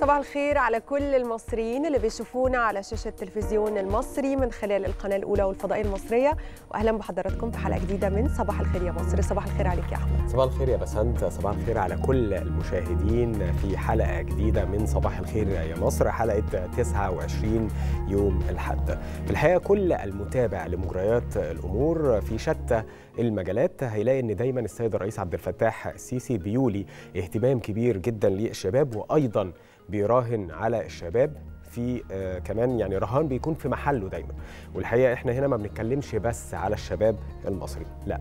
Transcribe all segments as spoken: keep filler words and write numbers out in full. صباح الخير على كل المصريين اللي بيشوفونا على شاشة التلفزيون المصري من خلال القناة الأولى والفضائية المصرية، وأهلا بحضراتكم في حلقة جديدة من صباح الخير يا مصر. صباح الخير عليك يا أحمد. صباح الخير يا بسنت، صباح الخير على كل المشاهدين في حلقة جديدة من صباح الخير يا مصر، حلقة تسعة وعشرين يوم الأحد. في الحقيقة كل المتابع لمجريات الأمور في شتى المجالات هيلاقي ان دايما السيد الرئيس عبد الفتاح السيسي بيولي اهتمام كبير جدا للشباب، وايضا بيراهن على الشباب في آه كمان، يعني رهان بيكون في محله دايما. والحقيقه احنا هنا ما بنتكلمش بس على الشباب المصري، لا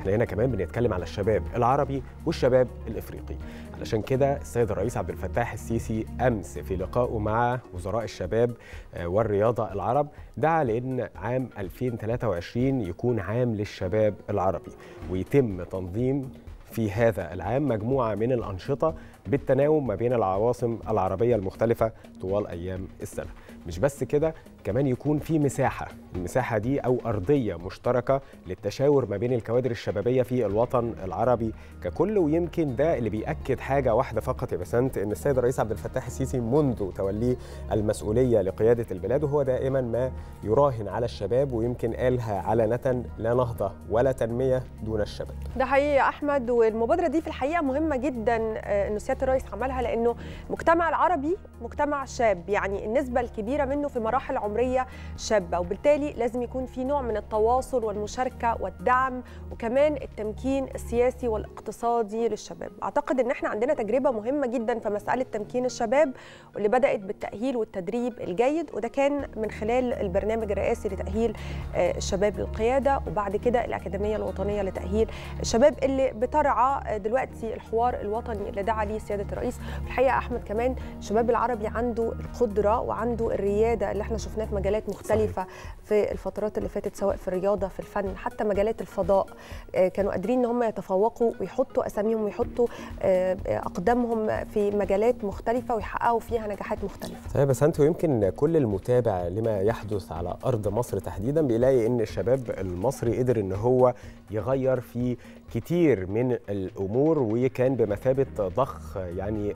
احنا هنا كمان بنتكلم على الشباب العربي والشباب الافريقي. علشان كده السيد الرئيس عبد الفتاح السيسي امس في لقائه مع وزراء الشباب آه والرياضه العرب دعا لان عام ألفين وثلاثة وعشرين يكون عام للشباب العربي، ويتم تنظيم في هذا العام مجموعة من الأنشطة بالتناوب ما بين العواصم العربية المختلفة طوال أيام السنة. مش بس كده، كمان يكون في مساحة، المساحة دي أو أرضية مشتركة للتشاور ما بين الكوادر الشبابية في الوطن العربي ككل. ويمكن ده اللي بيأكد حاجة واحدة فقط يا بسنت، إن السيد الرئيس عبد الفتاح السيسي منذ توليه المسؤولية لقيادة البلاد وهو دائما ما يراهن على الشباب، ويمكن قالها علنة: لا نهضة ولا تنمية دون الشباب. ده حقيقي يا أحمد، والمبادرة دي في الحقيقة مهمة جدا إنه سيادة الرئيس عملها، لأنه المجتمع العربي مجتمع شاب، يعني النسبة الكبيرة منه في مراحل عمرية شابة، وبالتالي لازم يكون في نوع من التواصل والمشاركة والدعم وكمان التمكين السياسي والاقتصادي للشباب. أعتقد إن احنا عندنا تجربة مهمة جدا في مسألة تمكين الشباب، واللي بدأت بالتأهيل والتدريب الجيد، وده كان من خلال البرنامج الرئاسي لتأهيل الشباب للقيادة، وبعد كده الأكاديمية الوطنية لتأهيل الشباب اللي بترعى دلوقتي الحوار الوطني اللي دعا ليه سيادة الرئيس. الحقيقة أحمد كمان الشباب العربي عنده القدرة وعنده الريادة اللي احنا شفناها في مجالات مختلفة في الفترات اللي فاتت، سواء في الرياضة، في الفن، حتى مجالات الفضاء كانوا قادرين ان هم يتفوقوا ويحطوا اساميهم ويحطوا اقدامهم في مجالات مختلفة ويحققوا فيها نجاحات مختلفة. صحيح بس انت، ويمكن كل المتابع لما يحدث على ارض مصر تحديدا بيلاقي ان الشباب المصري قدر ان هو يغير في كتير من الامور، وكان بمثابة ضخ يعني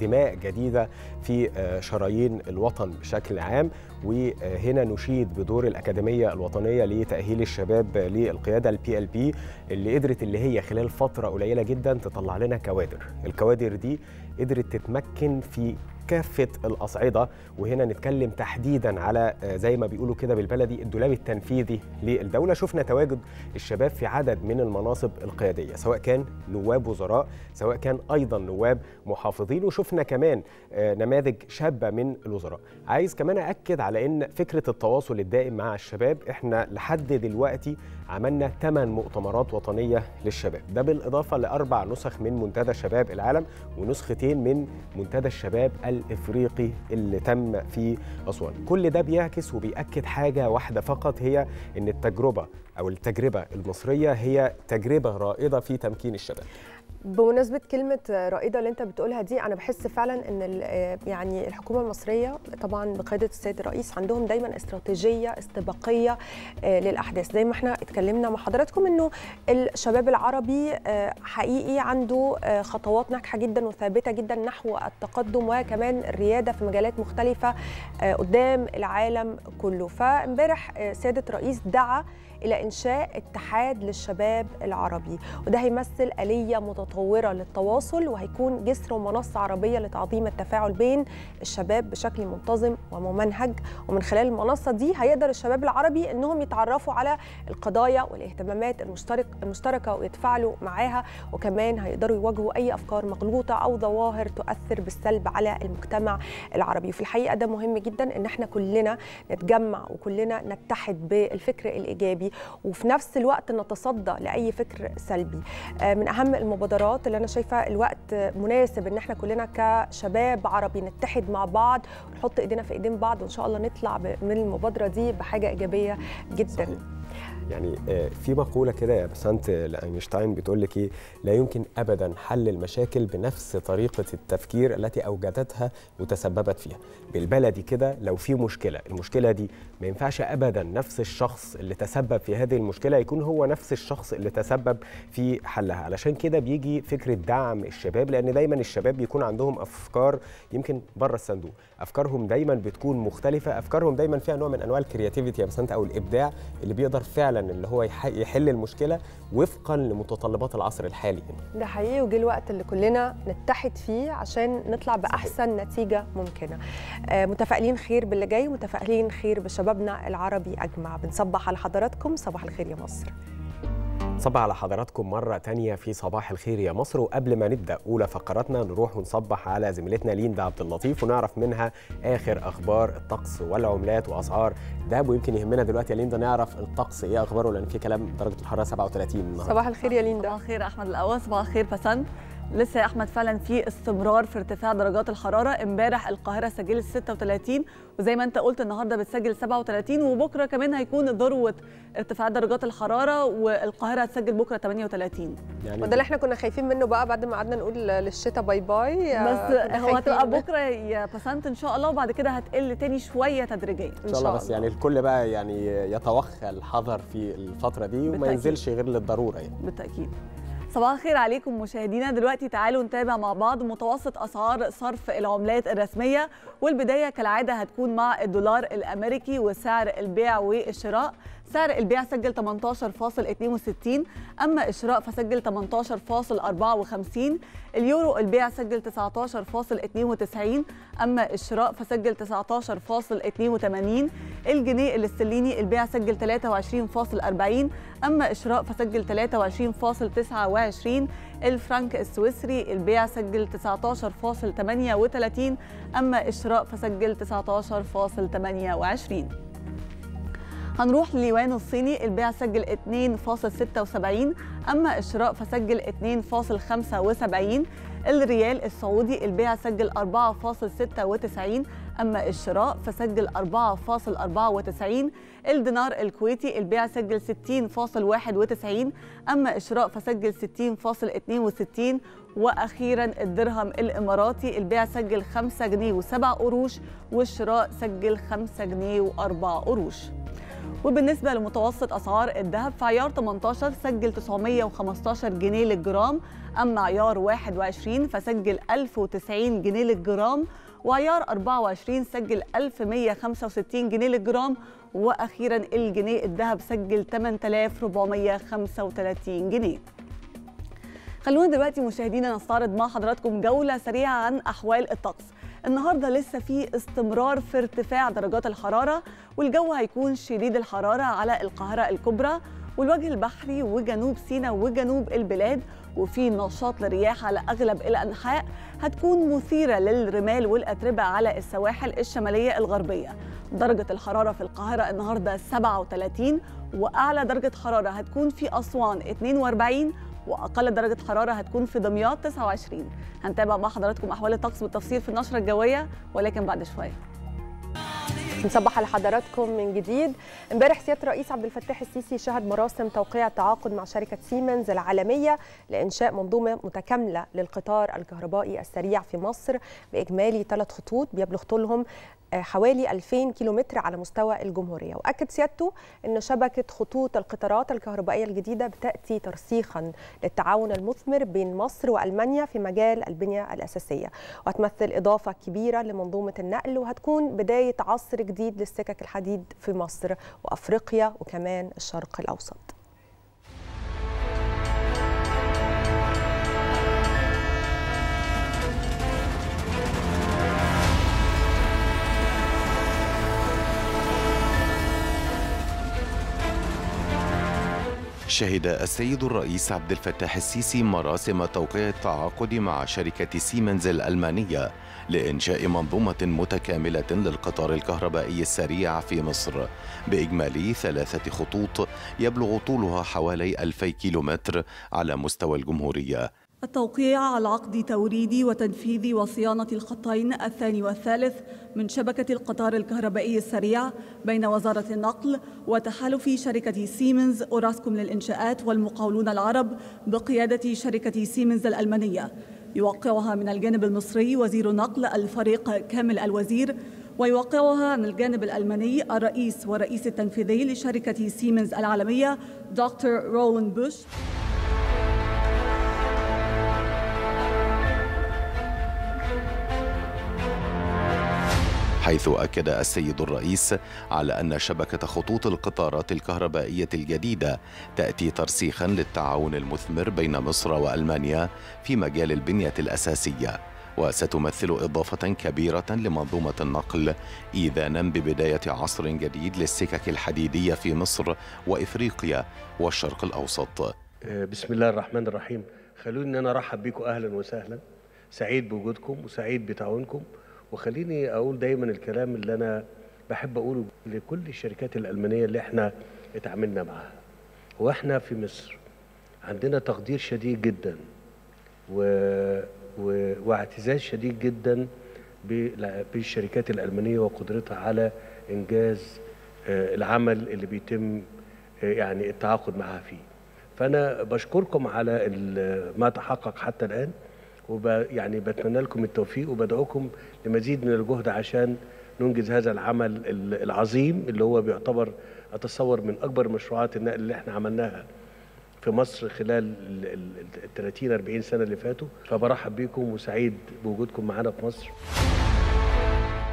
دماء جديدة في شرايين الوطن بشكل عام. وهنا نشيد بدور الأكاديمية الوطنية لتأهيل الشباب للقيادة البي ال بي، اللي قدرت اللي هي خلال فترة قليلة جدا تطلع لنا كوادر. الكوادر دي قدرت تتمكن في كافة الأصعدة، وهنا نتكلم تحديدا على زي ما بيقولوا كده بالبلدي الدولاب التنفيذي للدولة. شفنا تواجد الشباب في عدد من المناصب القيادية، سواء كان نواب وزراء، سواء كان أيضا نواب محافظين، وشفنا كمان نماذج شابة من الوزراء. عايز كمان أأكد على أن فكرة التواصل الدائم مع الشباب، إحنا لحد دلوقتي عملنا ثمان مؤتمرات وطنية للشباب، ده بالإضافة لأربع نسخ من منتدى شباب العالم ونسختين من منتدى الشباب الإفريقي اللي تم في أسوان. كل ده بيعكس وبيأكد حاجة واحدة فقط، هي أن التجربة أو التجربة المصرية هي تجربة رائدة في تمكين الشباب. بمناسبه كلمه رائده اللي انت بتقولها دي، انا بحس فعلا ان يعني الحكومه المصريه طبعا بقياده السيد الرئيس عندهم دايما استراتيجيه استباقيه للاحداث. زي ما احنا اتكلمنا مع حضراتكم انه الشباب العربي حقيقي عنده خطوات ناجحه جدا وثابته جدا نحو التقدم وكمان الرياده في مجالات مختلفه قدام العالم كله. فامبارح سياده الرئيس دعا إلى إنشاء اتحاد للشباب العربي، وده هيمثل آلية متطورة للتواصل وهيكون جسر ومنصة عربية لتعظيم التفاعل بين الشباب بشكل منتظم وممنهج، ومن خلال المنصة دي هيقدر الشباب العربي إنهم يتعرفوا على القضايا والاهتمامات المشترك المشتركة ويتفاعلوا معاها، وكمان هيقدروا يواجهوا أي أفكار مغلوطة أو ظواهر تؤثر بالسلب على المجتمع العربي. وفي الحقيقة ده مهم جدا إن احنا كلنا نتجمع وكلنا نتحد بالفكر الإيجابي وفي نفس الوقت نتصدى لأي فكر سلبي. من أهم المبادرات اللي أنا شايفة الوقت مناسب إن احنا كلنا كشباب عربي نتحد مع بعض ونحط إيدينا في إيدين بعض، وإن شاء الله نطلع من المبادرة دي بحاجة إيجابية جدا. صحيح. يعني في مقولة كده يا بسنت لأينشتاين بتقول لك إيه، لا يمكن أبدا حل المشاكل بنفس طريقة التفكير التي أوجدتها وتسببت فيها. بالبلدي كده، لو في مشكلة، المشكلة دي ما ينفعش أبدا نفس الشخص اللي تسبب في هذه المشكلة يكون هو نفس الشخص اللي تسبب في حلها. علشان كده بيجي فكرة دعم الشباب، لأن دايما الشباب بيكون عندهم أفكار يمكن بره الصندوق، أفكارهم دايما بتكون مختلفة، أفكارهم دايما فيها نوع من أنواع الكرياتيفيتي يا بسنت أو الإبداع اللي بيقدر فعلا اللي هو يحل المشكله وفقا لمتطلبات العصر الحالي. ده حقيقي، وجه الوقت اللي كلنا نتحد فيه عشان نطلع باحسن نتيجه ممكنه. متفائلين خير باللي جاي، متفائلين خير بشبابنا العربي اجمع. بنصبح على حضراتكم، صباح الخير يا مصر. صباح على حضراتكم مرة تانية في صباح الخير يا مصر. وقبل ما نبدأ أولى فقراتنا نروح ونصبح على زميلتنا ليندا عبد اللطيف ونعرف منها آخر أخبار الطقس والعملات وأسعار الذهب. ويمكن يهمنا دلوقتي يا ليندا نعرف الطقس إيه أخباره، لأن في كلام درجة الحرارة سبعة وثلاثين النهارده. صباح الخير يا ليندا. صباح الخير أحمد الأول، صباح الخير بسنت. لسه يا احمد فعلا في استمرار في ارتفاع درجات الحراره. امبارح القاهره سجلت ستة وثلاثين، وزي ما انت قلت النهارده بتسجل سبعة وثلاثين، وبكره كمان هيكون ذروه ارتفاع درجات الحراره والقاهره هتسجل بكره ثمانية وثلاثين. يعني وده اللي احنا كنا خايفين منه بقى بعد ما قعدنا نقول للشتاء باي باي، بس هو هتبقى بكره يا بسنت ان شاء الله، وبعد كده هتقل تاني شويه تدريجيا ان شاء الله. بس يعني الكل بقى يعني يتوخى الحذر في الفتره دي وما ينزلش غير للضروره يعني. بالتاكيد. صباح الخير عليكم مشاهدينا. دلوقتي تعالوا نتابع مع بعض متوسط أسعار صرف العملات الرسمية، والبداية كالعادة هتكون مع الدولار الأمريكي وسعر البيع والشراء. سعر البيع سجل ثمانية عشر فاصل اثنين وستين، أما الشراء فسجل ثمانية عشر فاصل أربعة وخمسين، اليورو البيع سجل تسعة عشر فاصل اثنين وتسعين، أما الشراء فسجل تسعة عشر فاصل اثنين وثمانين، الجنيه الاسترليني البيع سجل ثلاثة وعشرين فاصل أربعين، أما الشراء فسجل ثلاثة وعشرين فاصل تسعة وعشرين، الفرنك السويسري البيع سجل تسعة عشر فاصل ثمانية وثلاثين، أما الشراء فسجل تسعة عشر فاصل ثمانية وعشرين. هنروح لليوان الصيني البيع سجل اثنين فاصل ستة وسبعين، أما الشراء فسجل اثنين فاصل خمسة وسبعين، الريال السعودي البيع سجل أربعة فاصل ستة وتسعين، أما الشراء فسجل أربعة فاصل أربعة وتسعين، الدينار الكويتي البيع سجل ستين فاصل واحد وتسعين، أما الشراء فسجل ستين فاصل اثنين وستين، وأخيرا الدرهم الإماراتي البيع سجل خمسة جنيه وسبعة قروش، والشراء سجل خمسة جنيه وأربعة قروش. وبالنسبة لمتوسط أسعار الذهب فعيار ثمانية عشر سجل تسعمائة وخمسة عشر جنيه للجرام، أما عيار واحد وعشرين فسجل ألف وتسعين جنيه للجرام، وعيار أربعة وعشرين سجل ألف ومائة وخمسة وستين جنيه للجرام، وأخيرا الجنيه الذهب سجل ثمانية آلاف وأربعمائة وخمسة وثلاثين جنيه. خلونا دلوقتي مشاهدينا نستعرض مع حضراتكم جولة سريعة عن أحوال الطقس. النهارده لسه في استمرار في ارتفاع درجات الحراره، والجو هيكون شديد الحراره على القاهره الكبرى والوجه البحري وجنوب سيناء وجنوب البلاد، وفي نشاط للرياح على اغلب الانحاء، هتكون مثيره للرمال والاتربه على السواحل الشماليه الغربيه. درجه الحراره في القاهره النهارده سبعة وثلاثين، واعلى درجه حراره هتكون في اسوان اثنين وأربعين، واقل درجه حراره هتكون في دمياط تسعة وعشرين. هنتابع مع حضراتكم احوال الطقس بالتفصيل في النشره الجويه ولكن بعد شويه. نصبح على حضراتكم من جديد. امبارح سياده الرئيس عبد الفتاح السيسي شهد مراسم توقيع التعاقد مع شركه سيمنز العالميه لانشاء منظومه متكامله للقطار الكهربائي السريع في مصر باجمالي ثلاث خطوط بيبلغ طولهم حوالي ألفين كيلومتر على مستوى الجمهوريه. واكد سيادته ان شبكه خطوط القطارات الكهربائيه الجديده بتاتي ترسيخا للتعاون المثمر بين مصر والمانيا في مجال البنيه الاساسيه، وتمثل اضافه كبيره لمنظومه النقل، وهتكون بدايه عصر جديد للسكك الحديد في مصر وافريقيا وكمان الشرق الاوسط. شهد السيد الرئيس عبد الفتاح السيسي مراسم توقيع التعاقد مع شركة سيمنز الألمانية لإنشاء منظومة متكاملة للقطار الكهربائي السريع في مصر بإجمالي ثلاثة خطوط يبلغ طولها حوالي ألفي كيلومتر على مستوى الجمهورية. التوقيع على عقد توريد وتنفيذ وصيانة الخطين الثاني والثالث من شبكة القطار الكهربائي السريع بين وزارة النقل وتحالف شركة سيمنز أوراسكوم للإنشاءات والمقاولون العرب بقيادة شركة سيمنز الألمانية، يوقعها من الجانب المصري وزير النقل الفريق كامل الوزير، ويوقعها عن الجانب الألماني الرئيس والرئيس التنفيذي لشركة سيمنز العالمية دكتور رولان بوش. حيث أكد السيد الرئيس على أن شبكة خطوط القطارات الكهربائية الجديدة تأتي ترسيخا للتعاون المثمر بين مصر وألمانيا في مجال البنية الأساسية، وستمثل إضافة كبيرة لمنظومة النقل إيذانا ببداية عصر جديد للسكك الحديدية في مصر وإفريقيا والشرق الأوسط. بسم الله الرحمن الرحيم. خلوني أنا أرحب بكم، أهلا وسهلا، سعيد بوجودكم وسعيد بتعاونكم، وخليني أقول دايما الكلام اللي أنا بحب أقوله لكل الشركات الألمانية اللي احنا اتعاملنا معها. وإحنا في مصر عندنا تقدير شديد جدا و... و... واعتزاز شديد جدا بالشركات الألمانية وقدرتها على إنجاز العمل اللي بيتم يعني التعاقد معها فيه. فأنا بشكركم على ما تحقق حتى الآن، وب يعني بتمنى لكم التوفيق وبدعوكم لمزيد من الجهد عشان ننجز هذا العمل العظيم اللي هو بيعتبر اتصور من اكبر مشروعات النقل اللي احنا عملناها في مصر خلال ال ثلاثين أربعين سنه اللي فاتوا. فبرحب بيكم وسعيد بوجودكم معانا في مصر.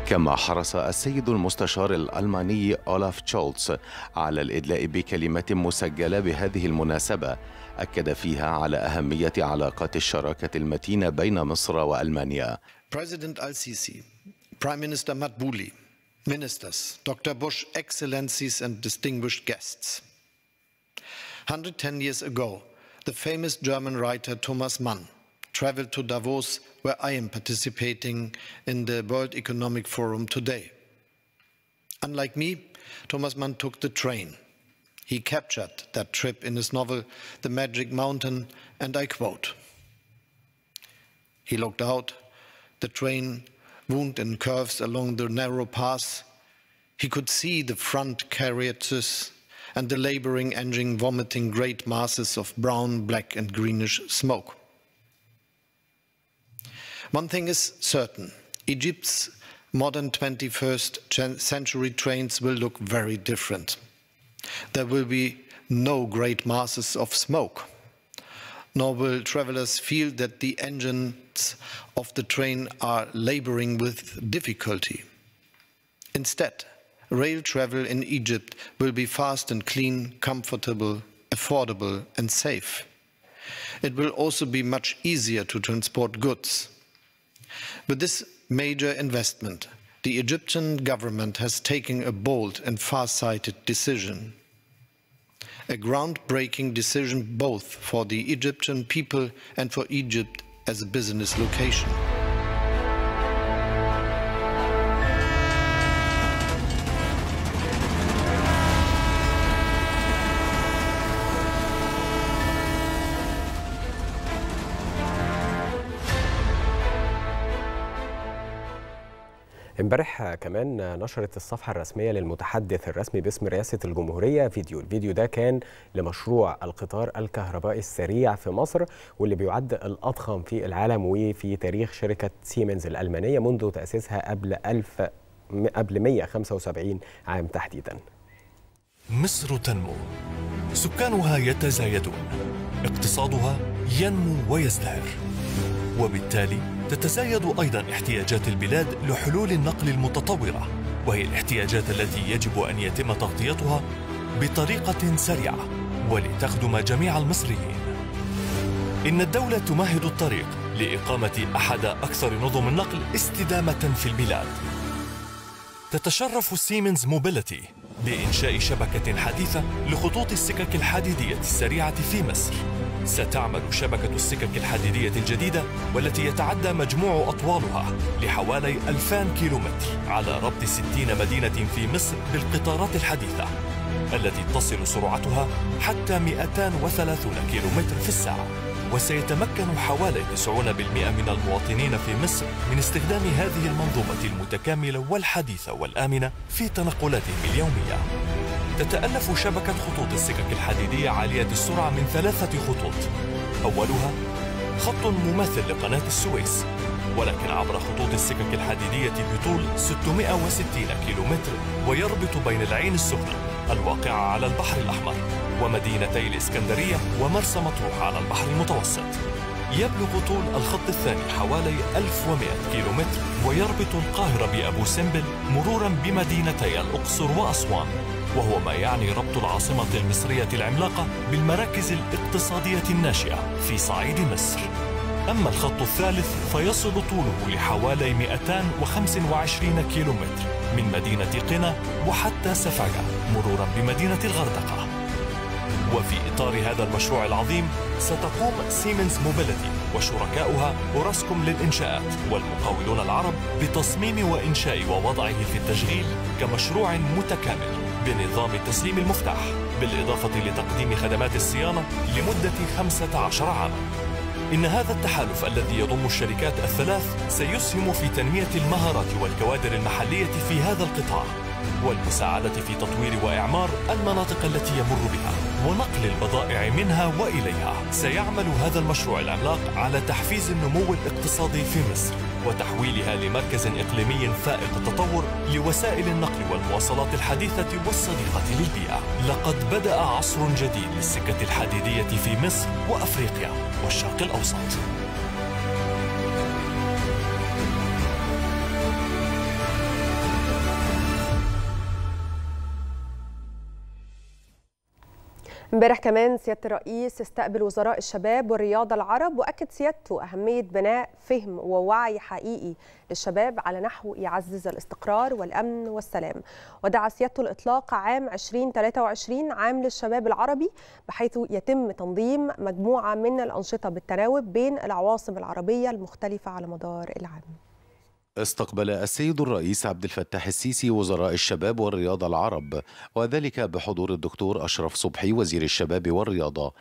كما حرص السيد المستشار الألماني أولاف شولتز على الإدلاء بكلمة مسجلة بهذه المناسبة أكد فيها على أهمية علاقات الشراكة المتينة بين مصر وألمانيا. President Al-Sisi, Prime Minister Madbouli, Ministers, Doctor Bush, Excellencies and distinguished guests. one hundred ten years ago, the famous German writer Thomas Mann traveled to Davos, where I am participating in the World Economic Forum today. Unlike me, Thomas Mann took the train. He captured that trip in his novel, The Magic Mountain, and I quote, he looked out, the train wound in curves along the narrow path. He could see the front carriages and the laboring engine vomiting great masses of brown, black, and greenish smoke. One thing is certain, Egypt's modern twenty-first century trains will look very different. There will be no great masses of smoke, nor will travelers feel that the engines of the train are laboring with difficulty. Instead, rail travel in Egypt will be fast and clean, comfortable, affordable and safe. It will also be much easier to transport goods. With this major investment, the Egyptian government has taken a bold and far-sighted decision. A groundbreaking decision both for the Egyptian people and for Egypt as a business location. امبارح كمان نشرت الصفحه الرسميه للمتحدث الرسمي باسم رئاسه الجمهوريه فيديو، الفيديو ده كان لمشروع القطار الكهربائي السريع في مصر واللي بيعد الاضخم في العالم وفي تاريخ شركه سيمنز الالمانيه منذ تاسيسها قبل ألف قبل مئة وخمسة وسبعين عام تحديدا. مصر تنمو، سكانها يتزايدون، اقتصادها ينمو ويزدهر، وبالتالي تتزايد أيضا احتياجات البلاد لحلول النقل المتطورة، وهي الاحتياجات التي يجب أن يتم تغطيتها بطريقة سريعة ولتخدم جميع المصريين. إن الدولة تمهد الطريق لإقامة أحد أكثر نظم النقل استدامة في البلاد. تتشرف سيمنز موبيليتي بإنشاء شبكة حديثة لخطوط السكك الحديدية السريعة في مصر. ستعمل شبكة السكك الحديدية الجديدة والتي يتعدى مجموع أطوالها لحوالي ألفان كيلومتر على ربط ستين مدينة في مصر بالقطارات الحديثة التي تصل سرعتها حتى مئتين وثلاثين كيلومتر في الساعة، وسيتمكن حوالي تسعين بالمئة من المواطنين في مصر من استخدام هذه المنظومة المتكاملة والحديثة والآمنة في تنقلاتهم اليومية. تتألف شبكة خطوط السكك الحديدية عالية السرعة من ثلاثة خطوط، أولها خط مماثل لقناة السويس ولكن عبر خطوط السكك الحديدية بطول ستمئة وستين كيلومتر، ويربط بين العين السخنة الواقعة على البحر الأحمر ومدينتي الإسكندرية ومرسى مطروح على البحر المتوسط. يبلغ طول الخط الثاني حوالي ألف ومئة كيلومتر ويربط القاهرة بأبو سمبل مرورا بمدينتي الأقصر وأسوان، وهو ما يعني ربط العاصمة المصرية العملاقة بالمراكز الاقتصادية الناشئة في صعيد مصر. أما الخط الثالث فيصل طوله لحوالي مئتين وخمسة وعشرين كيلومتر من مدينة قنا وحتى سفاجة مرورا بمدينة الغردقة. وفي إطار هذا المشروع العظيم ستقوم سيمنز موبيليتي وشركاؤها أوراسكوم للإنشاءات والمقاولون العرب بتصميم وإنشاء ووضعه في التشغيل كمشروع متكامل بنظام تسليم المفتاح، بالإضافة لتقديم خدمات الصيانة لمدة خمسة عشر عاما. إن هذا التحالف الذي يضم الشركات الثلاث سيسهم في تنمية المهارات والكوادر المحلية في هذا القطاع والمساعدة في تطوير وإعمار المناطق التي يمر بها ونقل البضائع منها وإليها. سيعمل هذا المشروع العملاق على تحفيز النمو الاقتصادي في مصر وتحويلها لمركز إقليمي فائق التطور لوسائل النقل والمواصلات الحديثة والصديقة للبيئة. لقد بدأ عصر جديد للسكة الحديدية في مصر وأفريقيا والشرق الأوسط. امبارح كمان سيادة الرئيس استقبل وزراء الشباب والرياضة العرب، وأكد سيادته أهمية بناء فهم ووعي حقيقي للشباب على نحو يعزز الاستقرار والأمن والسلام. ودعا سيادته لإطلاق عام ألفين وثلاثة وعشرين عام للشباب العربي، بحيث يتم تنظيم مجموعة من الأنشطة بالتناوب بين العواصم العربية المختلفة على مدار العام. استقبل السيد الرئيس عبد الفتاح السيسي وزراء الشباب والرياضة العرب، وذلك بحضور الدكتور أشرف صبحي وزير الشباب والرياضة.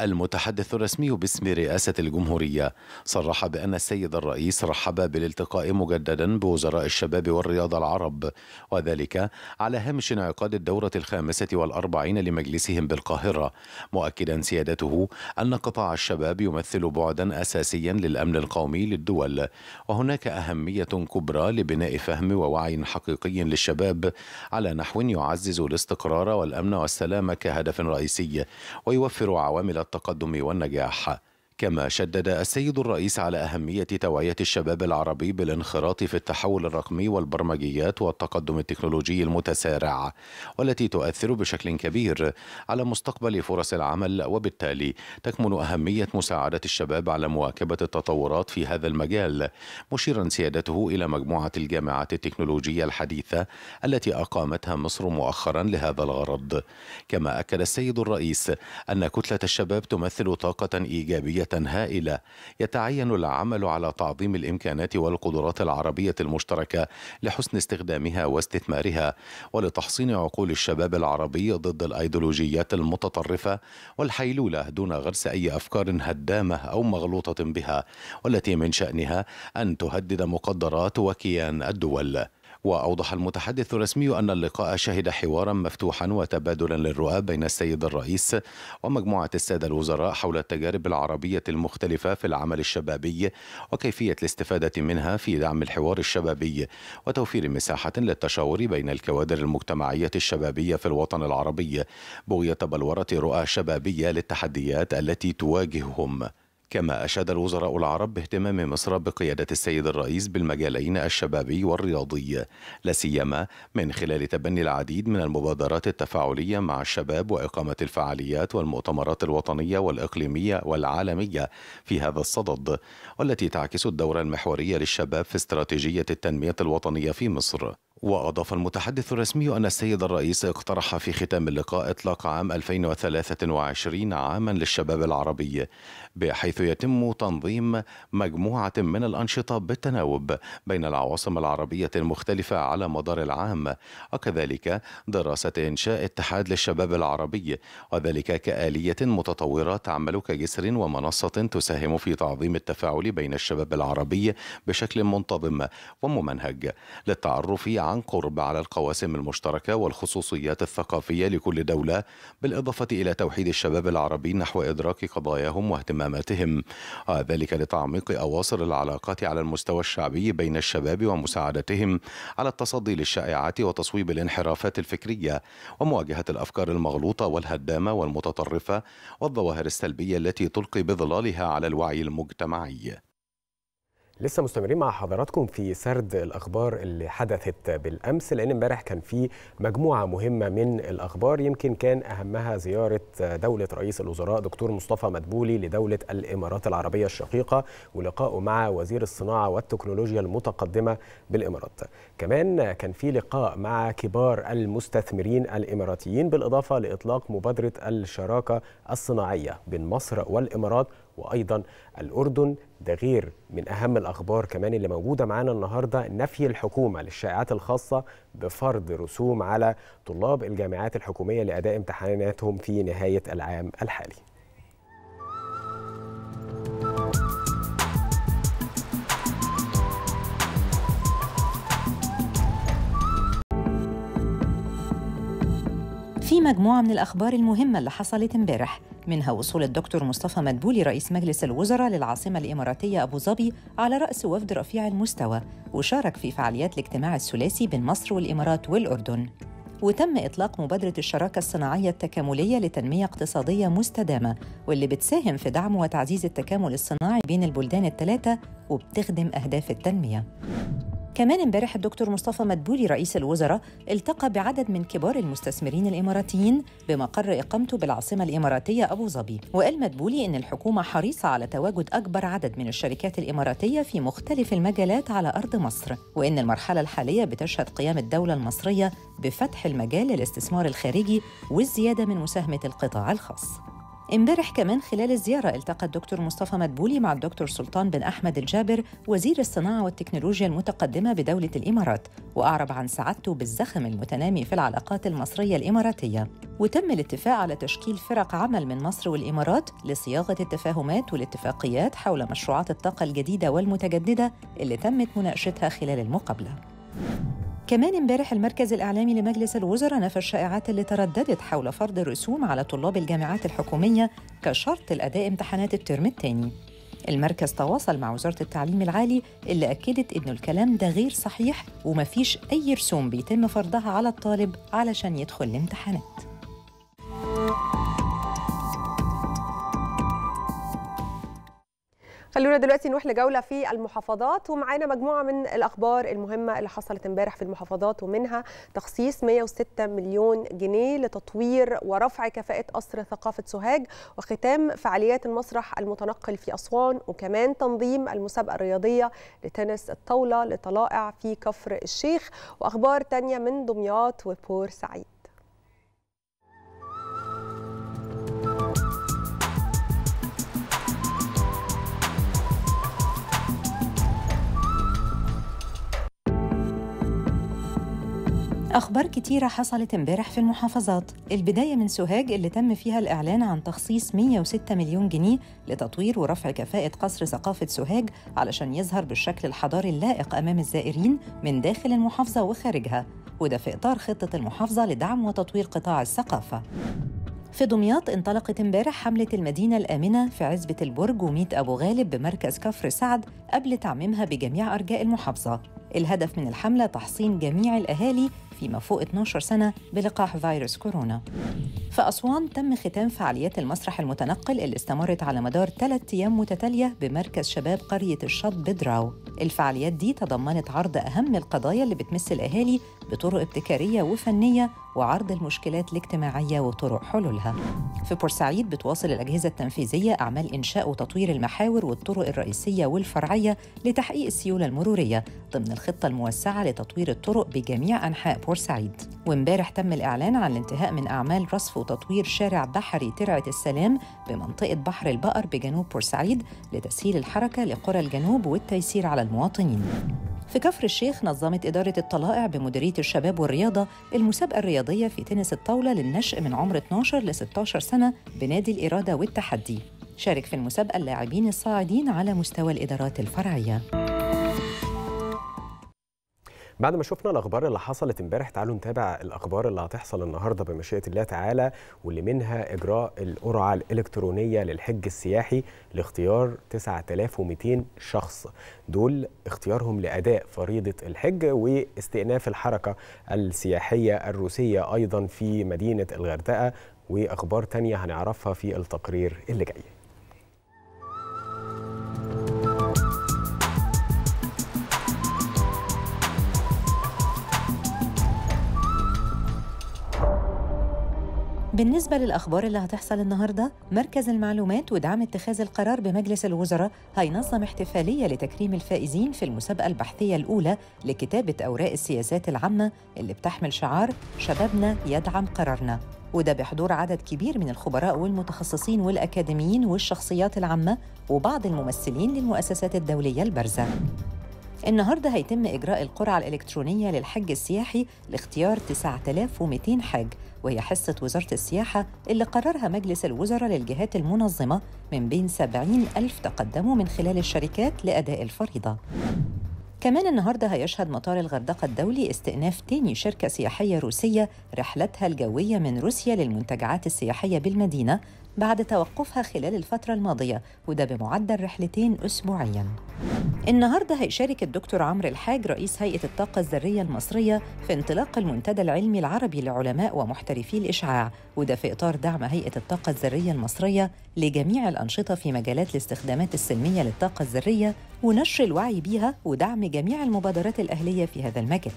المتحدث الرسمي باسم رئاسة الجمهورية صرح بأن السيد الرئيس رحب بالالتقاء مجددا بوزراء الشباب والرياضة العرب، وذلك على هامش انعقاد الدورة الخامسة والأربعين لمجلسهم بالقاهرة، مؤكدا سيادته أن قطاع الشباب يمثل بعدا أساسيا للأمن القومي للدول، وهناك أهمية كبرى لبناء فهم ووعي حقيقي للشباب على نحو يعزز الاستقرار والأمن والسلام كهدف رئيسي ويوفر عوامل التقدم والنجاح. كما شدد السيد الرئيس على أهمية توعية الشباب العربي بالانخراط في التحول الرقمي والبرمجيات والتقدم التكنولوجي المتسارع، والتي تؤثر بشكل كبير على مستقبل فرص العمل، وبالتالي تكمن أهمية مساعدة الشباب على مواكبة التطورات في هذا المجال، مشيرا سيادته إلى مجموعة الجامعات التكنولوجية الحديثة التي أقامتها مصر مؤخرا لهذا الغرض. كما أكد السيد الرئيس أن كتلة الشباب تمثل طاقة إيجابية هائلة يتعين العمل على تعظيم الإمكانات والقدرات العربية المشتركة لحسن استخدامها واستثمارها، ولتحصين عقول الشباب العربي ضد الأيديولوجيات المتطرفة والحيلولة دون غرس أي أفكار هدامة أو مغلوطة بها، والتي من شأنها أن تهدد مقدرات وكيان الدول. وأوضح المتحدث الرسمي أن اللقاء شهد حوارا مفتوحا وتبادلا للرؤى بين السيد الرئيس ومجموعة السادة الوزراء حول التجارب العربية المختلفة في العمل الشبابي وكيفية الاستفادة منها في دعم الحوار الشبابي وتوفير مساحة للتشاور بين الكوادر المجتمعية الشبابية في الوطن العربي بغية بلورة رؤى شبابية للتحديات التي تواجههم. كما أشاد الوزراء العرب باهتمام مصر بقيادة السيد الرئيس بالمجالين الشبابي والرياضي، لا سيما من خلال تبني العديد من المبادرات التفاعلية مع الشباب وإقامة الفعاليات والمؤتمرات الوطنية والإقليمية والعالمية في هذا الصدد، والتي تعكس الدور المحوري للشباب في استراتيجية التنمية الوطنية في مصر. وأضاف المتحدث الرسمي أن السيد الرئيس اقترح في ختام اللقاء إطلاق عام ألفين وثلاثة وعشرين عاما للشباب العربي، بحيث يتم تنظيم مجموعة من الأنشطة بالتناوب بين العواصم العربية المختلفة على مدار العام، وكذلك دراسة إنشاء اتحاد للشباب العربي، وذلك كآلية متطورة تعمل كجسر ومنصة تساهم في تعظيم التفاعل بين الشباب العربي بشكل منتظم وممنهج للتعرف عن قرب على القواسم المشتركة والخصوصيات الثقافية لكل دولة، بالإضافة إلى توحيد الشباب العربي نحو إدراك قضاياهم واهتماماتهم، وذلك لتعميق أواصر العلاقات على المستوى الشعبي بين الشباب ومساعدتهم على التصدي للشائعات وتصويب الانحرافات الفكرية ومواجهة الأفكار المغلوطة والهدامة والمتطرفة والظواهر السلبية التي تلقي بظلالها على الوعي المجتمعي. لسه مستمرين مع حضراتكم في سرد الأخبار اللي حدثت بالأمس، لأن امبارح كان في مجموعة مهمة من الأخبار، يمكن كان أهمها زيارة دولة رئيس الوزراء دكتور مصطفى مدبولي لدولة الإمارات العربية الشقيقة ولقائه مع وزير الصناعة والتكنولوجيا المتقدمة بالإمارات. كمان كان في لقاء مع كبار المستثمرين الإماراتيين، بالإضافة لإطلاق مبادرة الشراكة الصناعية بين مصر والإمارات وأيضا الأردن. ده غير من أهم الأخبار كمان اللي موجودة معانا النهاردة، نفي الحكومة للشائعات الخاصة بفرض رسوم على طلاب الجامعات الحكومية لأداء امتحاناتهم في نهاية العام الحالي. في مجموعة من الأخبار المهمة اللي حصلت امبارح، منها وصول الدكتور مصطفى مدبولي رئيس مجلس الوزراء للعاصمة الإماراتية أبو ظبي على رأس وفد رفيع المستوى، وشارك في فعاليات الاجتماع الثلاثي بين مصر والإمارات والأردن. وتم إطلاق مبادرة الشراكة الصناعية التكاملية لتنمية اقتصادية مستدامة، واللي بتساهم في دعم وتعزيز التكامل الصناعي بين البلدان الثلاثة وبتخدم أهداف التنمية. كمان امبارح الدكتور مصطفى مدبولي رئيس الوزراء التقى بعدد من كبار المستثمرين الإماراتيين بمقر إقامته بالعاصمة الإماراتية أبو ظبي، وقال مدبولي إن الحكومة حريصة على تواجد أكبر عدد من الشركات الإماراتية في مختلف المجالات على أرض مصر، وإن المرحلة الحالية بتشهد قيام الدولة المصرية بفتح المجال للاستثمار الخارجي والزيادة من مساهمة القطاع الخاص. امبارح كمان خلال الزيارة التقى الدكتور مصطفى مدبولي مع الدكتور سلطان بن أحمد الجابر وزير الصناعة والتكنولوجيا المتقدمة بدولة الإمارات، وأعرب عن سعادته بالزخم المتنامي في العلاقات المصرية الإماراتية. وتم الاتفاق على تشكيل فرق عمل من مصر والإمارات لصياغة التفاهمات والاتفاقيات حول مشروعات الطاقة الجديدة والمتجددة اللي تمت مناقشتها خلال المقابلة. كمان امبارح المركز الإعلامي لمجلس الوزراء نفى الشائعات اللي ترددت حول فرض الرسوم على طلاب الجامعات الحكومية كشرط لأداء امتحانات الترم الثاني. المركز تواصل مع وزارة التعليم العالي اللي أكدت إنه الكلام ده غير صحيح ومفيش أي رسوم بيتم فرضها على الطالب علشان يدخل الامتحانات. خلونا دلوقتي نروح لجولة في المحافظات، ومعانا مجموعة من الأخبار المهمة اللي حصلت امبارح في المحافظات، ومنها تخصيص مئة وستة مليون جنيه لتطوير ورفع كفاءة قصر ثقافة سوهاج، وختام فعاليات المسرح المتنقل في أسوان، وكمان تنظيم المسابقة الرياضية لتنس الطاولة لطلائع في كفر الشيخ، وأخبار تانية من دمياط وبورسعيد. أخبار كتيرة حصلت امبارح في المحافظات. البداية من سوهاج اللي تم فيها الإعلان عن تخصيص مئة وستة مليون جنيه لتطوير ورفع كفاءة قصر ثقافة سوهاج علشان يظهر بالشكل الحضاري اللائق أمام الزائرين من داخل المحافظة وخارجها، وده في إطار خطة المحافظة لدعم وتطوير قطاع الثقافة. في دمياط انطلقت امبارح حملة المدينة الآمنة في عزبة البرج وميت أبو غالب بمركز كفر سعد قبل تعميمها بجميع أرجاء المحافظة. الهدف من الحملة تحصين جميع الأهالي فيما فوق اثناشر سنة بلقاح فيروس كورونا. في أسوان تم ختام فعاليات المسرح المتنقل اللي استمرت على مدار ثلاث أيام متتالية بمركز شباب قرية الشط بدراو. الفعاليات دي تضمنت عرض أهم القضايا اللي بتمس الأهالي بطرق ابتكارية وفنية وعرض المشكلات الاجتماعية وطرق حلولها. في بورسعيد بتواصل الأجهزة التنفيذية أعمال إنشاء وتطوير المحاور والطرق الرئيسية والفرعية لتحقيق السيولة المرورية ضمن الخطة الموسعة لتطوير الطرق بجميع أنحاء بورسعيد. وامبارح تم الإعلان عن الانتهاء من أعمال رصف وتطوير شارع بحري ترعة السلام بمنطقة بحر البقر بجنوب بورسعيد لتسهيل الحركة لقرى الجنوب والتيسير على المواطنين. في كفر الشيخ نظمت إدارة الطلائع بمديرية الشباب والرياضة المسابقة الرياضية في تنس الطاولة للنشء من عمر اثناشر لستاشر سنة بنادي الإرادة والتحدي. شارك في المسابقة اللاعبين الصاعدين على مستوى الإدارات الفرعية. بعد ما شفنا الأخبار اللي حصلت امبارح، تعالوا نتابع الأخبار اللي هتحصل النهاردة بمشيئة الله تعالى، واللي منها إجراء القرعة الإلكترونية للحج السياحي لاختيار تسعة آلاف ومئتين شخص. دول اختيارهم لأداء فريضة الحج واستئناف الحركة السياحية الروسية أيضا في مدينة الغردقة، وأخبار تانية هنعرفها في التقرير اللي جاي. بالنسبة للأخبار اللي هتحصل النهاردة، مركز المعلومات ودعم اتخاذ القرار بمجلس الوزراء هينظم احتفالية لتكريم الفائزين في المسابقة البحثية الأولى لكتابة أوراق السياسات العامة اللي بتحمل شعار شبابنا يدعم قرارنا، وده بحضور عدد كبير من الخبراء والمتخصصين والأكاديميين والشخصيات العامة وبعض الممثلين للمؤسسات الدولية البارزة. النهارده هيتم إجراء القرعة الإلكترونية للحج السياحي لاختيار تسعة آلاف ومئتين حاج، وهي حصة وزارة السياحة اللي قررها مجلس الوزراء للجهات المنظمة من بين سبعين ألف تقدموا من خلال الشركات لأداء الفريضة. كمان النهارده هيشهد مطار الغردقة الدولي استئناف تاني شركة سياحية روسية رحلتها الجوية من روسيا للمنتجعات السياحية بالمدينة بعد توقفها خلال الفترة الماضية، وده بمعدل رحلتين أسبوعياً. النهاردة هيشارك الدكتور عمرو الحاج رئيس هيئة الطاقة الذرية المصرية في انطلاق المنتدى العلمي العربي لعلماء ومحترفي الإشعاع، وده في إطار دعم هيئة الطاقة الذرية المصرية لجميع الأنشطة في مجالات الاستخدامات السلمية للطاقة الذرية ونشر الوعي بيها ودعم جميع المبادرات الأهلية في هذا المجال.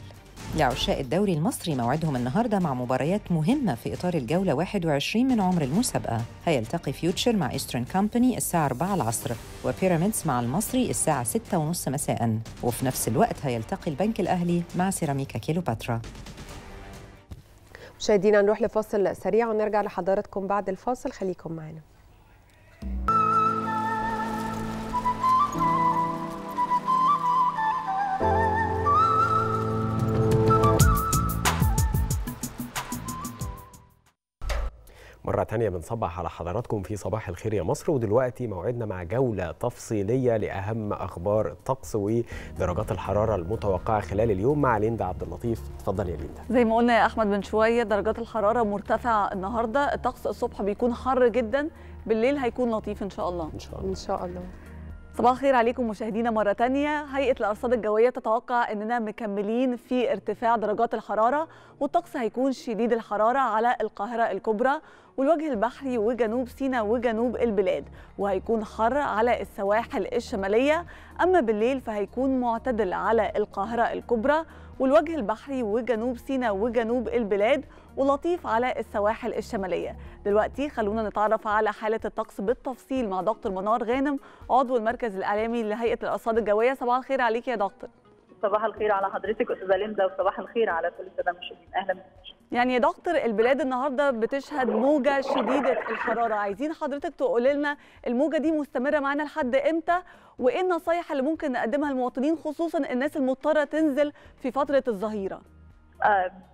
لعشاء الدوري المصري موعدهم النهارده مع مباريات مهمه في اطار الجوله واحد وعشرين من عمر المسابقه. هيلتقي فيوتشر مع ايسترن كامباني الساعه أربعة العصر وبيراميدز مع المصري الساعه ستة وثلاثين مساء، وفي نفس الوقت هيلتقي البنك الاهلي مع سيراميكا كيلوباترا. مشاهدينا نروح لفاصل سريع ونرجع لحضراتكم بعد الفاصل، خليكم معنا. مرة تانية بنصبح على حضراتكم في صباح الخير يا مصر، ودلوقتي موعدنا مع جولة تفصيلية لأهم أخبار الطقس ودرجات الحرارة المتوقعة خلال اليوم مع ليندا عبد اللطيف. اتفضل يا ليندا. زي ما قلنا يا أحمد من شوية، درجات الحرارة مرتفعة النهاردة، الطقس الصبح بيكون حر جدا، بالليل هيكون لطيف إن شاء الله. إن شاء الله. إن شاء الله. صباح الخير عليكم مشاهدينا مرة تانية. هيئة الأرصاد الجوية تتوقع أننا مكملين في ارتفاع درجات الحرارة، والطقس هيكون شديد الحرارة على القاهرة الكبرى والوجه البحري وجنوب سيناء وجنوب البلاد، وهيكون حر على السواحل الشمالية. أما بالليل فهيكون معتدل على القاهرة الكبرى والوجه البحري وجنوب سيناء وجنوب البلاد، ولطيف على السواحل الشمالية. دلوقتي خلونا نتعرف على حالة الطقس بالتفصيل مع دكتور منار غانم عضو المركز الإعلامي لهيئة الأرصاد الجوية. صباح الخير عليك يا دكتور. صباح الخير على حضرتك أستاذة ليندا، وصباح الخير على كل السادة المشاهدين. أهلا بك. يعني يا دكتور البلاد النهارده بتشهد موجة شديدة الحرارة، عايزين حضرتك تقولي لنا الموجة دي مستمرة معانا لحد إمتى، وإيه النصايح اللي ممكن نقدمها للمواطنين خصوصا الناس المضطرة تنزل في فترة الظهيرة؟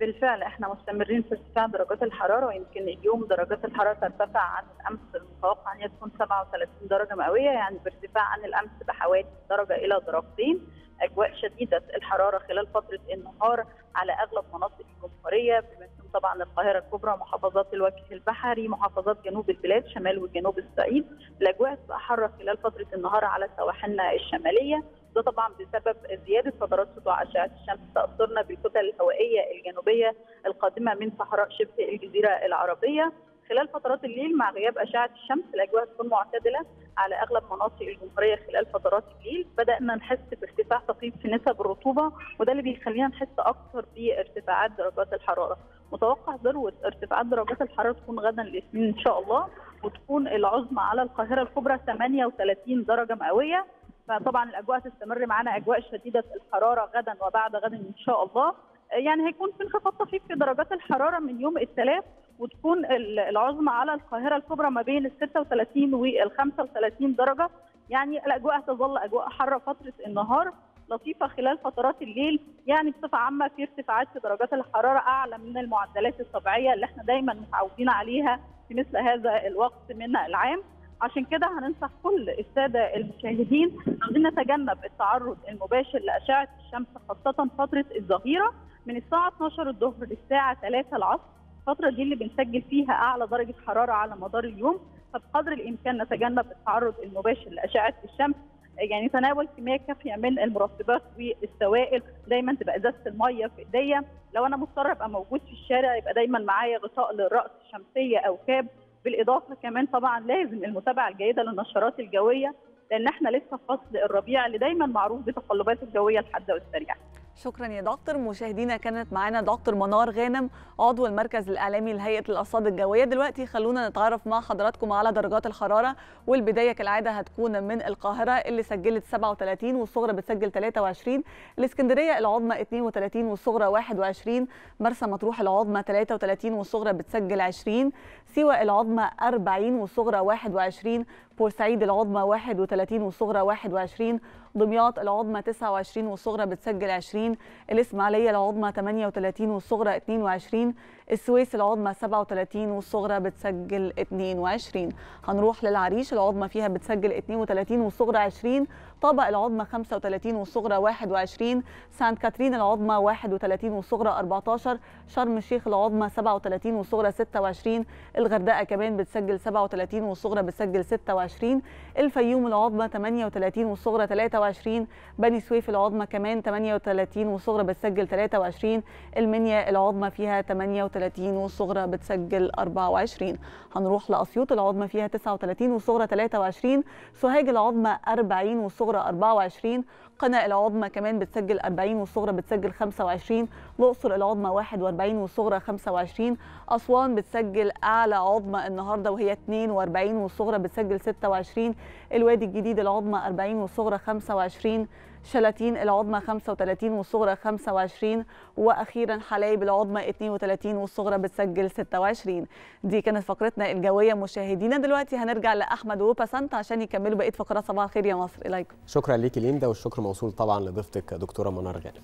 بالفعل احنا مستمرين في ارتفاع درجات الحراره، ويمكن اليوم درجات الحراره ترتفع عن الامس، المتوقع ان هي تكون سبعة وثلاثين درجه مئويه، يعني بارتفاع عن الامس بحوالي درجه الى درجتين. اجواء شديده الحراره خلال فتره النهار على اغلب مناطق الجمهوريه بما فيهم طبعا القاهره الكبرى، محافظات الوجه البحري، محافظات جنوب البلاد، شمال وجنوب الصعيد. الاجواء تبقى حاره خلال فتره النهار على سواحلنا الشماليه، ده طبعا بسبب زياده فترات سطوع اشعه الشمس تاثرنا بالكتل الهوائيه الجنوبيه القادمه من صحراء شبه الجزيره العربيه. خلال فترات الليل مع غياب اشعه الشمس الاجواء تكون معتدله على اغلب مناطق الجمهوريه. خلال فترات الليل بدانا نحس بارتفاع طفيف في نسب الرطوبه، وده اللي بيخلينا نحس اكثر بارتفاعات درجات الحراره. متوقع ذروه ارتفاعات درجات الحراره تكون غدا الاثنين ان شاء الله، وتكون العظمى على القاهره الكبرى ثمانية وثلاثين درجه مئويه. فطبعا الاجواء تستمر معنا اجواء شديده الحراره غدا وبعد غدا ان شاء الله، يعني هيكون في انخفاض طفيف في درجات الحراره من يوم الثلاث، وتكون العظمى على القاهره الكبرى ما بين ال ستة وثلاثين وال خمسة وثلاثين درجه، يعني الاجواء هتظل اجواء حاره فتره النهار لطيفه خلال فترات الليل، يعني بصفه عامه في ارتفاعات في درجات الحراره اعلى من المعدلات الطبيعيه اللي احنا دايما متعودين عليها في مثل هذا الوقت من العام. عشان كده هننصح كل الساده المشاهدين ان نتجنب التعرض المباشر لاشعه الشمس خاصه فتره الظهيره من الساعه اتناشر الظهر للساعه ثلاثة العصر، الفتره دي اللي بنسجل فيها اعلى درجه حراره على مدار اليوم، فبقدر الامكان نتجنب التعرض المباشر لاشعه الشمس، يعني تناول كميه كافيه من المرطبات والسوائل، دايما تبقى ازازه الميه في ايديا، لو انا مضطر ابقى موجود في الشارع يبقى دايما معايا غطاء للراس، شمسيه او كاب. بالاضافه كمان طبعا لازم المتابعه الجيده للنشرات الجويه، لان احنا لسه في فصل الربيع اللي دايما معروف بتقلبات الجويه الحاده والسريعه. شكرا يا دكتور. مشاهدينا كانت معانا دكتور منار غانم عضو المركز الاعلامي لهيئه الارصاد الجويه. دلوقتي خلونا نتعرف مع حضراتكم على درجات الحراره، والبدايه كالعاده هتكون من القاهره اللي سجلت سبعة وثلاثين والصغرى بتسجل ثلاثة وعشرين، الاسكندريه العظمى اثنين وثلاثين والصغرى واحد وعشرين، مرسى مطروح العظمى ثلاثة وثلاثين والصغرى بتسجل عشرين، سيوه العظمى أربعين والصغرى واحد وعشرين، بورسعيد العظمى واحد وثلاثين والصغرى واحد وعشرين، دمياط العظمى تسعة وعشرين والصغرى بتسجل عشرين، الاسماعيليه العظمى ثمانية وثلاثين والصغرى اثنين وعشرين، السويس العظمى سبعة وثلاثين والصغرى بتسجل اثنين وعشرين، هنروح للعريش العظمى فيها بتسجل اثنين وثلاثين والصغرى عشرين، طابق العظمى خمسة وثلاثين والصغرى واحد وعشرين، سانت كاترين العظمى واحد وثلاثين والصغرى أربعة عشر، شرم الشيخ العظمى سبعة وثلاثين والصغرى ستة وعشرين، الغردقه كمان بتسجل سبعة وثلاثين والصغرى بتسجل ستة وعشرين، الفيوم العظمى ثمانية وثلاثين والصغرى ثلاثة وعشرين، بني سويف العظمى كمان ثمانية وثلاثين والصغرى بتسجل ثلاثة وعشرين، المنيا العظمى فيها ثمانية وثلاثين والصغرى بتسجل أربعة وعشرين، هنروح لاسيوط العظمى فيها تسعة وثلاثين والصغرى ثلاثة وعشرين، سوهاج العظمى أربعين والصغرى أربعة وعشرين، قنا العظمى كمان بتسجل أربعين والصغرى بتسجل خمسة وعشرين، الاقصر العظمى واحد وأربعين والصغرى خمسة وعشرين، اسوان بتسجل اعلى عظمى النهارده وهي اثنين وأربعين والصغرى بتسجل ستة وعشرين، الوادي الجديد العظمى أربعين والصغرى خمسة وعشرين، شلاتين العظمى خمسة وثلاثين والصغرى خمسة وعشرين، واخيرا حلايب العظمى اثنين وثلاثين والصغرى بتسجل ستة وعشرين. دي كانت فقرتنا الجويه مشاهدينا. دلوقتي هنرجع لاحمد وبسنت عشان يكملوا بقيه فقرات صباح الخير يا مصر. اليكم شكرا ليكي ليندا، والشكر موصول طبعا لضيفتك دكتوره منار غانم.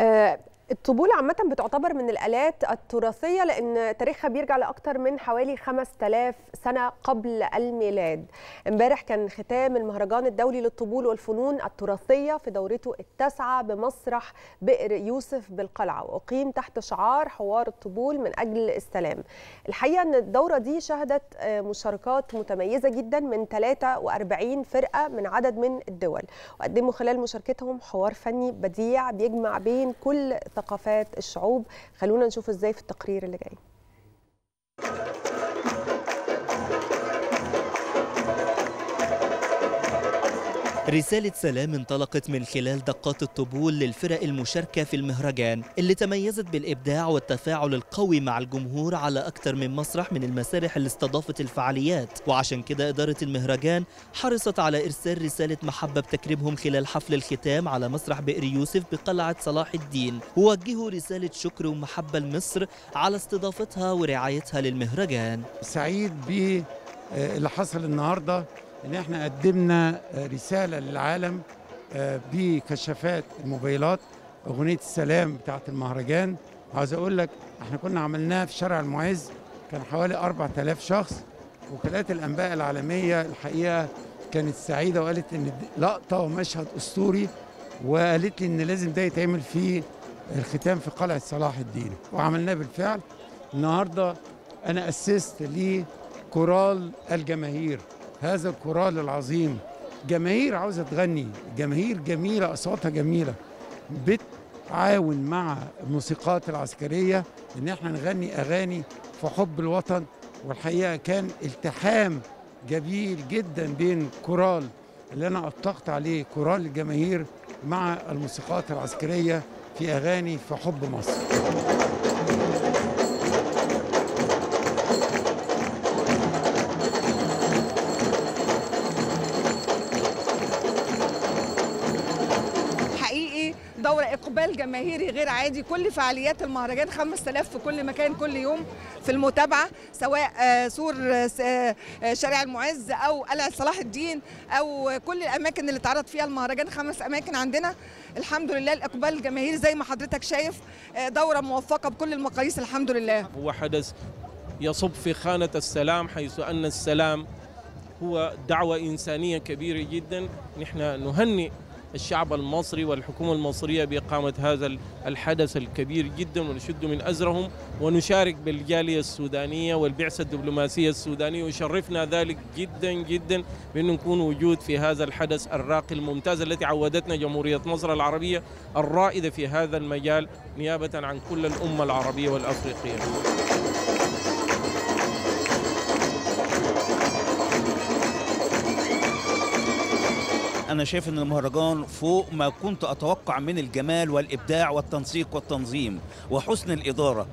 آه الطبولة عامة بتعتبر من الآلات التراثية، لأن تاريخها بيرجع لأكتر من حوالي خمسة آلاف سنة قبل الميلاد. امبارح كان ختام المهرجان الدولي للطبول والفنون التراثية في دورته التاسعة بمسرح بئر يوسف بالقلعة، وأقيم تحت شعار حوار الطبول من أجل السلام. الحقيقة أن الدورة دي شهدت مشاركات متميزة جدا من ثلاثة وأربعين فرقة من عدد من الدول، وقدموا خلال مشاركتهم حوار فني بديع بيجمع بين كل ثقافات الشعوب. خلونا نشوف ازاي في التقرير اللي جاي. رسالة سلام انطلقت من خلال دقات الطبول للفرق المشاركة في المهرجان، اللي تميزت بالإبداع والتفاعل القوي مع الجمهور على أكثر من مسرح من المسارح اللي استضافت الفعاليات، وعشان كده إدارة المهرجان حرصت على إرسال رسالة محبة بتكريمهم خلال حفل الختام على مسرح بئر يوسف بقلعة صلاح الدين، ووجهوا رسالة شكر ومحبة لمصر على استضافتها ورعايتها للمهرجان. سعيد باللي حصل النهارده، إن إحنا قدمنا رسالة للعالم بكشافات الموبايلات اغنيه السلام بتاعت المهرجان. عاوز اقول لك احنا كنا عملناها في شارع المعز، كان حوالي أربعة آلاف شخص، وكالات الانباء العالميه الحقيقه كانت سعيده وقالت ان لقطه ومشهد اسطوري، وقالت لي ان لازم ده يتعمل في الختام في قلعه صلاح الدين، وعملناه بالفعل. النهارده انا اسست لكورال الجماهير، هذا الكورال العظيم، جماهير عاوزه تغني، جماهير جميله اصواتها جميله، بتعاون مع الموسيقات العسكريه ان احنا نغني اغاني في حب الوطن. والحقيقه كان التحام جميل جدا بين كورال اللي انا اطلقت عليه كورال الجماهير مع الموسيقات العسكريه في اغاني في حب مصر. دورة إقبال جماهيري غير عادي. كل فعاليات المهرجان خمسة آلاف في كل مكان كل يوم في المتابعة، سواء سور شارع المعز أو قلعة صلاح الدين أو كل الأماكن اللي اتعرض فيها المهرجان، خمس أماكن عندنا. الحمد لله الإقبال الجماهيري زي ما حضرتك شايف دورة موفقة بكل المقاييس الحمد لله. هو حدث يصب في خانة السلام، حيث أن السلام هو دعوة إنسانية كبيرة جدا. نحن نهنئ الشعب المصري والحكومة المصرية بإقامة هذا الحدث الكبير جدا، ونشد من أزرهم ونشارك بالجالية السودانية والبعثة الدبلوماسية السودانية، وشرفنا ذلك جدا جدا بأن نكون وجود في هذا الحدث الراقي الممتاز التي عودتنا جمهورية مصر العربية الرائدة في هذا المجال نيابة عن كل الأمة العربية والأفريقية. أنا شايف إن المهرجان فوق ما كنت أتوقع من الجمال والإبداع والتنسيق والتنظيم وحسن الإدارة.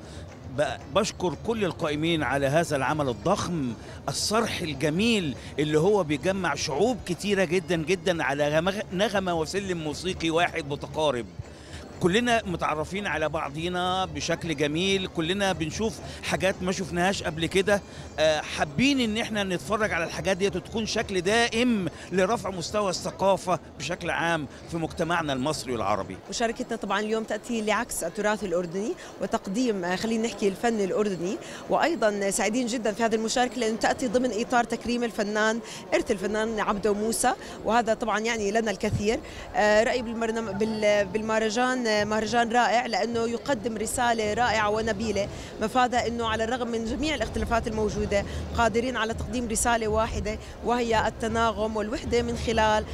بشكر كل القائمين على هذا العمل الضخم، الصرح الجميل اللي هو بيجمع شعوب كتيرة جدا جدا على نغمة وسلم موسيقي واحد متقارب. كلنا متعرفين على بعضينا بشكل جميل، كلنا بنشوف حاجات ما شفناهاش قبل كده، حابين ان احنا نتفرج على الحاجات دي وتكون شكل دائم لرفع مستوى الثقافة بشكل عام في مجتمعنا المصري والعربي. مشاركتنا طبعا اليوم تأتي لعكس التراث الأردني وتقديم خلينا نحكي الفن الأردني، وأيضا سعيدين جدا في هذه المشاركة لأنه تأتي ضمن إطار تكريم الفنان إرث الفنان عبده موسى، وهذا طبعا يعني لنا الكثير. رأيي بالمهرجان مهرجان رائع لأنه يقدم رسالة رائعة ونبيلة، مفادها أنه على الرغم من جميع الاختلافات الموجودة قادرين على تقديم رسالة واحدة، وهي التناغم والوحدة من خلال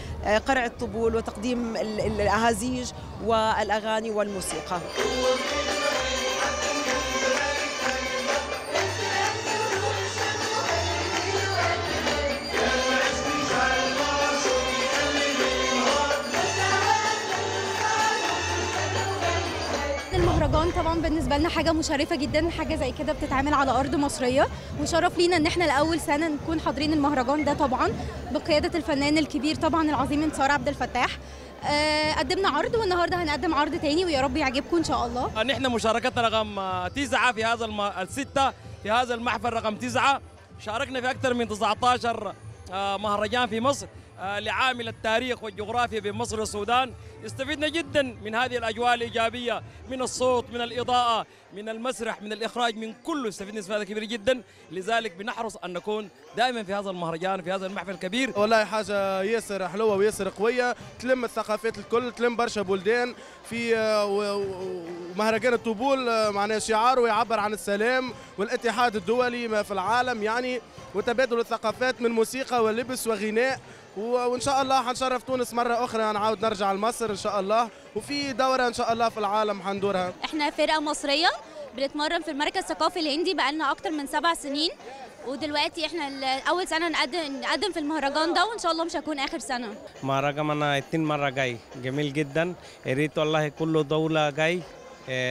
قرع الطبول وتقديم الأهازيج والأغاني والموسيقى. المهرجان طبعا بالنسبه لنا حاجه مشرفه جدا، حاجه زي كده بتتعمل على ارض مصريه، وشرف لينا ان احنا لاول سنه نكون حاضرين المهرجان ده طبعا بقياده الفنان الكبير طبعا العظيم انتصار عبد الفتاح. آه قدمنا عرض والنهارده هنقدم عرض تاني ويا رب يعجبكم ان شاء الله. ان احنا مشاركتنا رقم تسعه في هذا الم... السته في هذا المحفل رقم تسعه، شاركنا في اكثر من تسعة عشر آه مهرجان في مصر آه لعامل التاريخ والجغرافيا بين مصر والسودان. استفدنا جدا من هذه الاجواء الايجابيه، من الصوت، من الاضاءه، من المسرح، من الاخراج، من كله استفدنا استفاده كبيره جدا. لذلك بنحرص ان نكون دائما في هذا المهرجان في هذا المحفل الكبير. والله حاجه ياسر حلوه وياسر قويه، تلم الثقافات الكل، تلم برشا بلدان في مهرجان الطبول، معناه شعاره يعبر عن السلام والاتحاد الدولي في العالم يعني، وتبادل الثقافات من موسيقى ولبس وغناء، وان شاء الله هنشرف تونس مره اخرى، هنعاود نرجع لمصر ان شاء الله، وفي دوره ان شاء الله في العالم هندورها. احنا فرقه مصريه بنتمرن في المركز الثقافي الهندي بقالنا اكتر من سبع سنين، ودلوقتي احنا اول سنه نقدم نقدم في المهرجان ده، وان شاء الله مش هكون اخر سنه. مهرجان انا اتنين مره جاي، جميل جدا، يا ريت والله كله دوله جاي.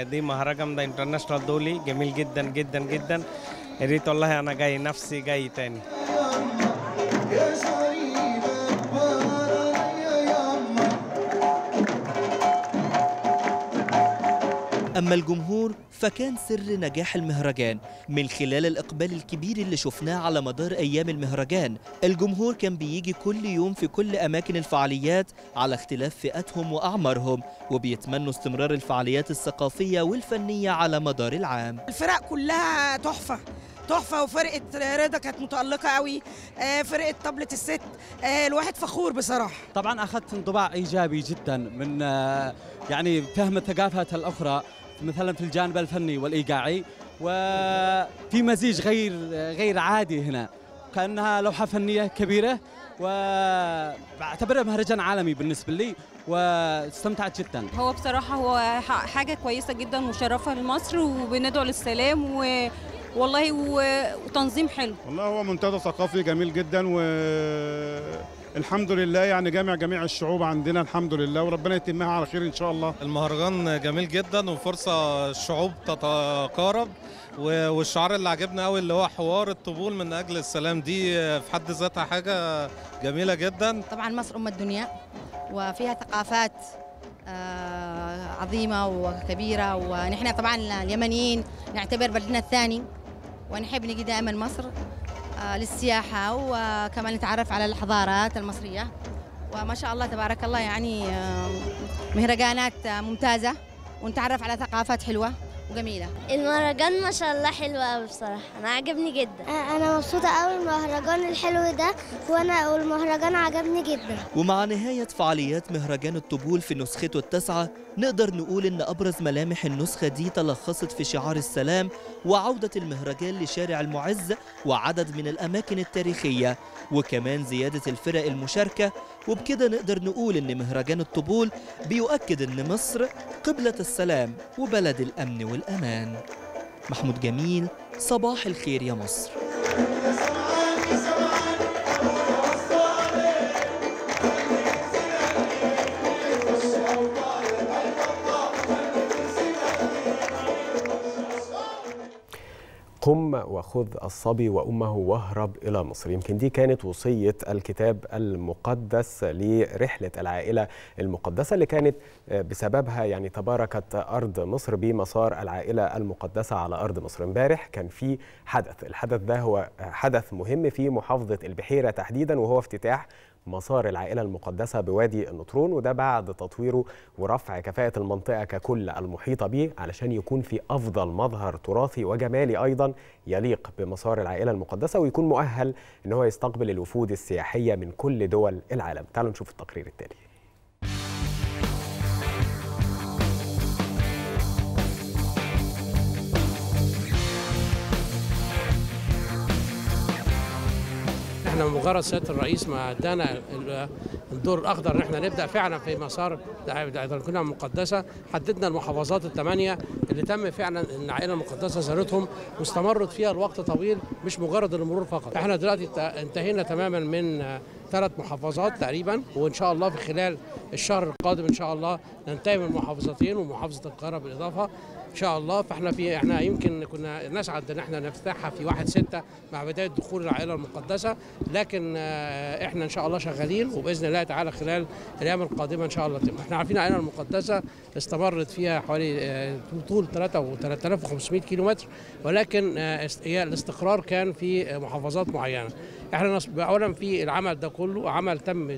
دي مهرجان ده انترناشونال دولي جميل جدا جدا جدا، يا ريت والله انا جاي نفسي جاي تاني. أما الجمهور فكان سر نجاح المهرجان من خلال الإقبال الكبير اللي شفناه على مدار أيام المهرجان. الجمهور كان بيجي كل يوم في كل أماكن الفعاليات على اختلاف فئاتهم وأعمارهم، وبيتمنوا استمرار الفعاليات الثقافية والفنية على مدار العام. الفرق كلها تحفة تحفة، وفرقة رضا كانت متألقة قوي، فرقة طبلة الست، الواحد فخور بصراحة. طبعا أخذت انطباع إيجابي جدا من يعني فهم الثقافات الأخرى، مثلا في الجانب الفني والإيقاعي، وفي مزيج غير غير عادي هنا، كأنها لوحة فنية كبيرة، وبعتبرها مهرجان عالمي بالنسبة لي، واستمتعت جدا. هو بصراحة هو حاجة كويسة جدا مشرفة لمصر، وبندعو للسلام و والله وتنظيم حلو. والله هو منتدى ثقافي جميل جدا، والحمد لله يعني جامع جميع الشعوب عندنا الحمد لله، وربنا يتمها على خير ان شاء الله. المهرجان جميل جدا وفرصه الشعوب تتقارب، والشعار اللي عجبنا قوي اللي هو حوار الطبول من اجل السلام، دي في حد ذاتها حاجه جميله جدا. طبعا مصر ام الدنيا وفيها ثقافات عظيمه وكبيره، ونحن طبعا اليمنيين نعتبر بلدنا الثاني، ونحب نجي دائما مصر للسياحة، وكمان نتعرف على الحضارات المصرية، وما شاء الله تبارك الله يعني مهرجانات ممتازة، ونتعرف على ثقافات حلوة وجميلة. المهرجان ما شاء الله حلو قوي بصراحة، أنا عجبني جدا. أنا مبسوطة قوي المهرجان الحلو ده، وأنا والمهرجان عجبني جدا. ومع نهاية فعاليات مهرجان الطبول في نسخته التاسعة، نقدر نقول إن أبرز ملامح النسخة دي تلخصت في شعار السلام وعودة المهرجان لشارع المعز وعدد من الأماكن التاريخية، وكمان زيادة الفرق المشاركة، وبكده نقدر نقول إن مهرجان الطبول بيؤكد إن مصر قبلة السلام وبلد الأمن والأمان. محمود جميل، صباح الخير يا مصر. قم وخذ الصبي وأمه واهرب إلى مصر، يمكن دي كانت وصية الكتاب المقدس لرحلة العائلة المقدسة اللي كانت بسببها يعني تباركت أرض مصر بمسار العائلة المقدسة على أرض مصر. امبارح كان في حدث، الحدث ده هو حدث مهم في محافظة البحيرة تحديدا، وهو افتتاح مسار العائلة المقدسة بوادي النطرون، وده بعد تطويره ورفع كفاءة المنطقة ككل المحيطة به علشان يكون في أفضل مظهر تراثي وجمالي أيضا يليق بمسار العائلة المقدسة، ويكون مؤهل إن هو يستقبل الوفود السياحية من كل دول العالم. تعالوا نشوف التقرير التالي. احنا بمجرد سياده الرئيس ما ادانا الدور الاخضر ان احنا نبدا فعلا في مسار العائله المقدسه، حددنا المحافظات الثمانيه اللي تم فعلا العائله المقدسه زارتهم واستمرت فيها لوقت طويل، مش مجرد المرور فقط. احنا دلوقتي انتهينا تماما من ثلاث محافظات تقريبا، وان شاء الله في خلال الشهر القادم ان شاء الله ننتهي من محافظتين ومحافظه القاهره بالاضافه ان شاء الله. فاحنا في احنا يمكن كنا نسعد ان احنا نفتحها في واحد ستة مع بدايه دخول العائله المقدسه، لكن احنا ان شاء الله شغالين، وباذن الله تعالى خلال الايام القادمه ان شاء الله تم. احنا عارفين العائله المقدسه استمرت فيها حوالي طول ثلاثة آلاف وخمسمائة كيلو متر، ولكن الاستقرار كان في محافظات معينه. احنا اولا في العمل ده كله عمل تم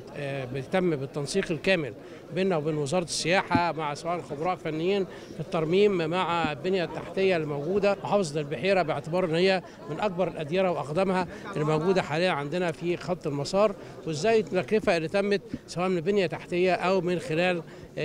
تم بالتنسيق الكامل بيننا وبين وزاره السياحه، مع سواء خبراء فنيين في الترميم مع البنيه التحتيه الموجوده. محافظه البحيره باعتبار ان هي من اكبر الاديره واقدمها الموجوده حاليا عندنا في خط المسار، وازاي التكلفه اللي تمت سواء من بنيه تحتيه او من خلال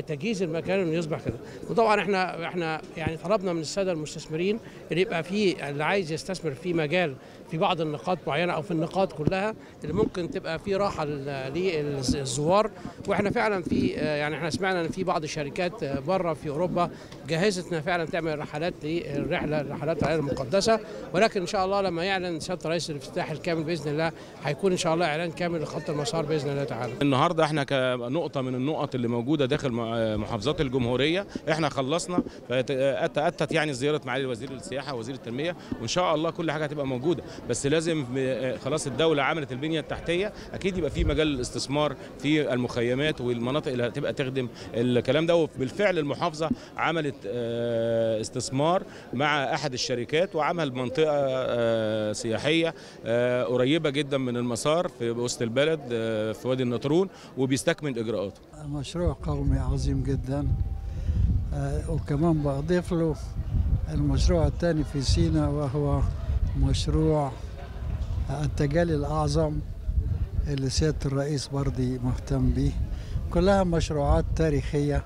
تجهيز المكان انه يصبح كده. وطبعا احنا احنا يعني طلبنا من الساده المستثمرين اللي يبقى في اللي عايز يستثمر في مجال في بعض النقاط معينه او في النقاط كلها اللي ممكن تبقى في راحه للزوار. واحنا فعلا في يعني احنا سمعنا ان في بعض الشركات بره في اوروبا جهزتنا فعلا تعمل رحلات للرحله رحلات العائله المقدسه، ولكن ان شاء الله لما يعلن سياده رئيس الافتتاح الكامل باذن الله هيكون ان شاء الله اعلان كامل لخط المسار باذن الله تعالى. النهارده احنا كنقطه من النقط اللي موجوده داخل محافظات الجمهوريه احنا خلصنا، اتأتت يعني زياره معالي وزير السياحه ووزير التنميه، وان شاء الله كل حاجه هتبقى موجوده. بس لازم خلاص الدوله عملت البنيه التحتيه، اكيد يبقى في مجال الاستثمار في المخيمات والمناطق اللي هتبقى تخدم الكلام ده. وبالفعل المحافظه عملت استثمار مع احد الشركات وعمل منطقه سياحيه قريبه جدا من المسار في وسط البلد في وادي النطرون، وبيستكمل اجراءاته. مشروع قومي عظيم جدا، وكمان بضيف له المشروع الثاني في سينا، وهو مشروع التجلي الأعظم اللي سيادة الرئيس برضه مهتم بيه. كلها مشروعات تاريخية،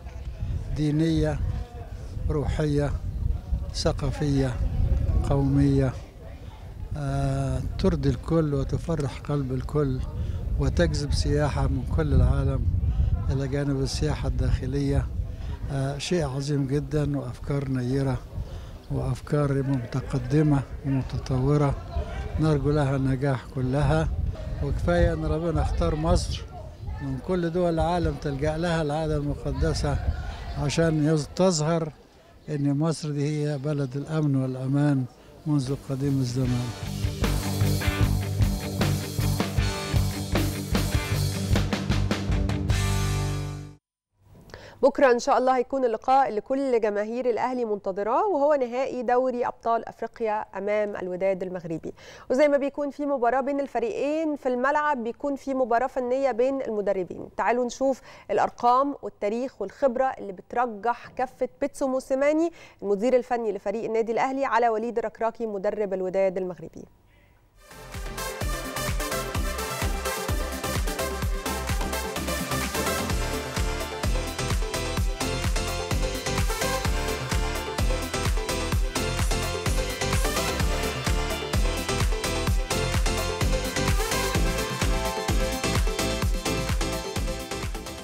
دينية، روحية، ثقافية، قومية، ترضي الكل وتفرح قلب الكل وتجذب سياحة من كل العالم إلى جانب السياحة الداخلية. شيء عظيم جدا، وأفكار نيرة وأفكار متقدمة ومتطورة، نرجو لها النجاح كلها. وكفاية أن ربنا اختار مصر من كل دول العالم تلجأ لها العادة المقدسة عشان تظهر أن مصر دي هي بلد الأمن والأمان منذ قديم الزمان. بكرة إن شاء الله هيكون اللقاء اللي كل جماهير الأهلي منتظراه، وهو نهائي دوري أبطال أفريقيا أمام الوداد المغربي. وزي ما بيكون في مباراة بين الفريقين في الملعب، بيكون في مباراة فنية بين المدربين. تعالوا نشوف الأرقام والتاريخ والخبرة اللي بترجح كفة بيتسو موسيماني المدير الفني لفريق النادي الأهلي على وليد الركراكي مدرب الوداد المغربي.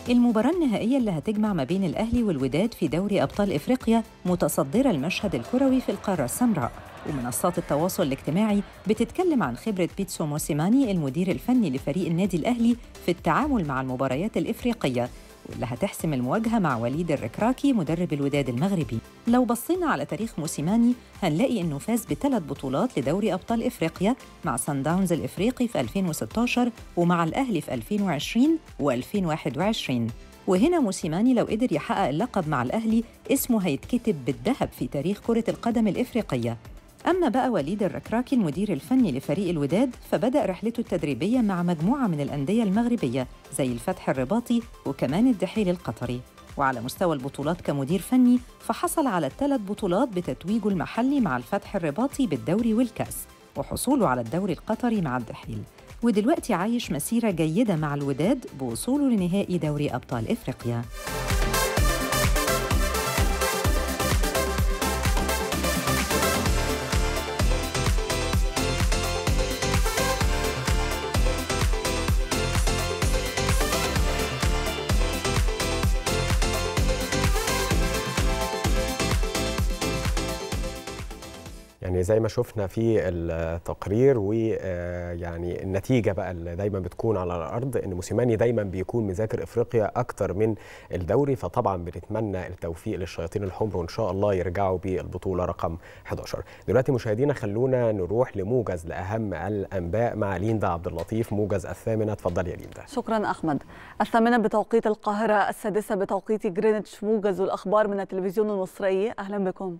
المباراة النهائية اللي هتجمع ما بين الأهلي والوداد في دوري أبطال إفريقيا متصدرة المشهد الكروي في القارة السمراء، ومنصات التواصل الاجتماعي بتتكلم عن خبرة بيتسو موسيماني المدير الفني لفريق النادي الأهلي في التعامل مع المباريات الإفريقية، واللي هتحسم المواجهة مع وليد الركراكي مدرب الوداد المغربي. لو بصينا على تاريخ موسيماني هنلاقي إنه فاز بثلاث بطولات لدوري أبطال إفريقيا، مع صن داونز الإفريقي في ألفين وستاشر ومع الأهلي في ألفين وعشرين وألفين وواحد وعشرين. وهنا موسيماني لو قدر يحقق اللقب مع الأهلي اسمه هيتكتب بالذهب في تاريخ كرة القدم الإفريقية. أما بقى وليد الركراكي المدير الفني لفريق الوداد فبدأ رحلته التدريبية مع مجموعة من الأندية المغربية زي الفتح الرباطي وكمان الدحيل القطري. وعلى مستوى البطولات كمدير فني فحصل على الثلاث بطولات بتتويجه المحلي مع الفتح الرباطي بالدوري والكأس، وحصوله على الدوري القطري مع الدحيل. ودلوقتي عايش مسيرة جيدة مع الوداد بوصوله لنهائي دوري أبطال إفريقيا. زي ما شفنا في التقرير ويعني النتيجه بقى اللي دايما بتكون على الارض ان موسيماني دايما بيكون مذاكر افريقيا اكتر من الدوري، فطبعا بنتمنى التوفيق للشياطين الحمر وان شاء الله يرجعوا بالبطوله رقم حداشر. دلوقتي مشاهدينا خلونا نروح لموجز لاهم الانباء مع ليندا عبد اللطيف، موجز الثامنه. اتفضل يا ليندا. شكرا احمد. الثامنه بتوقيت القاهره، السادسه بتوقيت جرينتش، موجز والاخبار من التلفزيون المصري. اهلا بكم.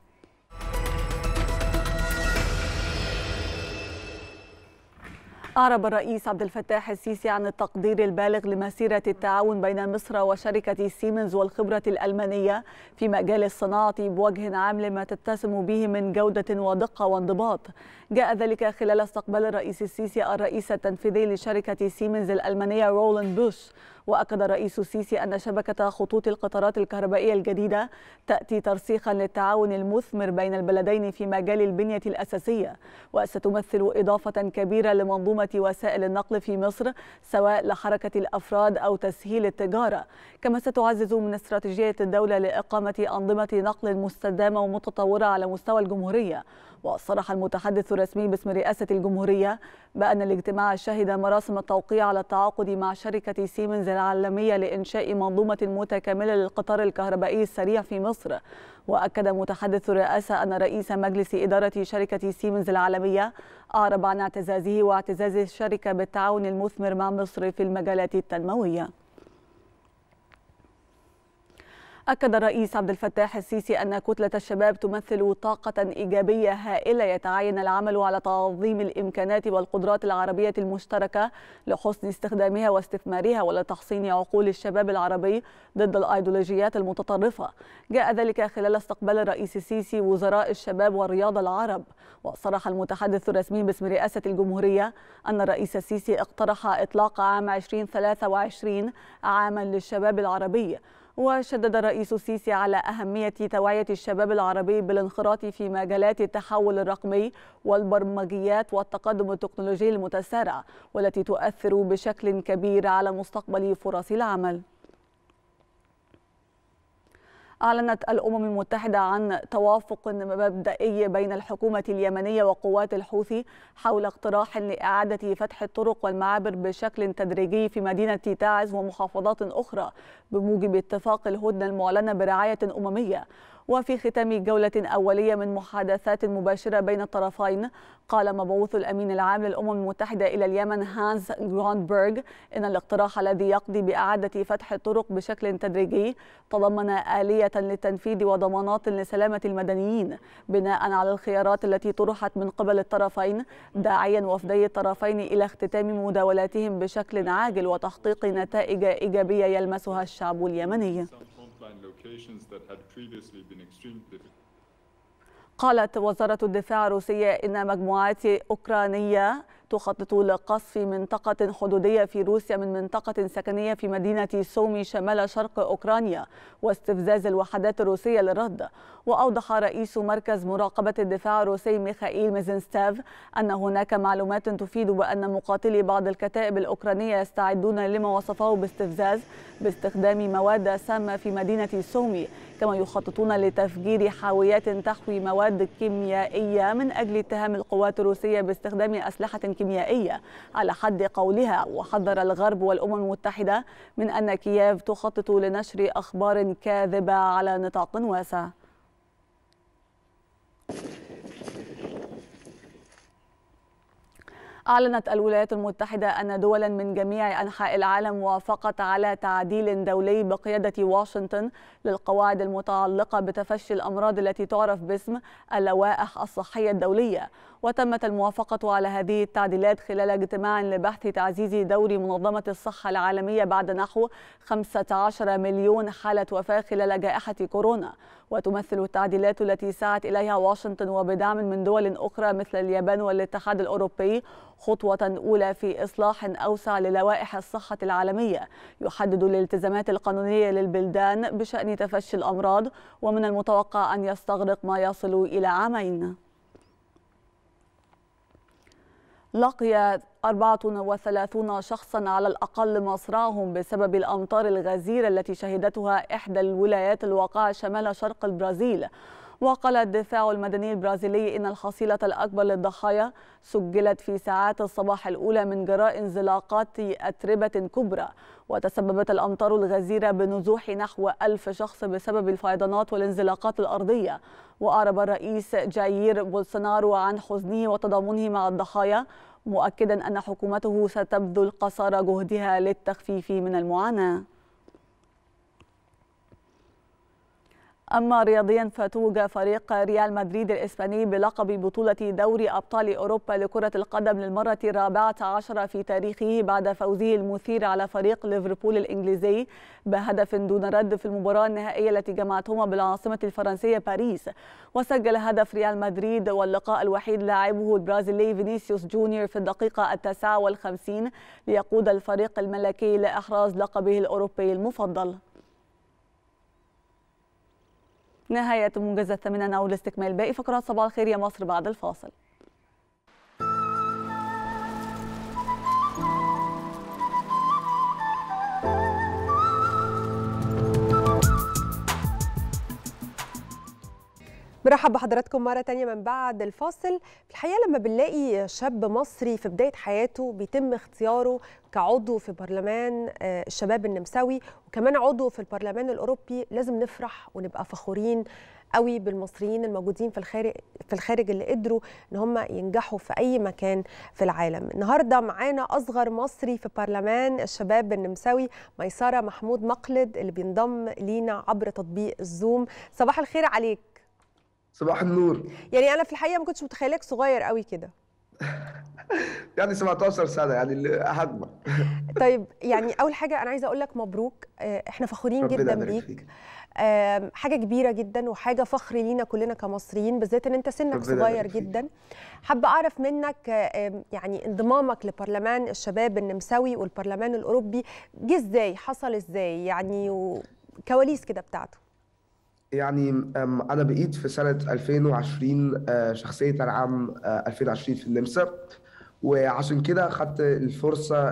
أعرب الرئيس عبد الفتاح السيسي عن التقدير البالغ لمسيرة التعاون بين مصر وشركة سيمنز والخبرة الألمانية في مجال الصناعة بوجه عام لما تتسم به من جودة ودقة وانضباط. جاء ذلك خلال استقبال الرئيس السيسي الرئيس التنفيذي لشركة سيمنز الألمانية رولاند بوش. وأكد الرئيس السيسي أن شبكة خطوط القطارات الكهربائية الجديدة تأتي ترسيخا للتعاون المثمر بين البلدين في مجال البنية الأساسية، وستمثل إضافة كبيرة لمنظومة وسائل النقل في مصر سواء لحركة الأفراد أو تسهيل التجارة، كما ستعزز من استراتيجية الدولة لإقامة أنظمة نقل مستدامة ومتطورة على مستوى الجمهورية. وصرح المتحدث الرسمي باسم رئاسة الجمهورية بأن الاجتماع شهد مراسم التوقيع على التعاقد مع شركة سيمنز العالمية لإنشاء منظومة متكاملة للقطار الكهربائي السريع في مصر. وأكد متحدث الرئاسة أن رئيس مجلس إدارة شركة سيمنز العالمية أعرب عن اعتزازه واعتزاز الشركة بالتعاون المثمر مع مصر في المجالات التنموية. أكد الرئيس عبد الفتاح السيسي أن كتلة الشباب تمثل طاقة إيجابية هائلة يتعين العمل على تعظيم الإمكانات والقدرات العربية المشتركة لحسن استخدامها واستثمارها ولتحصين عقول الشباب العربي ضد الأيديولوجيات المتطرفة. جاء ذلك خلال استقبال الرئيس السيسي وزراء الشباب والرياضة العرب. وصرح المتحدث الرسمي باسم رئاسة الجمهورية أن الرئيس السيسي اقترح إطلاق عام ألفين وثلاثة وعشرين عاما للشباب العربي. وشدد الرئيس السيسي على أهمية توعية الشباب العربي بالانخراط في مجالات التحول الرقمي والبرمجيات والتقدم التكنولوجي المتسارع والتي تؤثر بشكل كبير على مستقبل فرص العمل. أعلنت الأمم المتحدة عن توافق مبدئي بين الحكومة اليمنية وقوات الحوثي حول اقتراح لإعادة فتح الطرق والمعابر بشكل تدريجي في مدينة تعز ومحافظات أخرى بموجب اتفاق الهدنة المعلنة برعاية أممية. وفي ختام جولة أولية من محادثات مباشرة بين الطرفين، قال مبعوث الأمين العام للأمم المتحدة إلى اليمن هانس غروندبرغ إن الاقتراح الذي يقضي بإعادة فتح الطرق بشكل تدريجي تضمن آلية للتنفيذ وضمانات لسلامة المدنيين بناء على الخيارات التي طرحت من قبل الطرفين، داعيا وفدي الطرفين إلى اختتام مداولاتهم بشكل عاجل وتحقيق نتائج إيجابية يلمسها الشعب اليمني. قالت وزارة الدفاع الروسية إن مجموعات أوكرانية تخطط لقصف منطقة حدودية في روسيا من منطقة سكنية في مدينة سومي شمال شرق أوكرانيا واستفزاز الوحدات الروسية للرد. وأوضح رئيس مركز مراقبة الدفاع الروسي ميخائيل ميزنستاف أن هناك معلومات تفيد بأن مقاتلي بعض الكتائب الأوكرانية يستعدون لما وصفه باستفزاز باستخدام مواد سامة في مدينة سومي، كما يخططون لتفجير حاويات تحوي مواد كيميائية من أجل اتهام القوات الروسية باستخدام أسلحة كيميائية على حد قولها. وحذر الغرب والأمم المتحدة من أن كييف تخطط لنشر أخبار كاذبة على نطاق واسع. أعلنت الولايات المتحدة أن دولا من جميع أنحاء العالم وافقت على تعديل دولي بقيادة واشنطن للقواعد المتعلقة بتفشي الأمراض التي تعرف باسم اللوائح الصحية الدولية. وتمت الموافقة على هذه التعديلات خلال اجتماع لبحث تعزيز دور منظمة الصحة العالمية بعد نحو خمسة عشر مليون حالة وفاة خلال جائحة كورونا. وتمثل التعديلات التي سعت إليها واشنطن وبدعم من دول أخرى مثل اليابان والاتحاد الأوروبي خطوة أولى في إصلاح أوسع للوائح الصحة العالمية يحدد الالتزامات القانونية للبلدان بشأن تفشي الأمراض، ومن المتوقع أن يستغرق ما يصل إلى عامين. لقي أربعة وثلاثين شخصا على الأقل مصرعهم بسبب الأمطار الغزيرة التي شهدتها إحدى الولايات الواقعة شمال شرق البرازيل. وقال الدفاع المدني البرازيلي إن الحصيلة الأكبر للضحايا سجلت في ساعات الصباح الأولى من جراء انزلاقات أتربة كبرى. وتسببت الأمطار الغزيرة بنزوح نحو ألف شخص بسبب الفيضانات والانزلاقات الأرضية. وأعرب الرئيس جاير بولسونارو عن حزنه وتضامنه مع الضحايا، مؤكدا أن حكومته ستبذل قصارى جهدها للتخفيف من المعاناة. أما رياضيا فتوج فريق ريال مدريد الإسباني بلقب بطولة دوري أبطال أوروبا لكرة القدم للمرة الرابعة عشرة في تاريخه بعد فوزه المثير على فريق ليفربول الإنجليزي بهدف دون رد في المباراة النهائية التي جمعتهما بالعاصمة الفرنسية باريس. وسجل هدف ريال مدريد واللقاء الوحيد لاعبه البرازيلي فينيسيوس جونيور في الدقيقة التاسعة والخمسين ليقود الفريق الملكي لإحراز لقبه الأوروبي المفضل. نهاية موجز الثامنة، نعود لاستكمال باقي فقرات صباح الخير يا مصر بعد الفاصل. برحب بحضراتكم مرة تانية من بعد الفاصل. في الحقيقة لما بنلاقي شاب مصري في بداية حياته بيتم اختياره كعضو في برلمان الشباب النمساوي وكمان عضو في البرلمان الأوروبي، لازم نفرح ونبقى فخورين قوي بالمصريين الموجودين في الخارج في الخارج اللي قدروا ان هم ينجحوا في اي مكان في العالم. النهارده معانا اصغر مصري في برلمان الشباب النمساوي، ميسره محمود مقلد، اللي بينضم لينا عبر تطبيق الزوم. صباح الخير عليك. صباح النور. يعني انا في الحقيقه ما كنتش متخيلك صغير قوي كده. يعني سبعتاشر سنه يعني هضمه. طيب، يعني اول حاجه انا عايزه اقول لك مبروك، احنا فخورين جدا بيك، حاجه كبيره جدا وحاجه فخر لينا كلنا كمصريين، بالذات ان انت سنك صغير جدا. حابه اعرف منك يعني انضمامك لبرلمان الشباب النمساوي والبرلمان الاوروبي جه ازاي، حصل ازاي يعني، وكواليس كده بتاعته. يعني انا بقيت في سنه ألفين وعشرين شخصيه العام ألفين وعشرين في النمسا، وعشان كده خدت الفرصه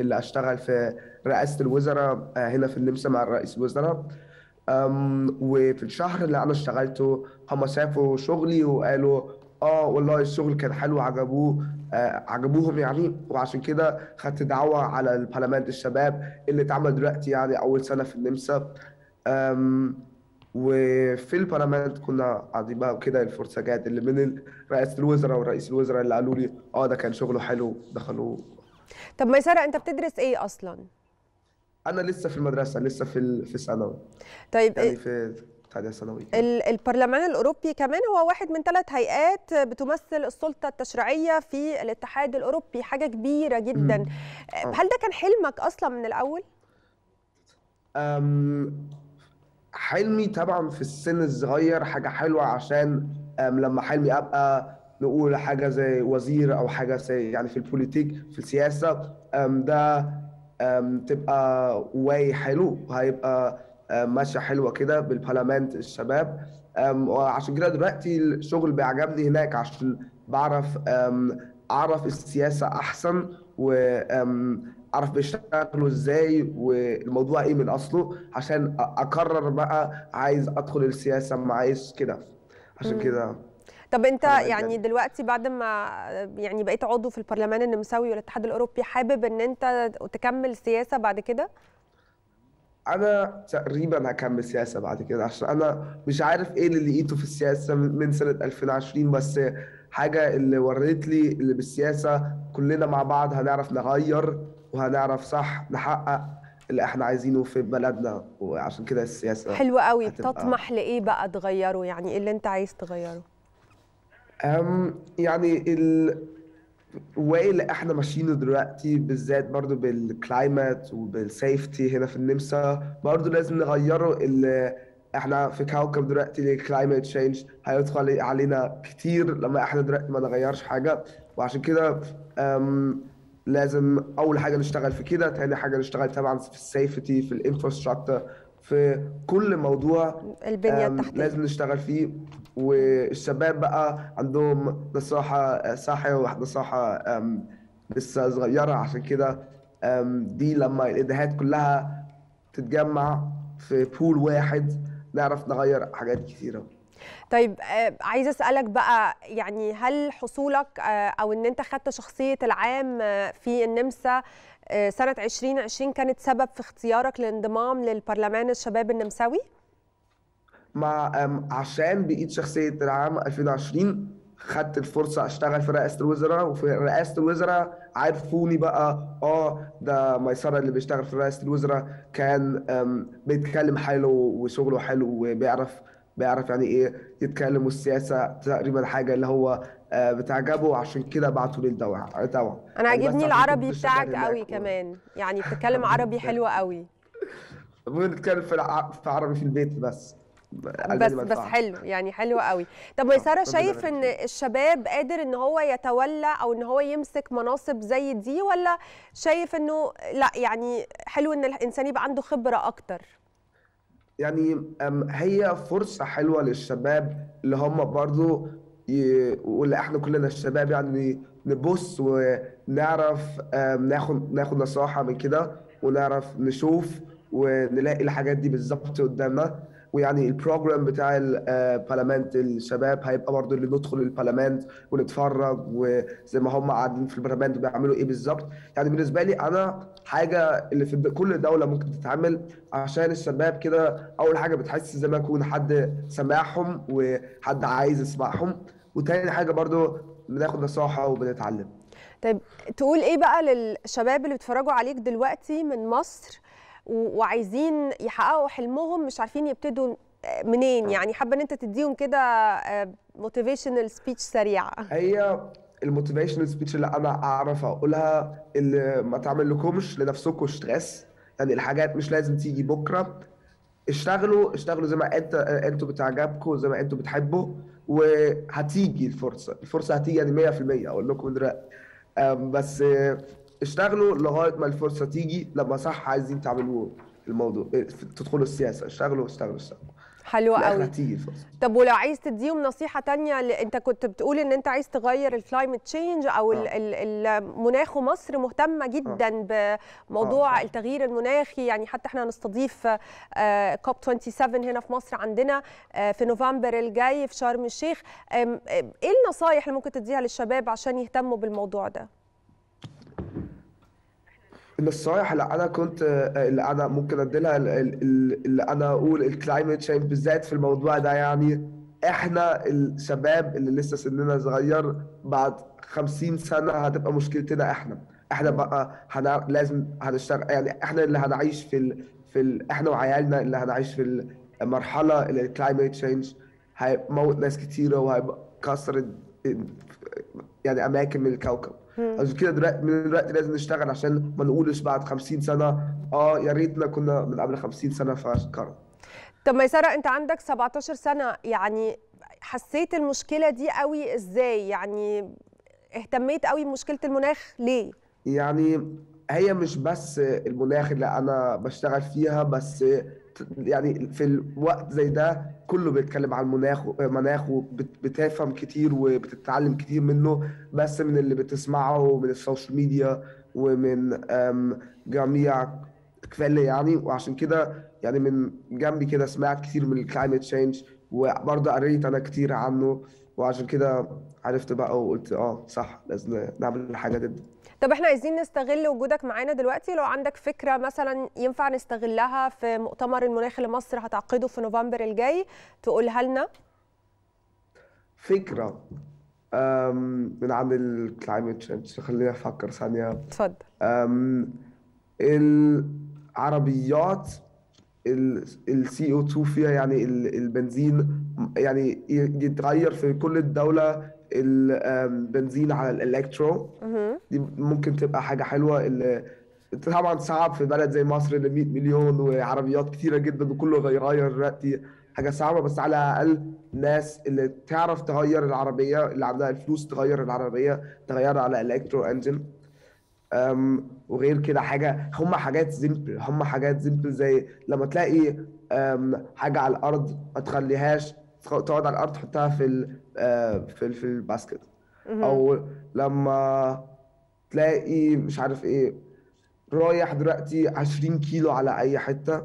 اللي اشتغل في رئاسه الوزراء هنا في النمسا مع الرئيس الوزراء. وفي الشهر اللي انا اشتغلته هم شافوا شغلي وقالوا اه والله الشغل كان حلو، عجبوه عجبوهم يعني، وعشان كده خدت دعوه على البرلمان الشباب اللي اتعمل دلوقتي يعني اول سنه في النمسا. وفي البرلمان كنا قاعدين بقى وكده، الفرصه جت اللي من رئاسه الوزراء ورئيس الوزراء اللي قالوا لي اه ده كان شغله حلو دخلوه. طب ميسره، انت بتدرس ايه اصلا؟ انا لسه في المدرسه، لسه في في ثانوي. طيب، يعني في ثانيه ثانوي. البرلمان الاوروبي كمان هو واحد من ثلاث هيئات بتمثل السلطه التشريعيه في الاتحاد الاوروبي، حاجه كبيره جدا. مم. هل ده كان حلمك اصلا من الاول؟ امم حلمي طبعا في السن الصغير حاجه حلوه، عشان لما حلمي ابقى نقول حاجه زي وزير او حاجه زي يعني في البوليتيك في السياسه، ده تبقى واي حلو، هيبقى ماشيه حلوه كده بالبرلمان الشباب. وعشان كده دلوقتي الشغل بيعجبني هناك، عشان بعرف اعرف السياسه احسن و اعرف بيشتغلوا ازاي والموضوع ايه من اصله، عشان اقرر بقى عايز ادخل السياسه ما عايز كده، عشان كده. طب انت يعني دلوقتي بعد ما يعني بقيت عضو في البرلمان النمساوي والاتحاد الاوروبي، حابب ان انت تكمل سياسه بعد كده؟ انا تقريبا هكمل سياسه بعد كده، عشان انا مش عارف ايه اللي لقيته في السياسه من سنه ألفين وعشرين، بس حاجه اللي وريت لي اللي بالسياسه كلنا مع بعض هنعرف نغير وهنعرف صح نحقق اللي احنا عايزينه في بلدنا، وعشان كده السياسه حلوه قوي. بتطمح لايه بقى تغيره، يعني ايه اللي انت عايز تغيره؟ امم يعني الواي اللي احنا ماشيينه دلوقتي بالذات برضو بالكلايمات وبالسيفتي هنا في النمسا، برضو لازم نغيره. اللي احنا في كوكب دلوقتي الكلايمات تشينج هيدخل علينا كتير لما احنا دلوقتي ما نغيرش حاجه، وعشان كده امم لازم اول حاجه نشتغل في كده، ثاني حاجه نشتغل طبعا في السيفتي في الانفراستراكشر في كل موضوع البنيه التحتيه لازم نشتغل فيه. والشباب بقى عندهم نصاحه صاحيه ونصاحه لسه صغيره، عشان كده دي لما الادهات كلها تتجمع في بول واحد نعرف نغير حاجات كثيره. طيب، عايزه اسالك بقى، يعني هل حصولك او ان انت خدت شخصيه العام في النمسا سنه ألفين وعشرين كانت سبب في اختيارك للانضمام للبرلمان الشباب النمساوي؟ مع عشان بقيت شخصيه العام ألفين وعشرين خدت الفرصه اشتغل في رئاسه الوزراء، وفي رئاسه الوزراء عرفوني بقى اه ده ميسره اللي بيشتغل في رئاسه الوزراء كان بيتكلم حلو وشغله حلو وبيعرف بيعرف يعني ايه يتكلم، والسياسه تقريبا حاجه اللي هو بتعجبه، عشان كده بعتوا لي الدوعه. طبعا انا عاجبني العربي بتاعك قوي كمان، يعني بتتكلم عربي حلو قوي. بنتكلم في عربي في البيت بس بس بس حلو، يعني حلو قوي. طب ميسره، شايف ان الشباب قادر ان هو يتولى او ان هو يمسك مناصب زي دي، ولا شايف انه لا، يعني حلو ان الانسان يبقى عنده خبره اكتر؟ يعني هي فرصة حلوة للشباب اللي هم برضو ي... واللي احنا كلنا الشباب يعني نبص ونعرف ناخد ناخد نصايح من كده، ونعرف نشوف ونلاقي الحاجات دي بالظبط قدامنا، ويعني البروجرام بتاع البرلمانت الشباب هيبقى برضه اللي ندخل البرلمانت ونتفرج وزي ما هم قاعدين في البرلمانت بيعملوا ايه بالظبط. يعني بالنسبه لي انا حاجه اللي في كل دوله ممكن تتعمل عشان الشباب كده، اول حاجه بتحس زي ما يكون حد سمعهم وحد عايز يسمعهم، وتاني حاجه برضه بناخد نصايح وبنتعلم. طيب تقول ايه بقى للشباب اللي بيتفرجوا عليك دلوقتي من مصر وعايزين يحققوا حلمهم مش عارفين يبتدوا منين؟ يعني حابه ان انت تديهم كده موتيفيشنال سبيتش سريعه. هي الموتيفيشنال سبيتش اللي انا اعرف اقولها اللي ما تعملكمش لنفسكم ستريس، يعني الحاجات مش لازم تيجي بكره، اشتغلوا اشتغلوا زي ما انت انتوا بتعجبكم زي ما انتوا بتحبوا وهتيجي الفرصه، الفرصه هتيجي يعني مية في المية اقول لكم دلوقتي، بس اشتغلوا لغايه ما الفرصه تيجي. لما صح عايزين تعملوا الموضوع تدخلوا السياسه، اشتغلوا اشتغلوا اشتغلوا. حلو قوي. طب ولو عايز تديهم نصيحه ثانيه، انت كنت بتقول ان انت عايز تغير الكلايمت تشينج او المناخ، ومصر مهتمه جدا بموضوع التغيير المناخي، يعني حتى احنا هنستضيف كوب سبعة وعشرين هنا في مصر عندنا في نوفمبر الجاي في شرم الشيخ. ايه النصايح اللي ممكن تديها للشباب عشان يهتموا بالموضوع ده؟ النصايح اللي انا كنت اللي انا ممكن اديلها اللي انا اقول الكلايمت تشينج بالذات في الموضوع ده، يعني احنا الشباب اللي لسه سننا صغير بعد خمسين سنه هتبقى مشكلتنا احنا، احنا بقى هنع... لازم هنشتغل، يعني احنا اللي هنعيش في ال... في ال... احنا وعيالنا اللي هنعيش في المرحله اللي الكلايمت تشينج هيموت ناس كتيره وهيبقى كسر يعني اماكن من الكوكب. عشان كده دلوقتي من دلوقتي لازم نشتغل عشان ما نقولش بعد خمسين سنه اه يا ريتنا كنا من قبل خمسين سنه فكرنا. طب ميسره انت عندك سبعتاشر سنه، يعني حسيت المشكله دي قوي ازاي؟ يعني اهتميت قوي بمشكله المناخ ليه؟ يعني هي مش بس المناخ اللي انا بشتغل فيها، بس يعني في الوقت زي ده كله بيتكلم عن مناخ مناخه، بتفهم كتير وبتتعلم كتير منه بس من اللي بتسمعه من السوشيال ميديا ومن جميع كفاله يعني. وعشان كده يعني من جنبي كده سمعت كتير من الكلايمت تشينج وبرضه قريت انا كتير عنه، وعشان كده عرفت بقى وقلت اه صح لازم نعمل الحاجه دي. طب احنا عايزين نستغل وجودك معانا دلوقتي، لو عندك فكرة مثلا ينفع نستغلها في مؤتمر المناخ اللي مصر هتعقده في نوفمبر الجاي تقولها لنا. فكرة من عند الكلايمت تشينج، خليني افكر ثانية. اتفضل. العربيات السي او اتنين فيها يعني البنزين يعني يتغير في كل الدولة البنزين على الالكترو، دي ممكن تبقى حاجه حلوه. اللي طبعا صعب في بلد زي مصر اللي مية مليون وعربيات كتيره جدا وكله غير دلوقتي، حاجه صعبه، بس على الاقل الناس اللي تعرف تغير العربيه اللي عندها الفلوس تغير العربيه تغيرها على الالكترو انجن. وغير كده حاجه هم حاجات سيمبل، هم حاجات سيمبل زي لما تلاقي حاجه على الارض ما تخليهاش تقعد على الارض، تحطها في في في الباسكت، او لما تلاقي مش عارف ايه رايح دلوقتي عشرين كيلو على اي حته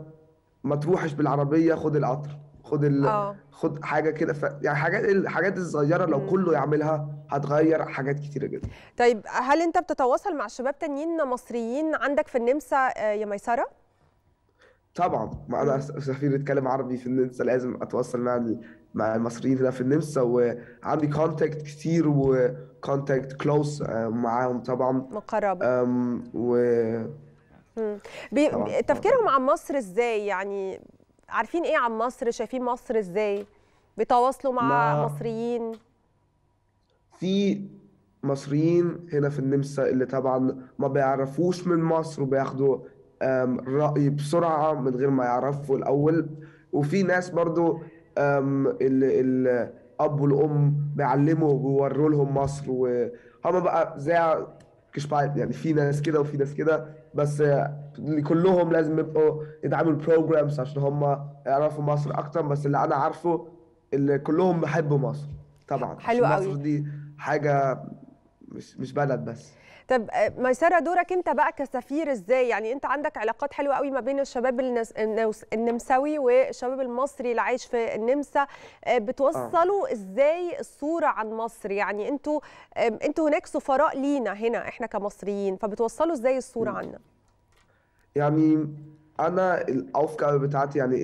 ما تروحش بالعربيه، خد القطر، خد ال... خد حاجه كده ف... يعني حاجات الحاجات الصغيره لو كله يعملها هتغير حاجات كتيره جدا. طيب هل انت بتتواصل مع شباب تانيين مصريين عندك في النمسا يا ميسره؟ طبعا ما انا سفير اتكلم عربي في النمسا، لازم اتواصل مع مع المصريين هنا في النمسا، وعندي كونتاكت كتير وكونتاكت كلوز معاهم طبعا مقرب. و بي... طبعاً. تفكيرهم عن مصر ازاي؟ يعني عارفين ايه عن مصر؟ شايفين مصر ازاي؟ بيتواصلوا مع, مع مصريين؟ في مصريين هنا في النمسا اللي طبعا ما بيعرفوش من مصر وبياخدوا رأي بسرعة من غير ما يعرفوا الأول، وفي ناس برضو الأب والأم بيعلموا وبيوروا لهم مصر وهم بقى زي كشبايت، يعني في ناس كده وفي ناس كده، بس كلهم لازم يبقوا يدعموا البروجرامز عشان هم يعرفوا مصر أكتر. بس اللي أنا عارفه اللي كلهم بيحبوا مصر طبعا. حلو قوي. مصر دي حاجة مش مش بلد بس. طب ميسره، دورك انت بقى كسفير ازاي؟ يعني انت عندك علاقات حلوه قوي ما بين الشباب النس... النمساوي والشباب المصري اللي عايش في النمسا، بتوصلوا آه. ازاي الصوره عن مصر؟ يعني انتوا انتوا هناك سفراء لينا هنا احنا كمصريين، فبتوصلوا ازاي الصوره عنا؟ يعني انا الاوفكار بتاعتي، يعني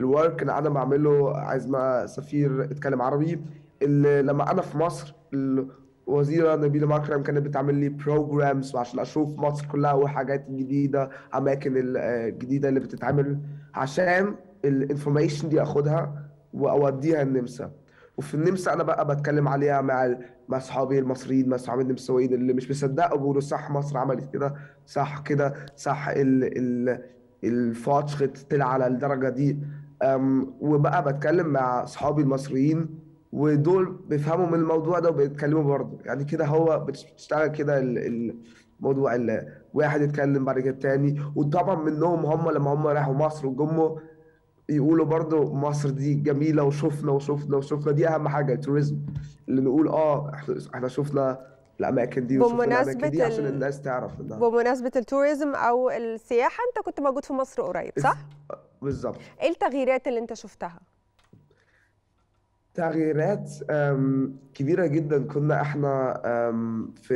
الورك اللي انا بعمله، عايز ما سفير اتكلم عربي. لما انا في مصر الوزيره نبيله مكرم كانت بتعمل لي بروجرامز عشان اشوف مصر كلها وحاجات جديده، اماكن الجديده اللي بتتعمل، عشان الانفورميشن دي اخدها واوديها النمسا. وفي النمسا انا بقى بتكلم عليها مع مع اصحابي المصريين، مع اصحابي النمساويين اللي مش بيصدقوا، بيقولوا صح مصر عملت كده، صح كده، صح الفاتش طلع على الدرجه دي. وبقى بتكلم مع اصحابي المصريين، ودول بيفهموا من الموضوع ده وبيتكلموا برضه. يعني كده هو بتشتغل كده الموضوع، الواحد يتكلم بعد كده الثاني. وطبعا منهم هم لما هم راحوا مصر وجموا يقولوا برضه مصر دي جميله، وشفنا وشفنا وشفنا. دي اهم حاجه التوريزم، اللي نقول اه احنا شفنا الاماكن دي وشفنا الاماكن دي عشان الناس تعرف ده. بمناسبه التوريزم او السياحه، انت كنت موجود في مصر قريب صح؟ بالظبط. ايه التغييرات اللي انت شفتها؟ تغييرات كبيرة جدا. كنا احنا في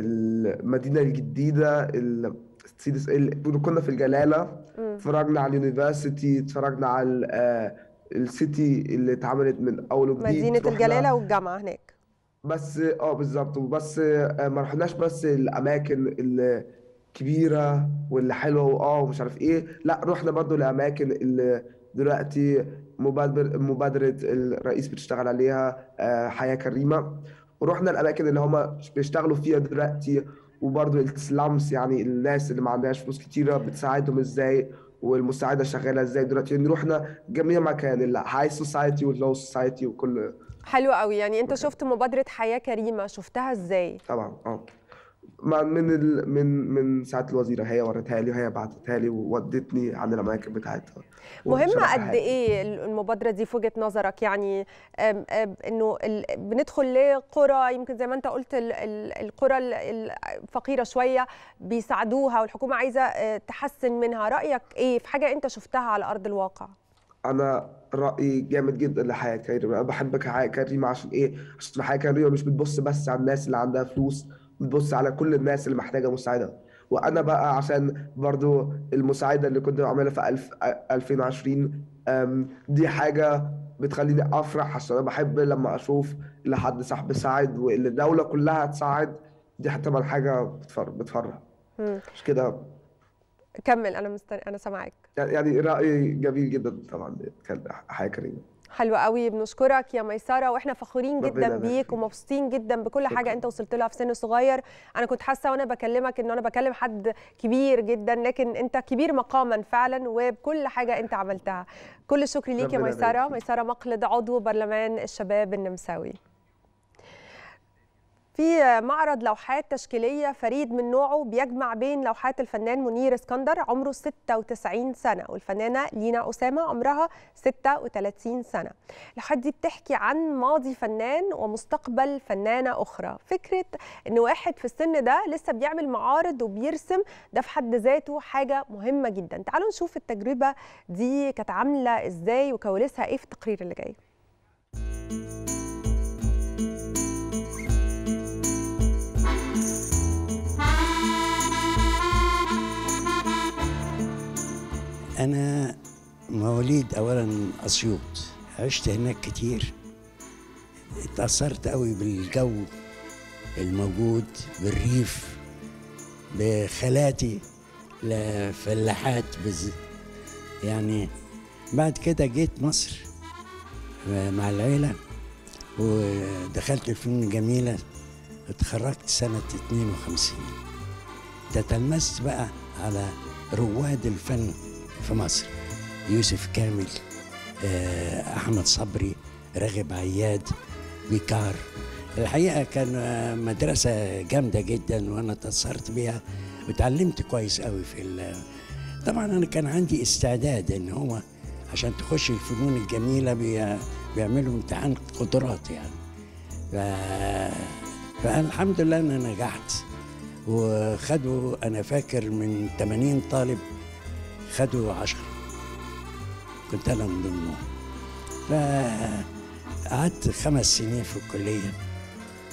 المدينة الجديدة، كنا في الجلالة، اتفرجنا على اليونيفرسيتي، اتفرجنا على السيتي اللي اتعملت من اول وجديد، مدينة الجلالة والجامعة هناك. بس اه بالظبط، بس ما رحناش بس الاماكن الكبيرة واللي حلوة واه ومش عارف ايه، لا رحنا برضه الاماكن اللي دلوقتي مبادرة الرئيس بتشتغل عليها، حياة كريمة. ورحنا الأماكن اللي هم بيشتغلوا فيها دلوقتي، وبرضه السلامس، يعني الناس اللي ما عندهاش فلوس كتيرة بتساعدهم إزاي، والمساعدة شغالة إزاي دلوقتي. يعني رحنا جميع مكان، الهاي سوسايتي واللو سوسايتي وكل. حلو قوي. يعني أنت شفت مبادرة حياة كريمة، شفتها إزاي؟ طبعًا أه من ال... من من ساعه الوزيره، هي ورتها لي وهي بعتتها لي وودتني على الاماكن بتاعتها. مهمه قد ايه المبادره دي في وجهه نظرك؟ يعني أم أم انه ال... بندخل لقرى، يمكن زي ما انت قلت ال... القرى الفقيره شويه بيساعدوها، والحكومه عايزه تحسن منها. رايك ايه في حاجه انت شفتها على ارض الواقع؟ انا رايي جامد جدا لحياه كريمه. انا بحب حياه كريمه عشان ايه؟ عشان حياه كريمه مش بتبص بس على الناس اللي عندها فلوس، بتبص على كل الناس اللي محتاجه مساعده. وانا بقى عشان برضو المساعده اللي كنت بعملها في ألفين وعشرين دي حاجه بتخليني افرح، عشان انا بحب لما اشوف اللي حد صاحبي ساعد واللي الدوله كلها تساعد، دي حتى بقى حاجه بتفرح. مش كده؟ كمل، انا مستني، انا سامعاك. يعني رايي جميل جدا طبعا، كان حاجه كريمه. حلو قوي. بنشكرك يا ميسره، واحنا فخورين جدا بيك ومبسوطين جدا بكل حاجه انت وصلت لها في سن صغير. انا كنت حاسه وانا بكلمك ان انا بكلم حد كبير جدا، لكن انت كبير مقاما فعلا وبكل حاجه انت عملتها. كل الشكر ليك يا ميسره. ميسره مقلد، عضو برلمان الشباب النمساوي. في معرض لوحات تشكيلية فريد من نوعه بيجمع بين لوحات الفنان منير اسكندر عمره ستة وتسعين سنة والفنانة لينا أسامة عمرها ستة وثلاثين سنة. اللوحات دي بتحكي عن ماضي فنان ومستقبل فنانة أخرى. فكرة إن واحد في السن ده لسه بيعمل معارض وبيرسم، ده في حد ذاته حاجة مهمة جدا. تعالوا نشوف التجربة دي كانت عاملة إزاي وكواليسها إيه في التقرير اللي جاي. أنا مواليد أولاً أسيوط، عشت هناك كتير، اتأثرت قوي بالجو الموجود، بالريف، بخالاتي لفلاحات بز... يعني بعد كده جيت مصر مع العيلة ودخلت الفنون الجميلة، اتخرجت سنة اتنين وخمسين. تتلمست بقى على رواد الفن في مصر، يوسف كامل، أحمد صبري، راغب عياد، بيكار. الحقيقة كان مدرسة جامدة جدا وأنا تأثرت بيها وتعلمت كويس قوي في. طبعا أنا كان عندي استعداد إن هو عشان تخش الفنون الجميلة بيعملوا امتحان قدرات يعني. فالحمد لله أنا نجحت وخدوا أنا فاكر من ثمانين طالب خدوا عشرة، كنت أنا من ضمنهم. فقعدت خمس سنين في الكلية،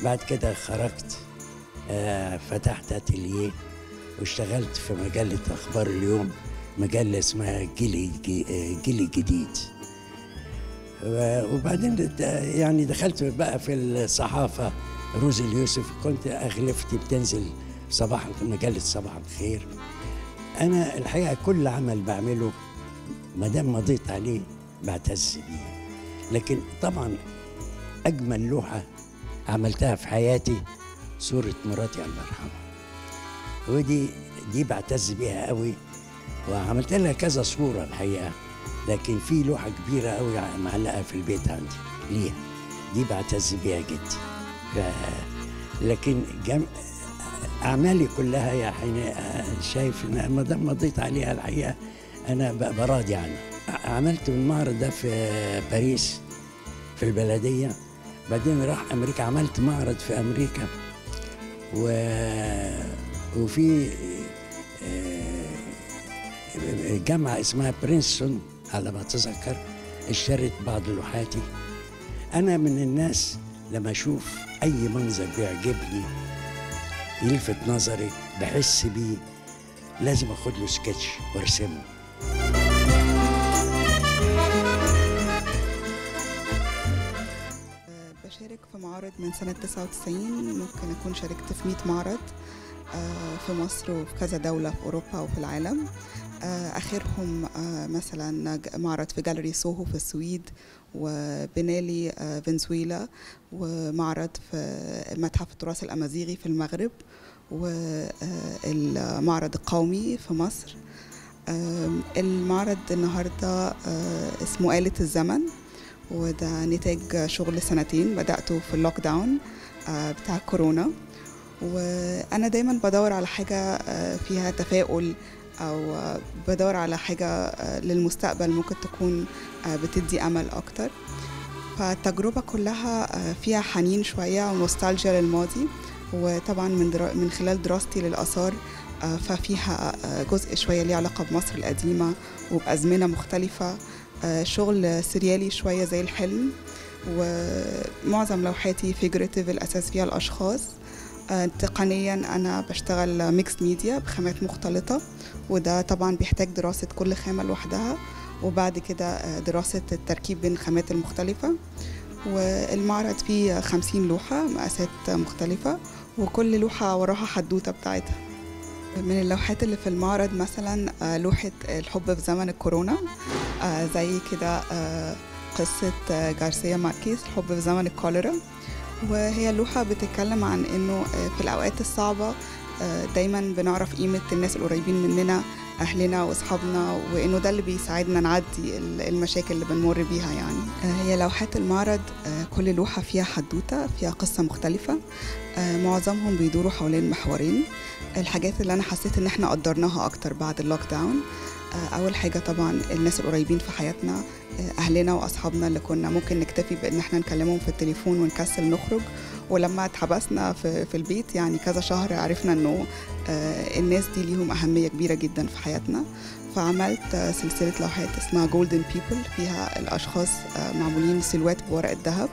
بعد كده خرجت فتحت أتيليه واشتغلت في مجلة أخبار اليوم، مجلة اسمها جيل جيل جديد. وبعدين يعني دخلت بقى في الصحافة، روزي اليوسف كنت أغلفتي بتنزل صباح مجلة صباح الخير. أنا الحقيقة كل عمل بعمله ما دام مضيت عليه بعتز بيه، لكن طبعا أجمل لوحة عملتها في حياتي صورة مراتي الله يرحمها، ودي دي بعتز بيها قوي، وعملت لها كذا صورة الحقيقة، لكن في لوحة كبيرة قوي معلقة في البيت عندي ليها، دي بعتز بيها جدا. ف... لكن جم... أعمالي كلها يعني شايف إن ما دام مضيت عليها الحقيقة أنا براضي عنها. عملت المعرض ده في باريس في البلدية، بعدين راح أمريكا، عملت معرض في أمريكا و... وفي جامعة اسمها برينستون على ما أتذكر اشترت بعض لوحاتي. أنا من الناس لما أشوف أي منظر بيعجبني يلفت نظري بحس بيه لازم أخد له سكتش وأرسمه. بشارك في معارض من سنة تسعة وتسعين، ممكن أكون شاركت في مئة معرض في مصر وفي كذا دولة في أوروبا وفي العالم. آخرهم مثلا معرض في جاليري سوهو في السويد، وبنالي فنزويلا، ومعرض في متحف التراث الأمازيغي في المغرب، والمعرض القومي في مصر. المعرض النهاردة اسمه آلة الزمن، وده نتاج شغل سنتين بدأته في اللوك داون بتاع كورونا، وأنا دايما بدور على حاجة فيها تفاؤل، أو بدور على حاجة للمستقبل ممكن تكون بتدي أمل أكتر. فالتجربة كلها فيها حنين شوية ونوستالجيا للماضي، وطبعا من, درا... من خلال دراستي للآثار ففيها جزء شوية ليه علاقة بمصر القديمة وبأزمنة مختلفة، شغل سريالي شوية زي الحلم، ومعظم لوحاتي فيجريتيف الأساس فيها الأشخاص. تقنيا أنا بشتغل ميكس ميديا بخامات مختلطة، وده طبعا بيحتاج دراسة كل خامة لوحدها، وبعد كده دراسة التركيب بين الخامات المختلفة. والمعرض فيه خمسين لوحة مقاسات مختلفة، وكل لوحة وراها حدوتة بتاعتها. من اللوحات اللي في المعرض مثلا لوحة الحب في زمن الكورونا، زي كده قصة غارسيا ماركيز الحب في زمن الكوليرا، وهي اللوحة بتتكلم عن إنه في الأوقات الصعبة دايما بنعرف قيمة الناس القريبين مننا، أهلنا وأصحابنا، وإنه ده اللي بيساعدنا نعدي المشاكل اللي بنمر بيها. يعني هي لوحات المعرض كل لوحة فيها حدوتة فيها قصة مختلفة، معظمهم بيدوروا حوالين محورين، الحاجات اللي أنا حسيت إن إحنا قدرناها أكتر بعد اللوك داون. أول حاجة طبعا الناس القريبين في حياتنا، أهلنا وأصحابنا اللي كنا ممكن نكتفي بأن احنا نكلمهم في التليفون ونكسل نخرج، ولما اتحبسنا في, في البيت يعني كذا شهر عرفنا أنه الناس دي ليهم أهمية كبيرة جدا في حياتنا. فعملت سلسلة لوحات اسمها جولدن بيبل، فيها الأشخاص معمولين سلوات بورق الذهب.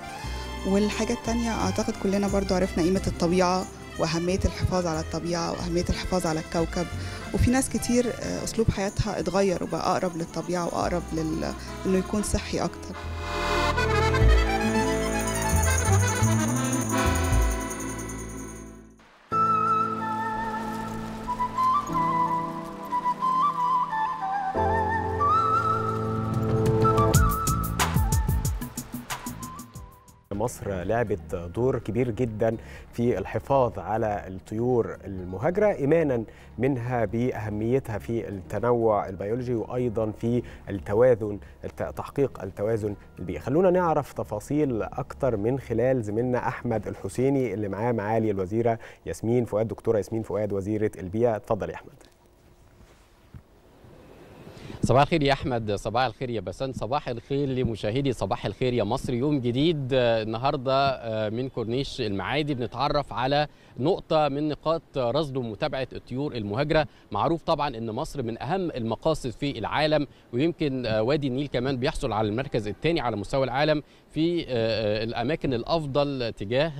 والحاجة التانية أعتقد كلنا برضو عرفنا قيمة الطبيعة وأهمية الحفاظ على الطبيعة وأهمية الحفاظ على الكوكب، وفي ناس كتير أسلوب حياتها اتغير وبقى أقرب للطبيعة وأقرب لل... إنه يكون صحي أكتر. مصر لعبت دور كبير جدا في الحفاظ على الطيور المهاجرة، إيمانا منها بأهميتها في التنوع البيولوجي وأيضا في التوازن، تحقيق التوازن البيئي. خلونا نعرف تفاصيل أكتر من خلال زميلنا أحمد الحسيني اللي معاه معالي الوزيرة ياسمين فؤاد، دكتورة ياسمين فؤاد وزيرة البيئة. اتفضل يا أحمد. صباح الخير يا أحمد، صباح الخير يا بسان، صباح الخير لمشاهدي صباح الخير يا مصر. يوم جديد النهاردة من كورنيش المعادي بنتعرف على نقطة من نقاط رصد ومتابعة الطيور المهاجرة. معروف طبعا أن مصر من أهم المقاصد في العالم، ويمكن وادي النيل كمان بيحصل على المركز الثاني على مستوى العالم في الأماكن الأفضل تجاه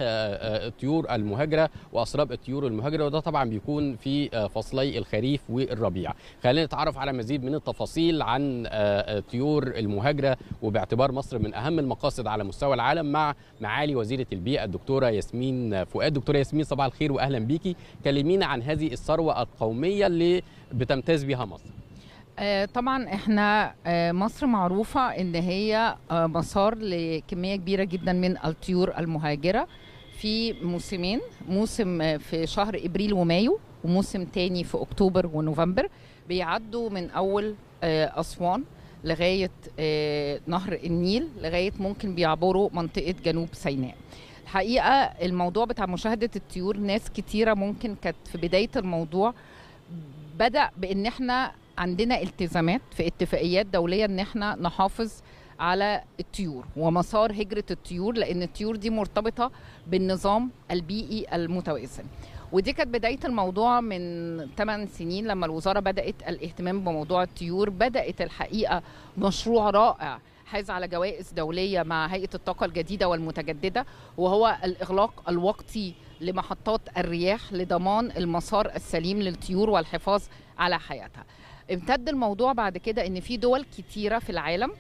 الطيور المهاجرة وأسراب الطيور المهاجرة، وده طبعا بيكون في فصلي الخريف والربيع. خلينا نتعرف على مزيد من التفاصيل عن الطيور المهاجرة وباعتبار مصر من أهم المقاصد على مستوى العالم مع معالي وزيرة البيئة الدكتورة ياسمين فؤاد. دكتورة ياسمين، صباح الخير وأهلا بيكي. كلمينا عن هذه الثروة القومية اللي بتمتاز بها مصر. طبعا احنا مصر معروفة ان هي مسار لكمية كبيرة جدا من الطيور المهاجرة في موسمين، موسم في شهر إبريل ومايو وموسم تاني في أكتوبر ونوفمبر. بيعدوا من أول أسوان لغاية نهر النيل، لغاية ممكن بيعبروا منطقة جنوب سيناء. الحقيقة الموضوع بتاع مشاهدة الطيور، ناس كتيرة ممكن كانت في بداية الموضوع بدأ بأن احنا عندنا التزامات في اتفاقيات دولية أن احنا نحافظ على الطيور ومسار هجرة الطيور، لأن الطيور دي مرتبطة بالنظام البيئي المتوازن. ودي كانت بداية الموضوع من ثمان سنين لما الوزارة بدأت الاهتمام بموضوع الطيور. بدأت الحقيقة مشروع رائع حاز على جوائز دولية مع هيئة الطاقة الجديدة والمتجددة، وهو الإغلاق الوقتي لمحطات الرياح لضمان المسار السليم للطيور والحفاظ على حياتها. امتد الموضوع بعد كده ان في دول كتيرة في العالم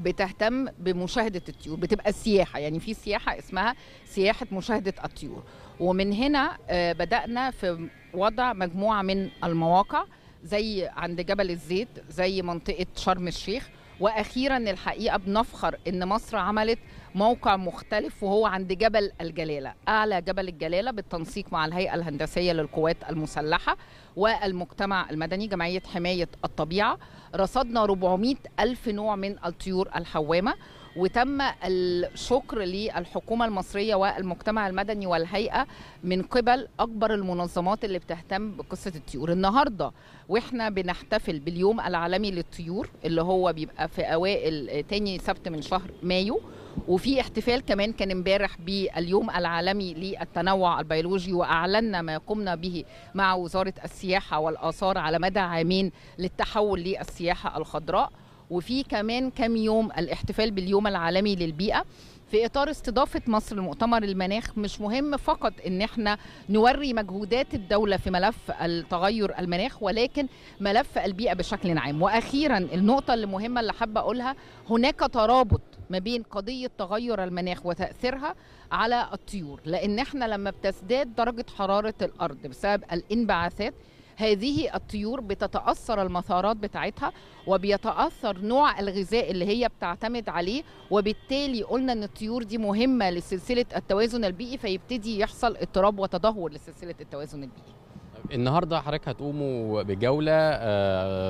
بتهتم بمشاهدة الطيور، بتبقى سياحة، يعني في سياحة اسمها سياحة مشاهدة الطيور. ومن هنا بدأنا في وضع مجموعة من المواقع زي عند جبل الزيت، زي منطقة شرم الشيخ، وأخيرا الحقيقة بنفخر إن مصر عملت موقع مختلف وهو عند جبل الجلالة، أعلى جبل الجلالة، بالتنسيق مع الهيئة الهندسية للقوات المسلحة والمجتمع المدني جمعية حماية الطبيعة. رصدنا أربعمائة ألف نوع من الطيور الحوامة، وتم الشكر للحكومة المصرية والمجتمع المدني والهيئة من قبل أكبر المنظمات اللي بتهتم بقصة الطيور. النهاردة وإحنا بنحتفل باليوم العالمي للطيور اللي هو بيبقى في أوائل تاني سبت من شهر مايو، وفي احتفال كمان كان امبارح باليوم العالمي للتنوع البيولوجي، واعلنا ما قمنا به مع وزارة السياحة والآثار على مدى عامين للتحول للسياحة الخضراء. وفي كمان كم يوم الاحتفال باليوم العالمي للبيئة في إطار استضافة مصر لمؤتمر المناخ. مش مهم فقط إن احنا نوري مجهودات الدولة في ملف التغير المناخ، ولكن ملف البيئة بشكل عام. وأخيرا النقطة المهمة اللي حابة أقولها، هناك ترابط ما بين قضية تغير المناخ وتأثيرها على الطيور، لأن احنا لما بتزداد درجة حرارة الأرض بسبب الانبعاثات هذه الطيور بتتأثر المسارات بتاعتها وبيتأثر نوع الغذاء اللي هي بتعتمد عليه، وبالتالي قلنا ان الطيور دي مهمة لسلسلة التوازن البيئي، فيبتدي يحصل اضطراب وتدهور لسلسلة التوازن البيئي. النهارده حضرتك هتقوموا بجوله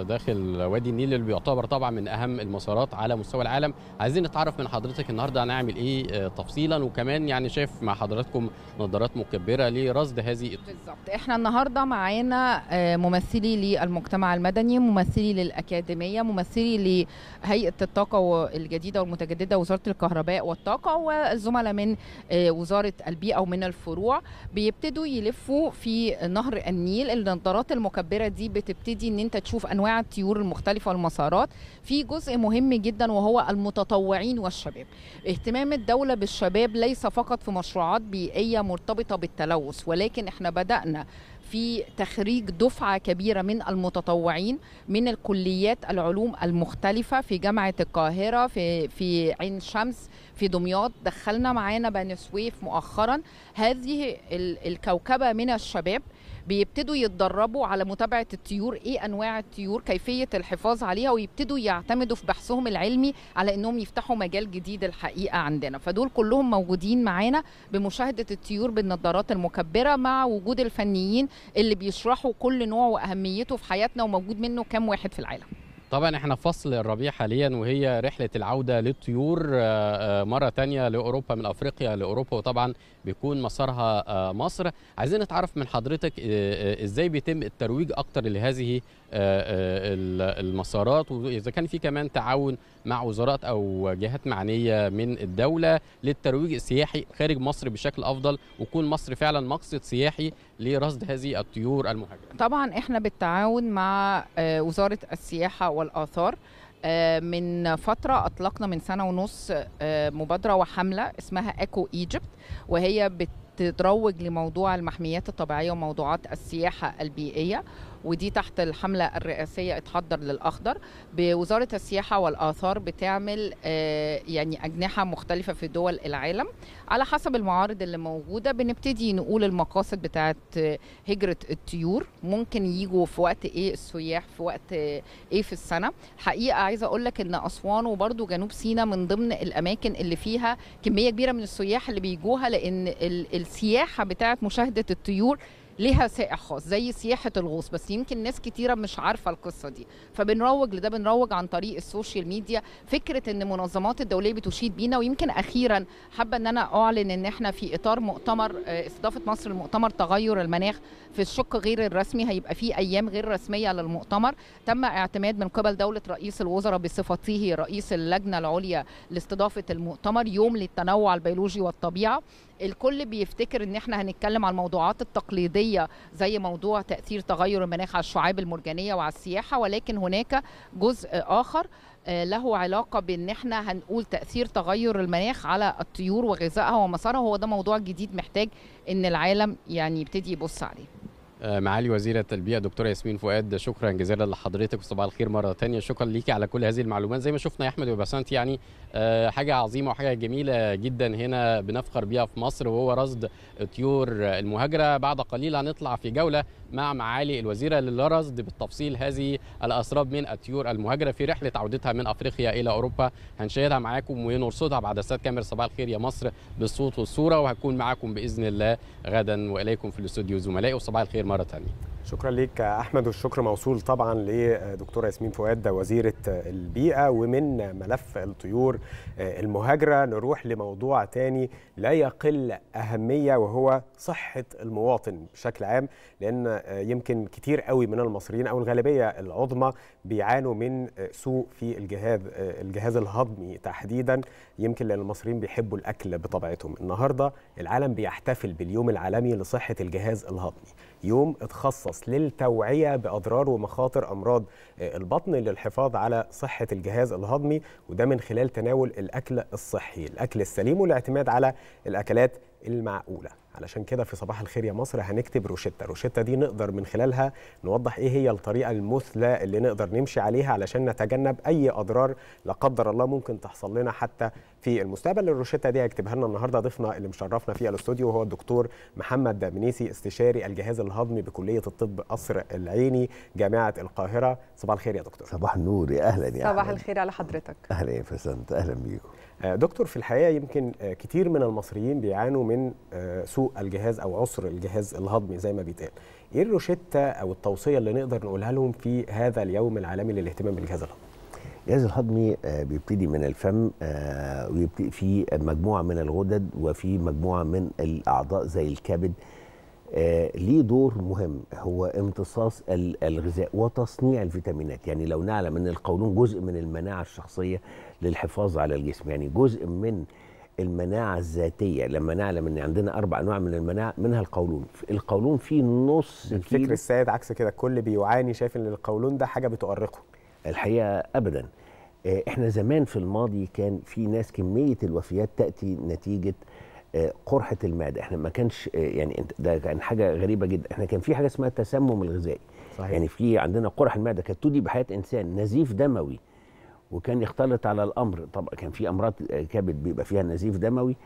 داخل وادي النيل اللي بيعتبر طبعا من اهم المسارات على مستوى العالم. عايزين نتعرف من حضرتك النهارده هنعمل ايه تفصيلا، وكمان يعني شايف مع حضراتكم نظارات مكبره لرصد هذه بالظبط. احنا النهارده معانا ممثلي للمجتمع المدني، ممثلي للاكاديميه، ممثلي لهيئه الطاقه الجديده والمتجدده، وزاره الكهرباء والطاقه، والزملاء من وزاره البيئه ومن الفروع. بيبتدوا يلفوا في نهر النيل. النظارات المكبرة دي بتبتدي ان انت تشوف انواع الطيور المختلفة والمسارات. في جزء مهم جدا وهو المتطوعين والشباب. اهتمام الدولة بالشباب ليس فقط في مشروعات بيئية مرتبطة بالتلوث، ولكن احنا بدأنا في تخريج دفعة كبيرة من المتطوعين من الكليات العلوم المختلفة في جامعة القاهرة، في في عين شمس، في دمياط، دخلنا معانا بني سويف مؤخرا. هذه الكوكبة من الشباب بيبتدوا يتدربوا على متابعة الطيور، ايه انواع الطيور، كيفية الحفاظ عليها، ويبتدوا يعتمدوا في بحثهم العلمي على انهم يفتحوا مجال جديد الحقيقة عندنا. فدول كلهم موجودين معانا بمشاهدة الطيور بالنظارات المكبرة مع وجود الفنيين اللي بيشرحوا كل نوع واهميته في حياتنا وموجود منه كام واحد في العالم. طبعا احنا في فصل الربيع حاليا، وهي رحله العوده للطيور مره تانية لاوروبا من افريقيا لاوروبا، وطبعا بيكون مسارها مصر. عايزين نتعرف من حضرتك ازاي بيتم الترويج اكتر لهذه المسارات، واذا كان في كمان تعاون مع وزارات او جهات معنيه من الدوله للترويج السياحي خارج مصر بشكل افضل، ويكون مصر فعلا مقصد سياحي لرصد هذه الطيور المهاجره. طبعا احنا بالتعاون مع وزاره السياحه والآثار من فترة أطلقنا من سنة ونص مبادرة وحملة اسمها أكو إيجيبت، وهي بتتروج لموضوع المحميات الطبيعية وموضوعات السياحة البيئية، ودي تحت الحملة الرئاسية اتحضر للأخضر. بوزارة السياحة والآثار بتعمل يعني أجنحة مختلفة في دول العالم على حسب المعارض اللي موجودة. بنبتدي نقول المقاصد بتاعت هجرة الطيور، ممكن يجوا في وقت ايه السياح، في وقت ايه في السنة. حقيقة عايزة اقول لك ان أسوان وبرضو جنوب سيناء من ضمن الأماكن اللي فيها كمية كبيرة من السياح اللي بيجوها، لأن السياحة بتاعت مشاهدة الطيور ليها سائح خاص زي سياحة الغوص، بس يمكن ناس كتيرة مش عارفة القصة دي. فبنروج لده، بنروج عن طريق السوشيال ميديا، فكرة ان منظمات الدولية بتشيد بينا. ويمكن اخيرا حابة ان انا اعلن ان احنا في اطار مؤتمر استضافة مصر لمؤتمر تغير المناخ في الشق غير الرسمي، هيبقى فيه ايام غير رسمية للمؤتمر. تم اعتماد من قبل دولة رئيس الوزراء بصفته رئيس اللجنة العليا لاستضافة المؤتمر، يوم للتنوع البيولوجي والطبيعة. الكل بيفتكر ان احنا هنتكلم على الموضوعات التقليديه زي موضوع تاثير تغير المناخ على الشعاب المرجانيه وعلى السياحه، ولكن هناك جزء اخر له علاقه بان احنا هنقول تاثير تغير المناخ على الطيور وغذائها ومسارها. هو ده موضوع جديد محتاج ان العالم يعني يبتدي يبص عليه. معالي وزيرة البيئة دكتورة ياسمين فؤاد، شكرا جزيلا لحضرتك وصباح الخير مرة تانية. شكرا ليكي على كل هذه المعلومات. زي ما شفنا يا أحمد وبسنت، يعني حاجة عظيمة وحاجة جميلة جدا هنا بنفخر بيها في مصر، وهو رصد طيور المهاجرة. بعد قليل هنطلع في جولة مع معالي الوزيرة للرصد بالتفصيل هذه الأسراب من الطيور المهاجرة في رحلة عودتها من أفريقيا إلى أوروبا. هنشاهدها معاكم ونرصدها بعدسات كاميرا صباح الخير يا مصر بالصوت والصورة، وهكون معاكم بإذن الله غدا. وإليكم في الاستوديو زملائي، وصباح الخير مرة تانية. شكرا ليك أحمد، والشكر موصول طبعا لدكتورة ياسمين فؤاد وزيرة البيئة. ومن ملف الطيور المهاجرة نروح لموضوع تاني لا يقل أهمية، وهو صحة المواطن بشكل عام، لأن يمكن كتير قوي من المصريين أو الغالبية العظمى بيعانوا من سوء في الجهاز الجهاز الهضمي تحديدا، يمكن لأن المصريين بيحبوا الأكل بطبيعتهم. النهاردة العالم بيحتفل باليوم العالمي لصحة الجهاز الهضمي، يوم اتخصص للتوعية بأضرار ومخاطر أمراض البطن للحفاظ على صحة الجهاز الهضمي، وده من خلال تناول الأكل الصحي، الأكل السليم، والاعتماد على الأكلات المعقولة. علشان كده في صباح الخير يا مصر هنكتب روشتة، روشتة دي نقدر من خلالها نوضح ايه هي الطريقة المثلى اللي نقدر نمشي عليها علشان نتجنب اي اضرار لا قدر الله ممكن تحصل لنا حتى في المستقبل. الروشتة دي هيكتبها لنا النهارده ضيفنا اللي مشرفنا في الاستوديو، وهو الدكتور محمد منيسي، استشاري الجهاز الهضمي بكلية الطب قصر العيني جامعة القاهرة. صباح الخير يا دكتور. صباح النور، يا اهلا يا صباح الخير على حضرتك. اهلا يا فسنت، اهلا بيكم. دكتور، في الحقيقة يمكن كتير من المصريين بيعانوا من سوء الجهاز أو عسر الجهاز الهضمي زي ما بيتقال. إيه الروشتة أو التوصية اللي نقدر نقولها لهم في هذا اليوم العالمي للاهتمام بالجهاز الهضمي؟ الجهاز الهضمي بيبتدي من الفم، ويبتدي في مجموعة من الغدد وفي مجموعة من الأعضاء زي الكبد. ليه دور مهم، هو امتصاص الغذاء وتصنيع الفيتامينات. يعني لو نعلم ان القولون جزء من المناعه الشخصيه للحفاظ على الجسم، يعني جزء من المناعه الذاتيه. لما نعلم ان عندنا اربع انواع من المناعه، منها القولون. القولون فيه نص الفكر السائد عكس كده، الكل بيعاني شايف ان القولون ده حاجه بتؤرقه. الحقيقه ابدا، احنا زمان في الماضي كان في ناس كميه الوفيات تاتي نتيجه قرحة المعدة. احنا ما كانش يعني ده كان حاجة غريبة جدا، احنا كان في حاجة اسمها التسمم الغذائي. صحيح. يعني في عندنا قرح المعدة كانت تودي بحياة انسان، نزيف دموي، وكان يختلط على الامر. طبعا كان في امراض كبد بيبقى فيها نزيف دموي.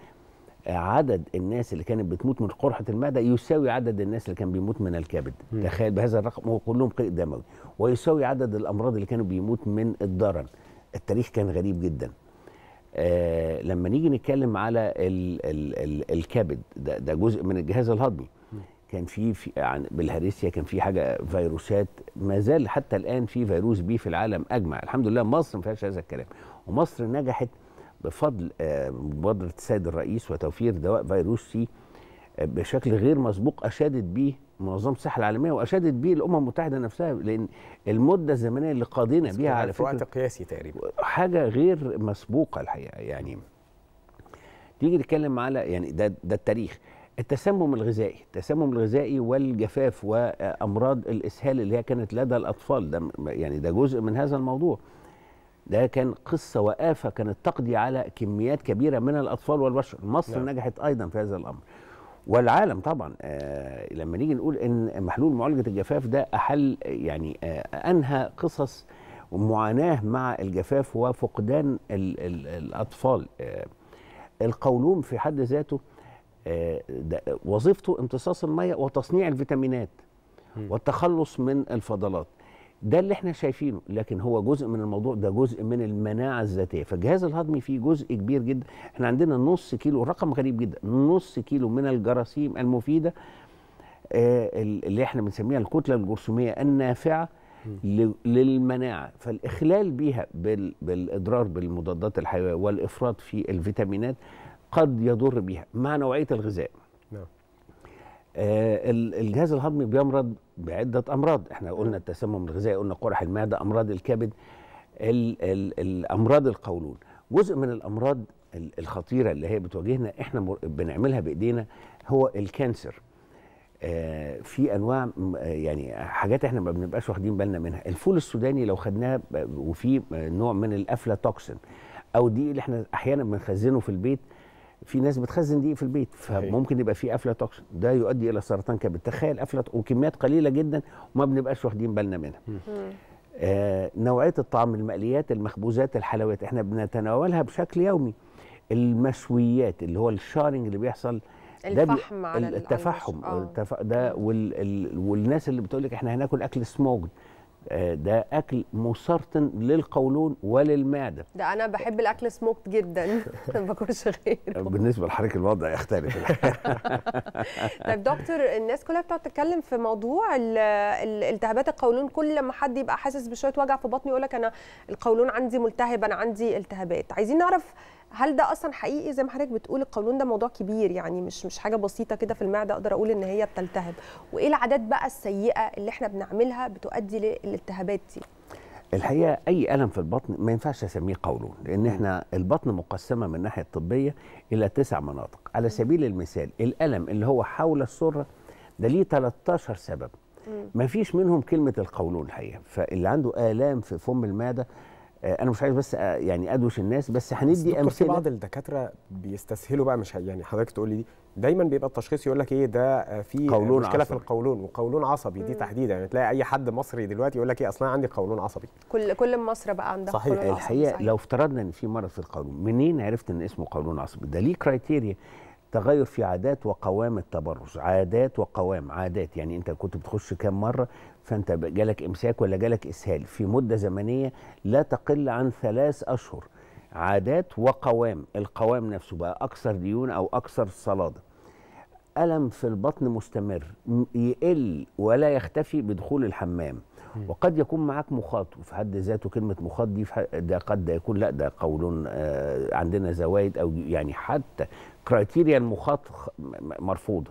عدد الناس اللي كانت بتموت من قرحة المعدة يساوي عدد الناس اللي كان بيموت من الكبد. م. تخيل بهذا الرقم، هو كلهم قيء دموي، ويساوي عدد الامراض اللي كانوا بيموت من الدرن. التاريخ كان غريب جدا. آه لما نيجي نتكلم على ال ال ال الكبد، ده, ده جزء من الجهاز الهضمي. كان في يعني بالهريسيا كان في حاجه فيروسات، ما زال حتى الان في فيروس بي في العالم اجمع. الحمد لله مصر ما فيهاش هذا الكلام، ومصر نجحت بفضل مبادره السيد الرئيس وتوفير دواء فيروس سي بشكل غير مسبوق اشادت بيه منظمه الصحه العالميه واشادت بيه الامم المتحده نفسها، لان المده الزمنيه اللي قضينا بيها على فكره وقت قياسي تقريبا حاجه غير مسبوقه الحقيقه. يعني تيجي نتكلم على يعني ده ده التاريخ، التسمم الغذائي، التسمم الغذائي والجفاف وامراض الاسهال اللي هي كانت لدى الاطفال، ده يعني ده جزء من هذا الموضوع. ده كان قصه وآفه كانت تقضي على كميات كبيره من الاطفال والبشر، مصر نعم. نجحت ايضا في هذا الامر. والعالم طبعا آه لما نيجي نقول ان محلول معالجه الجفاف ده احل يعني آه انهى قصص ومعاناه مع الجفاف وفقدان ال ال الاطفال. آه القولون في حد ذاته آه وظيفته امتصاص الميه وتصنيع الفيتامينات م. والتخلص من الفضلات، ده اللي احنا شايفينه، لكن هو جزء من الموضوع ده، جزء من المناعه الذاتيه. فالجهاز الهضمي فيه جزء كبير جدا، احنا عندنا نص كيلو، رقم غريب جدا، نص كيلو من الجراثيم المفيده آه اللي احنا بنسميها الكتله الجرثوميه النافعه م. للمناعه، فالاخلال بيها بال بالاضرار بالمضادات الحيويه والافراط في الفيتامينات قد يضر بيها مع نوعيه الغذاء. نعم. آه الجهاز الهضمي بيمرض بعده امراض، احنا قلنا التسمم الغذائي، قلنا قرح المعده، امراض الكبد، ال ال الامراض القولون. جزء من الامراض الخطيره اللي هي بتواجهنا احنا بنعملها بايدينا هو الكانسر. آه في انواع يعني حاجات احنا ما بنبقاش واخدين بالنا منها، الفول السوداني لو خدناه وفي نوع من الافلاتوكسين او دي اللي احنا احيانا بنخزنه في البيت، في ناس بتخزن دقيق في البيت، فممكن يبقى في افلاتوكسين، ده يؤدي الى سرطان كبد. تخيل افلاتوكسين وكميات قليله جدا وما بنبقاش واخدين بالنا منها. آه نوعيه الطعام، المقليات، المخبوزات، الحلويات، احنا بنتناولها بشكل يومي. المشويات اللي هو الشارنج اللي بيحصل ده، الفحم على التفحم التف... ده وال... والناس اللي بتقول لك احنا هناكل اكل سموجد، ده اكل مسرطن للقولون وللمعده. ده انا بحب الاكل سموكت جدا ما باكلش غيره. بالنسبه لحضرتك الوضع يختلف. طيب دكتور، الناس كلها بتقعد تتكلم في موضوع التهابات القولون، كل ما حد يبقى حاسس بشويه وجع في بطنه يقول لك انا القولون عندي ملتهب، انا عندي التهابات. عايزين نعرف هل ده اصلا حقيقي؟ زي ما حضرتك بتقول القولون ده موضوع كبير، يعني مش مش حاجه بسيطه كده في المعده اقدر اقول ان هي بتلتهب، وايه العادات بقى السيئه اللي احنا بنعملها بتؤدي للالتهابات دي؟ الحقيقه اي الم في البطن ما ينفعش اسميه قولون، لان احنا البطن مقسمه من الناحيه الطبيه الى تسع مناطق. على سبيل المثال الالم اللي هو حول السره ده ليه ثلاثة عشر سبب، ما فيش منهم كلمه القولون الحقيقه. فاللي عنده الام في فم المعده، انا مش عايز بس يعني ادوش الناس، بس هندي امثله. بعض الدكاتره بيستسهلوا بقى، مش يعني حضرتك تقول لي دي دايما بيبقى التشخيص يقول لك ايه ده في مشكله عصبي في القولون، وقولون عصبي دي تحديدا، يعني تلاقي اي حد مصري دلوقتي يقول لك ايه اصلا عندي قولون عصبي، كل كل مصر بقى عندها قولون عصبي. صحيح. الحقيقه لو افترضنا ان في مرض في القولون، منين عرفت ان اسمه قولون عصبي؟ ده ليه كرايتيريا، تغير في عادات وقوام التبرز، عادات وقوام، عادات يعني انت كنت بتخش كام مره، فانت جالك امساك ولا جالك اسهال في مده زمنيه لا تقل عن ثلاث اشهر، عادات وقوام، القوام نفسه بقى اكثر ديون او اكثر صلاده. الم في البطن مستمر يقل ولا يختفي بدخول الحمام، وقد يكون معاك مخاط، وفي حد ذاته كلمه مخاط دي ده قد يكون لا ده قولون عندنا زوايد، او يعني حتى كرايتيريا المخاط مرفوضه.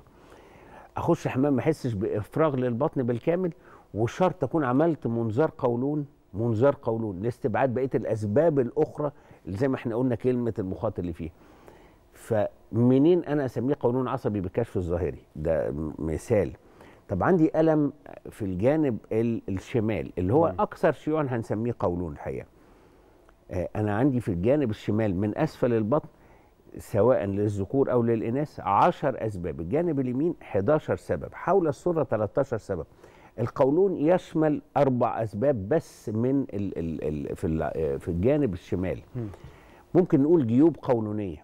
اخش حمام ما احسش بافراغ للبطن بالكامل، وشرط اكون عملت منظار قولون، منظار قولون لاستبعاد بقيه الاسباب الاخرى اللي زي ما احنا قلنا كلمه المخاط اللي فيها. فمنين انا اسميه قولون عصبي بالكشف الظاهري؟ ده مثال. طب عندي الم في الجانب الشمال اللي هو م. اكثر شيوعا هنسميه قولون الحقيقه. انا عندي في الجانب الشمال من اسفل البطن سواء للذكور او للاناث عشر اسباب، الجانب اليمين أحد عشر سبب، حول السره ثلاثة عشر سبب. القولون يشمل اربع اسباب بس من ال ال ال في, ال في الجانب الشمال. ممكن نقول جيوب قولونيه،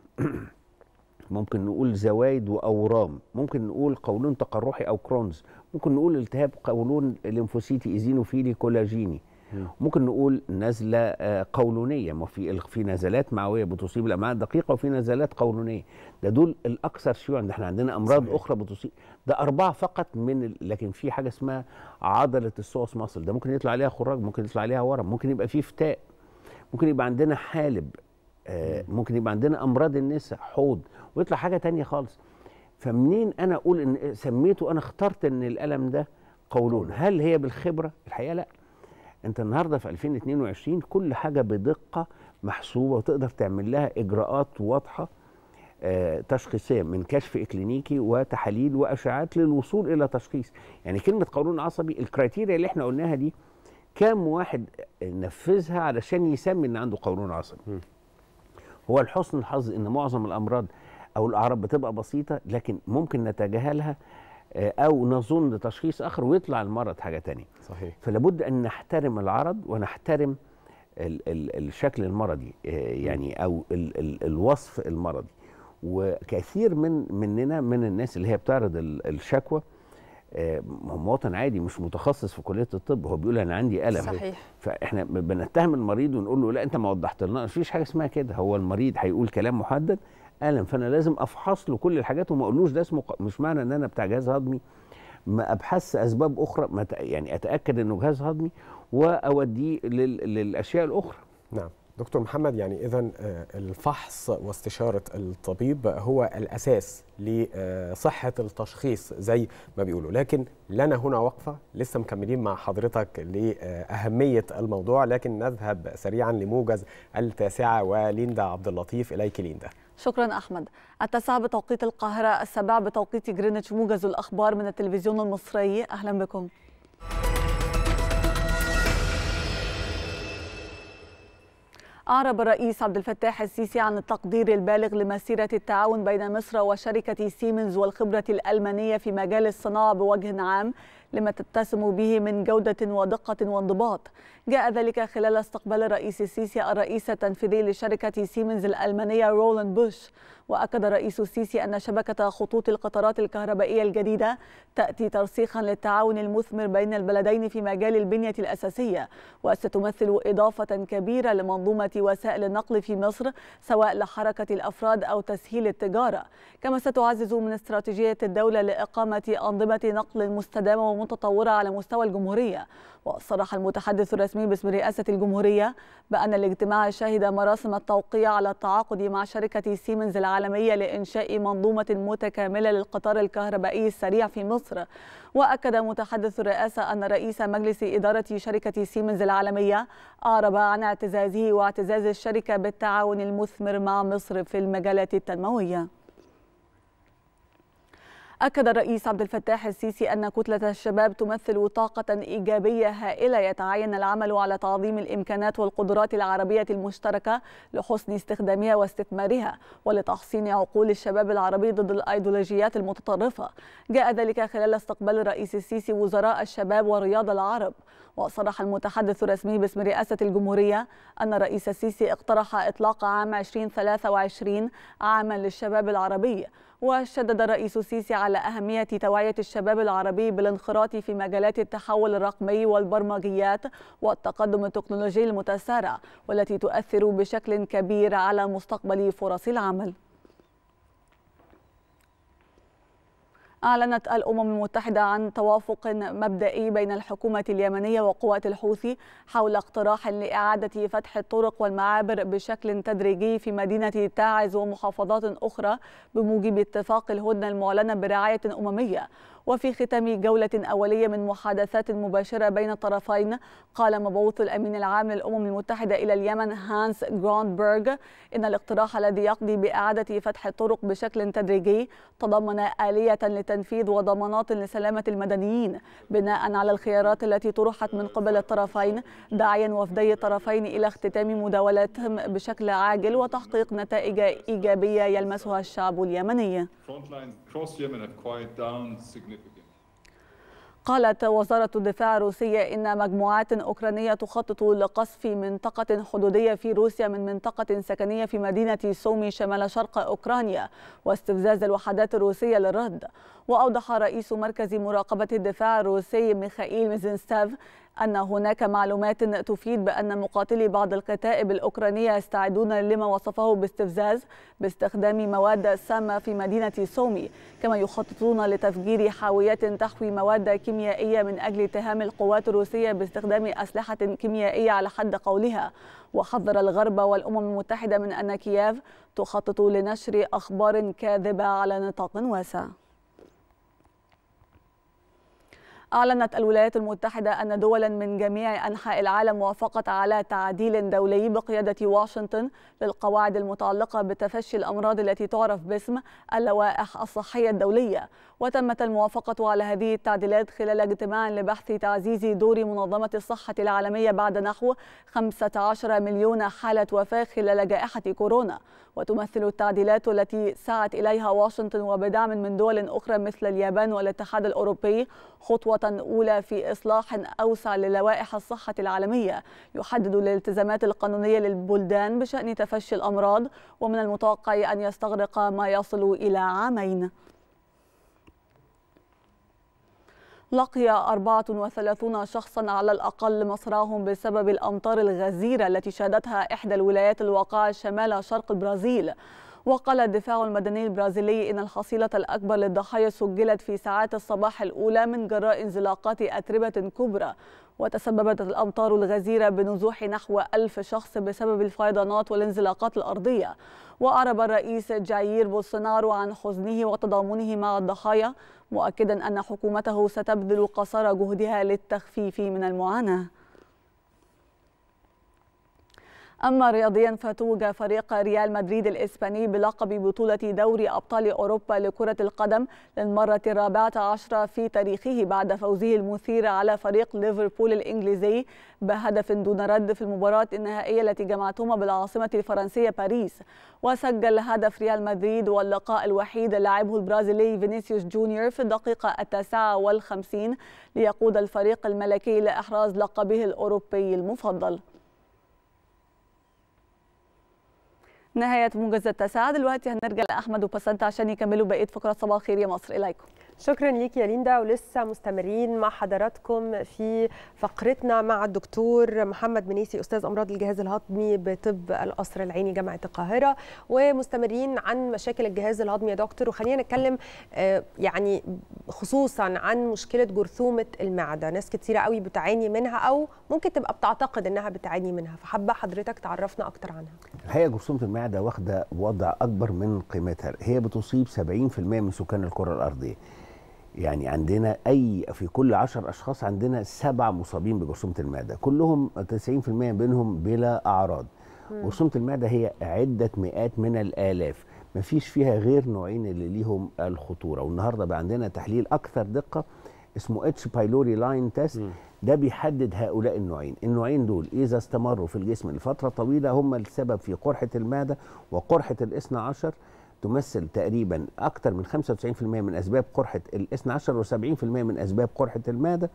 ممكن نقول زوايد واورام، ممكن نقول قولون تقرحي او كرونز، ممكن نقول التهاب قولون ليمفوسيتي ايزينوفيلي كولاجيني، ممكن نقول نزله قولونيه، ما في في نزلات معويه بتصيب الامعاء الدقيقه وفي نزلات قولونيه، ده دول الاكثر شيوعا، ده احنا عندنا امراض صحيح. اخرى بتصيب، ده اربعه فقط من ال... لكن في حاجه اسمها عضله السوس مصل، ده ممكن يطلع عليها خراج، ممكن يطلع عليها ورم، ممكن يبقى فيه فتاء، ممكن يبقى عندنا حالب، ممكن يبقى عندنا امراض النساء، حوض، ويطلع حاجه ثانيه خالص. فمنين انا اقول ان سميته، انا اخترت ان الالم ده قولون، هل هي بالخبره؟ الحقيقه لا. انت النهارده في ألفين واثنين وعشرين كل حاجه بدقه محسوبه وتقدر تعمل لها اجراءات واضحه آه تشخيصيه من كشف اكلينيكي وتحاليل واشعات للوصول الى تشخيص. يعني كلمه قولون عصبي، الكرايتيريا اللي احنا قلناها دي كام واحد نفذها علشان يسمي ان عنده قولون عصبي؟ م. هو لحسن الحظ ان معظم الامراض او الاعراض بتبقى بسيطه، لكن ممكن نتجاهلها او نظن تشخيص اخر ويطلع المرض حاجه ثانيه. صحيح. فلابد ان نحترم العرض ونحترم ال ال الشكل المرضي، يعني او ال ال الوصف المرضي. وكثير من مننا من الناس اللي هي بتعرض الشكوى مواطن عادي مش متخصص في كليه الطب، هو بيقول انا عندي الم. صحيح. فاحنا بنتهم المريض ونقول له لا انت ما وضحت لنا، مفيش حاجه اسمها كده، هو المريض هيقول كلام محدد الم، فانا لازم افحص له كل الحاجات وما اقولوش ده اسمه، مش معنى ان انا بتاع جهاز هضمي ما ابحث اسباب اخرى، ما يعني اتاكد انه جهاز هضمي واوديه للاشياء الاخرى. نعم دكتور محمد، يعني اذا الفحص واستشاره الطبيب هو الاساس لصحه التشخيص زي ما بيقولوا، لكن لنا هنا وقفه، لسه مكملين مع حضرتك لاهميه الموضوع، لكن نذهب سريعا لموجز التاسعه وليندا عبد اللطيف، اليك ليندا. شكرا أحمد. التاسعة بتوقيت القاهرة، السابعة بتوقيت جرينتش، موجز الأخبار من التلفزيون المصري، أهلا بكم. أعرب الرئيس عبد الفتاح السيسي عن التقدير البالغ لمسيرة التعاون بين مصر وشركة سيمنز والخبرة الألمانية في مجال الصناعة بوجه عام، لما تتسم به من جودة ودقة وانضباط. جاء ذلك خلال استقبال الرئيس السيسي الرئيس التنفيذي لشركة سيمنز الألمانية رولاند بوش. وأكد الرئيس السيسي أن شبكة خطوط القطارات الكهربائية الجديدة تأتي ترسيخا للتعاون المثمر بين البلدين في مجال البنية الأساسية، وستمثل إضافة كبيرة لمنظومة وسائل النقل في مصر سواء لحركة الأفراد أو تسهيل التجارة، كما ستعزز من استراتيجية الدولة لإقامة أنظمة نقل مستدامة ومتطورة على مستوى الجمهورية. وصرح المتحدث الرسمي باسم رئاسة الجمهورية بأن الاجتماع شهد مراسم التوقيع على التعاقد مع شركة سيمنز العالمية لإنشاء منظومة متكاملة للقطار الكهربائي السريع في مصر. وأكد متحدث الرئاسة أن رئيس مجلس إدارة شركة سيمنز العالمية أعرب عن اعتزازه واعتزاز الشركة بالتعاون المثمر مع مصر في المجالات التنموية. أكد الرئيس عبد الفتاح السيسي أن كتلة الشباب تمثل طاقة إيجابية هائلة، يتعين العمل على تعظيم الإمكانات والقدرات العربية المشتركة لحسن استخدامها واستثمارها ولتحصين عقول الشباب العربي ضد الأيديولوجيات المتطرفة. جاء ذلك خلال استقبال الرئيس السيسي وزراء الشباب والرياض العرب. وصرح المتحدث الرسمي باسم رئاسة الجمهورية أن الرئيس السيسي اقترح إطلاق عام ألفين وثلاثة وعشرين عاما للشباب العربي. وشدد الرئيس السيسي على أهمية توعية الشباب العربي بالانخراط في مجالات التحول الرقمي والبرمجيات والتقدم التكنولوجي المتسارع، والتي تؤثر بشكل كبير على مستقبل فرص العمل. أعلنت الأمم المتحدة عن توافق مبدئي بين الحكومة اليمنية وقوات الحوثي حول اقتراح لإعادة فتح الطرق والمعابر بشكل تدريجي في مدينة تاعز ومحافظات أخرى بموجب اتفاق الهدنة المعلنة برعاية أممية. وفي ختام جولة أولية من محادثات مباشرة بين الطرفين، قال مبعوث الأمين العام للأمم المتحدة إلى اليمن هانس غروندبرغ إن الاقتراح الذي يقضي بإعادة فتح الطرق بشكل تدريجي تضمن آلية لتنفيذ وضمانات لسلامة المدنيين بناء على الخيارات التي طرحت من قبل الطرفين، داعيا وفدي الطرفين إلى اختتام مداولاتهم بشكل عاجل وتحقيق نتائج إيجابية يلمسها الشعب اليمني. قالت وزارة الدفاع الروسية إن مجموعات أوكرانية تخطط لقصف منطقة حدودية في روسيا من منطقة سكنية في مدينة سومي شمال شرق أوكرانيا واستفزاز الوحدات الروسية للرد. وأوضح رئيس مركز مراقبة الدفاع الروسي ميخائيل ميزينسيف أن هناك معلومات تفيد بأن مقاتلي بعض الكتائب الأوكرانية يستعدون لما وصفه باستفزاز باستخدام مواد سامة في مدينة سومي، كما يخططون لتفجير حاويات تحوي مواد كيميائية من أجل اتهام القوات الروسية باستخدام أسلحة كيميائية على حد قولها. وحذر الغرب والأمم المتحدة من أن كييف تخطط لنشر أخبار كاذبة على نطاق واسع. أعلنت الولايات المتحدة أن دولا من جميع أنحاء العالم وافقت على تعديل دولي بقيادة واشنطن للقواعد المتعلقة بتفشي الأمراض التي تعرف باسم اللوائح الصحية الدولية، وتمت الموافقة على هذه التعديلات خلال اجتماع لبحث تعزيز دور منظمة الصحة العالمية بعد نحو خمسة عشر مليون حالة وفاة خلال جائحة كورونا. وتمثل التعديلات التي سعت إليها واشنطن وبدعم من دول أخرى مثل اليابان والاتحاد الأوروبي خطوة أولى في إصلاح أوسع للوائح الصحة العالمية، يحدد الالتزامات القانونية للبلدان بشأن تفشي الأمراض، ومن المتوقع أن يستغرق ما يصل إلى عامين. لقي أربعة وثلاثين شخصا على الأقل مصرعهم بسبب الأمطار الغزيرة التي شهدتها إحدى الولايات الواقعة شمال شرق البرازيل. وقال الدفاع المدني البرازيلي إن الحصيلة الأكبر للضحايا سجلت في ساعات الصباح الأولى من جراء انزلاقات أتربة كبرى، وتسببت الأمطار الغزيرة بنزوح نحو ألف شخص بسبب الفيضانات والانزلاقات الأرضية. وأعرب الرئيس جاير بولسونارو عن حزنه وتضامنه مع الضحايا، مؤكدا أن حكومته ستبذل قصارى جهدها للتخفيف من المعاناة. أما رياضيا فتوج فريق ريال مدريد الإسباني بلقب بطولة دوري أبطال أوروبا لكرة القدم للمرة الرابعة عشرة في تاريخه بعد فوزه المثير على فريق ليفربول الإنجليزي بهدف دون رد في المباراة النهائية التي جمعتهما بالعاصمة الفرنسية باريس. وسجل هدف ريال مدريد واللقاء الوحيد لعبه البرازيلي فينيسيوس جونيور في الدقيقة التاسعة والخمسين ليقود الفريق الملكي لإحراز لقبه الأوروبي المفضل. نهاية موجز التاسعة. دلوقتي هنرجع لأحمد وبسنت عشان يكملوا بقية فقرات صباح الخير يا مصر. إليكم. شكرا ليك يا ليندا، ولسه مستمرين مع حضراتكم في فقرتنا مع الدكتور محمد منيسي استاذ امراض الجهاز الهضمي بطب القصر العيني جامعه القاهره، ومستمرين عن مشاكل الجهاز الهضمي يا دكتور. وخلينا نتكلم يعني خصوصا عن مشكله جرثومه المعده، ناس كتيره قوي بتعاني منها او ممكن تبقى بتعتقد انها بتعاني منها، فحابه حضرتك تعرفنا اكتر عنها. الحقيقه جرثومه المعده واخده وضع اكبر من قيمتها، هي بتصيب سبعين بالمئة من سكان الكره الارضيه. يعني عندنا اي في كل عشرة اشخاص عندنا سبعة مصابين بجرثومه المعده، كلهم تسعين بالمئة منهم بلا اعراض. جرثومه المعده هي عده مئات من الالاف، مفيش فيها غير نوعين اللي ليهم الخطوره، والنهارده بقى عندنا تحليل اكثر دقه اسمه اتش بايلوري لاين تيست، ده بيحدد هؤلاء النوعين. النوعين دول اذا استمروا في الجسم لفتره طويله هم السبب في قرحه المعده، وقرحه الاثنى عشر تمثل تقريبا اكثر من خمسة وتسعين بالمئة من اسباب قرحه الاثنى عشر وسبعين بالمئة من اسباب قرحه المعده،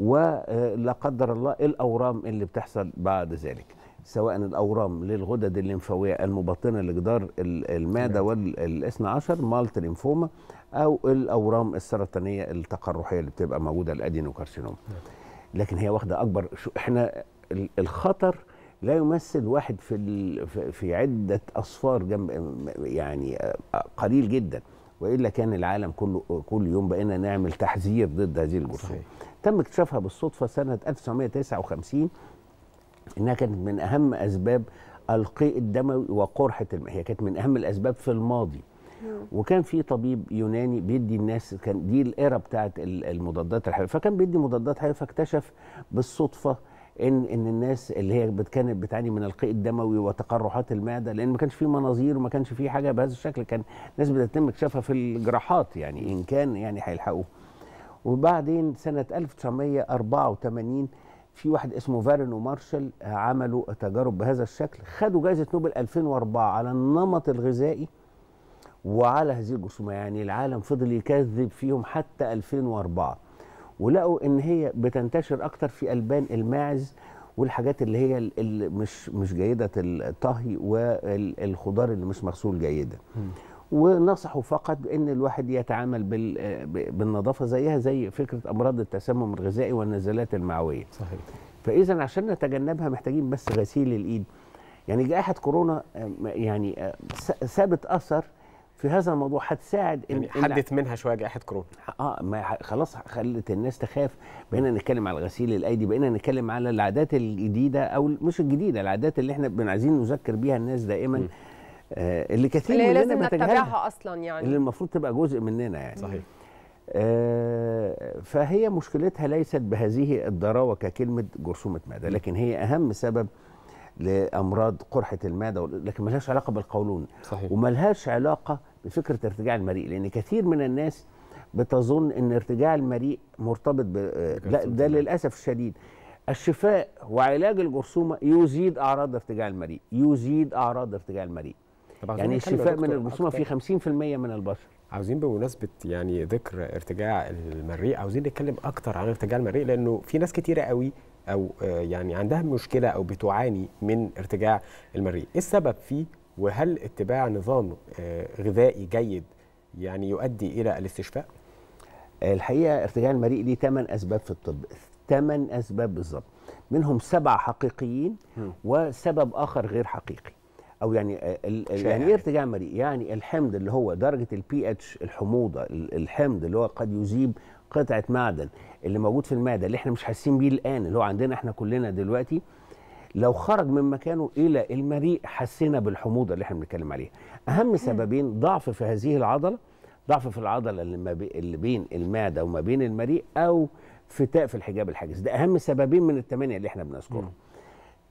ولا قدر الله الاورام اللي بتحصل بعد ذلك، سواء الاورام للغدد الليمفاويه المبطنه لجدار المعده والاثنى عشر مالت ليمفوما، او الاورام السرطانيه التقرحيه اللي بتبقى موجوده الادينوكارسينوما. لكن هي واخده اكبر، احنا الخطر لا يمثل واحد في في عده اصفار جنب، يعني قليل جدا، والا كان العالم كله كل يوم بقينا نعمل تحذير ضد هذه الجرثومه. تم اكتشافها بالصدفه سنه ألف وتسعمئة وتسعة وخمسين، انها كانت من اهم اسباب القيء الدموي وقرحه المعده، هي كانت من اهم الاسباب في الماضي. وكان في طبيب يوناني بيدي الناس، كان دي الايرا بتاعت المضادات الحيويه، فكان بيدي مضادات حيويه، فاكتشف بالصدفه ان ان الناس اللي هي كانت بتعاني من القيء الدموي وتقرحات المعده، لان ما كانش في مناظير وما كانش في حاجه بهذا الشكل، كان الناس بتتم اكتشافها في الجراحات يعني ان كان يعني هيلحقوه. وبعدين سنه ألف وتسعمئة وأربعة وثمانين في واحد اسمه فارن ومارشال عملوا تجارب بهذا الشكل، خدوا جائزه نوبل ألفين وأربعة على النمط الغذائي وعلى هذه الجرثومه، يعني العالم فضل يكذب فيهم حتى ألفين وأربعة، ولقوا ان هي بتنتشر اكتر في البان الماعز والحاجات اللي هي اللي مش مش جيده الطهي والخضار اللي مش مغسول جيدا. ونصحوا فقط بأن الواحد يتعامل بالنظافة زيها زي فكرة أمراض التسمم الغذائي والنزلات المعوية. صحيح. فإذا عشان نتجنبها محتاجين بس غسيل الإيد. يعني جائحة كورونا يعني سابت أثر في هذا الموضوع، هتساعد ان يعني حدت منها شويه جائحه كورونا. اه ما خلاص خلت الناس تخاف. بقينا نتكلم على غسيل الايدي، بقينا نتكلم على العادات الجديده او مش الجديده، العادات اللي احنا بن عايزين نذكر بيها الناس دائما، آه اللي كثير اللي مننا لازم نتابعها اصلا، يعني اللي المفروض تبقى جزء مننا يعني. صحيح. آه فهي مشكلتها ليست بهذه الضراوه ككلمه جرثومه معده، لكن هي اهم سبب لامراض قرحه المعده، لكن ملهاش علاقه بالقولون. صحيح. وملهاش علاقه بفكره ارتجاع المريء، لان كثير من الناس بتظن ان ارتجاع المريء مرتبط ب لا، ده للاسف الشديد. الشفاء وعلاج الجرثومه يزيد اعراض ارتجاع المريء، يزيد اعراض ارتجاع المريء. يعني الشفاء من الجرثومه في خمسين بالمئة من البشر. عاوزين بمناسبه يعني ذكر ارتجاع المريء، عاوزين نتكلم اكتر عن ارتجاع المريء، لانه في ناس كتيره قوي او يعني عندها مشكله او بتعاني من ارتجاع المريء. ايه السبب فيه؟ وهل اتباع نظام غذائي جيد يعني يؤدي الى الاستشفاء؟ الحقيقه ارتجاع المريء دي ثمان اسباب في الطب، ثمان اسباب بالظبط، منهم سبعه حقيقيين وسبب اخر غير حقيقي. او يعني يعني ايه ارتجاع المريء؟ يعني الحمض اللي هو درجه البي اتش، الحموضه، الحمض اللي هو قد يذيب قطعه معدن اللي موجود في المعده اللي احنا مش حاسين بيه الان، اللي هو عندنا احنا كلنا دلوقتي، لو خرج من مكانه الى المريء حسينا بالحموضه اللي احنا بنتكلم عليها. اهم سببين ضعف في هذه العضله، ضعف في العضله اللي بين المعده وما بين المريء، او فتاء في الحجاب الحاجز. ده اهم سببين من الثمانيه اللي احنا بنذكرهم.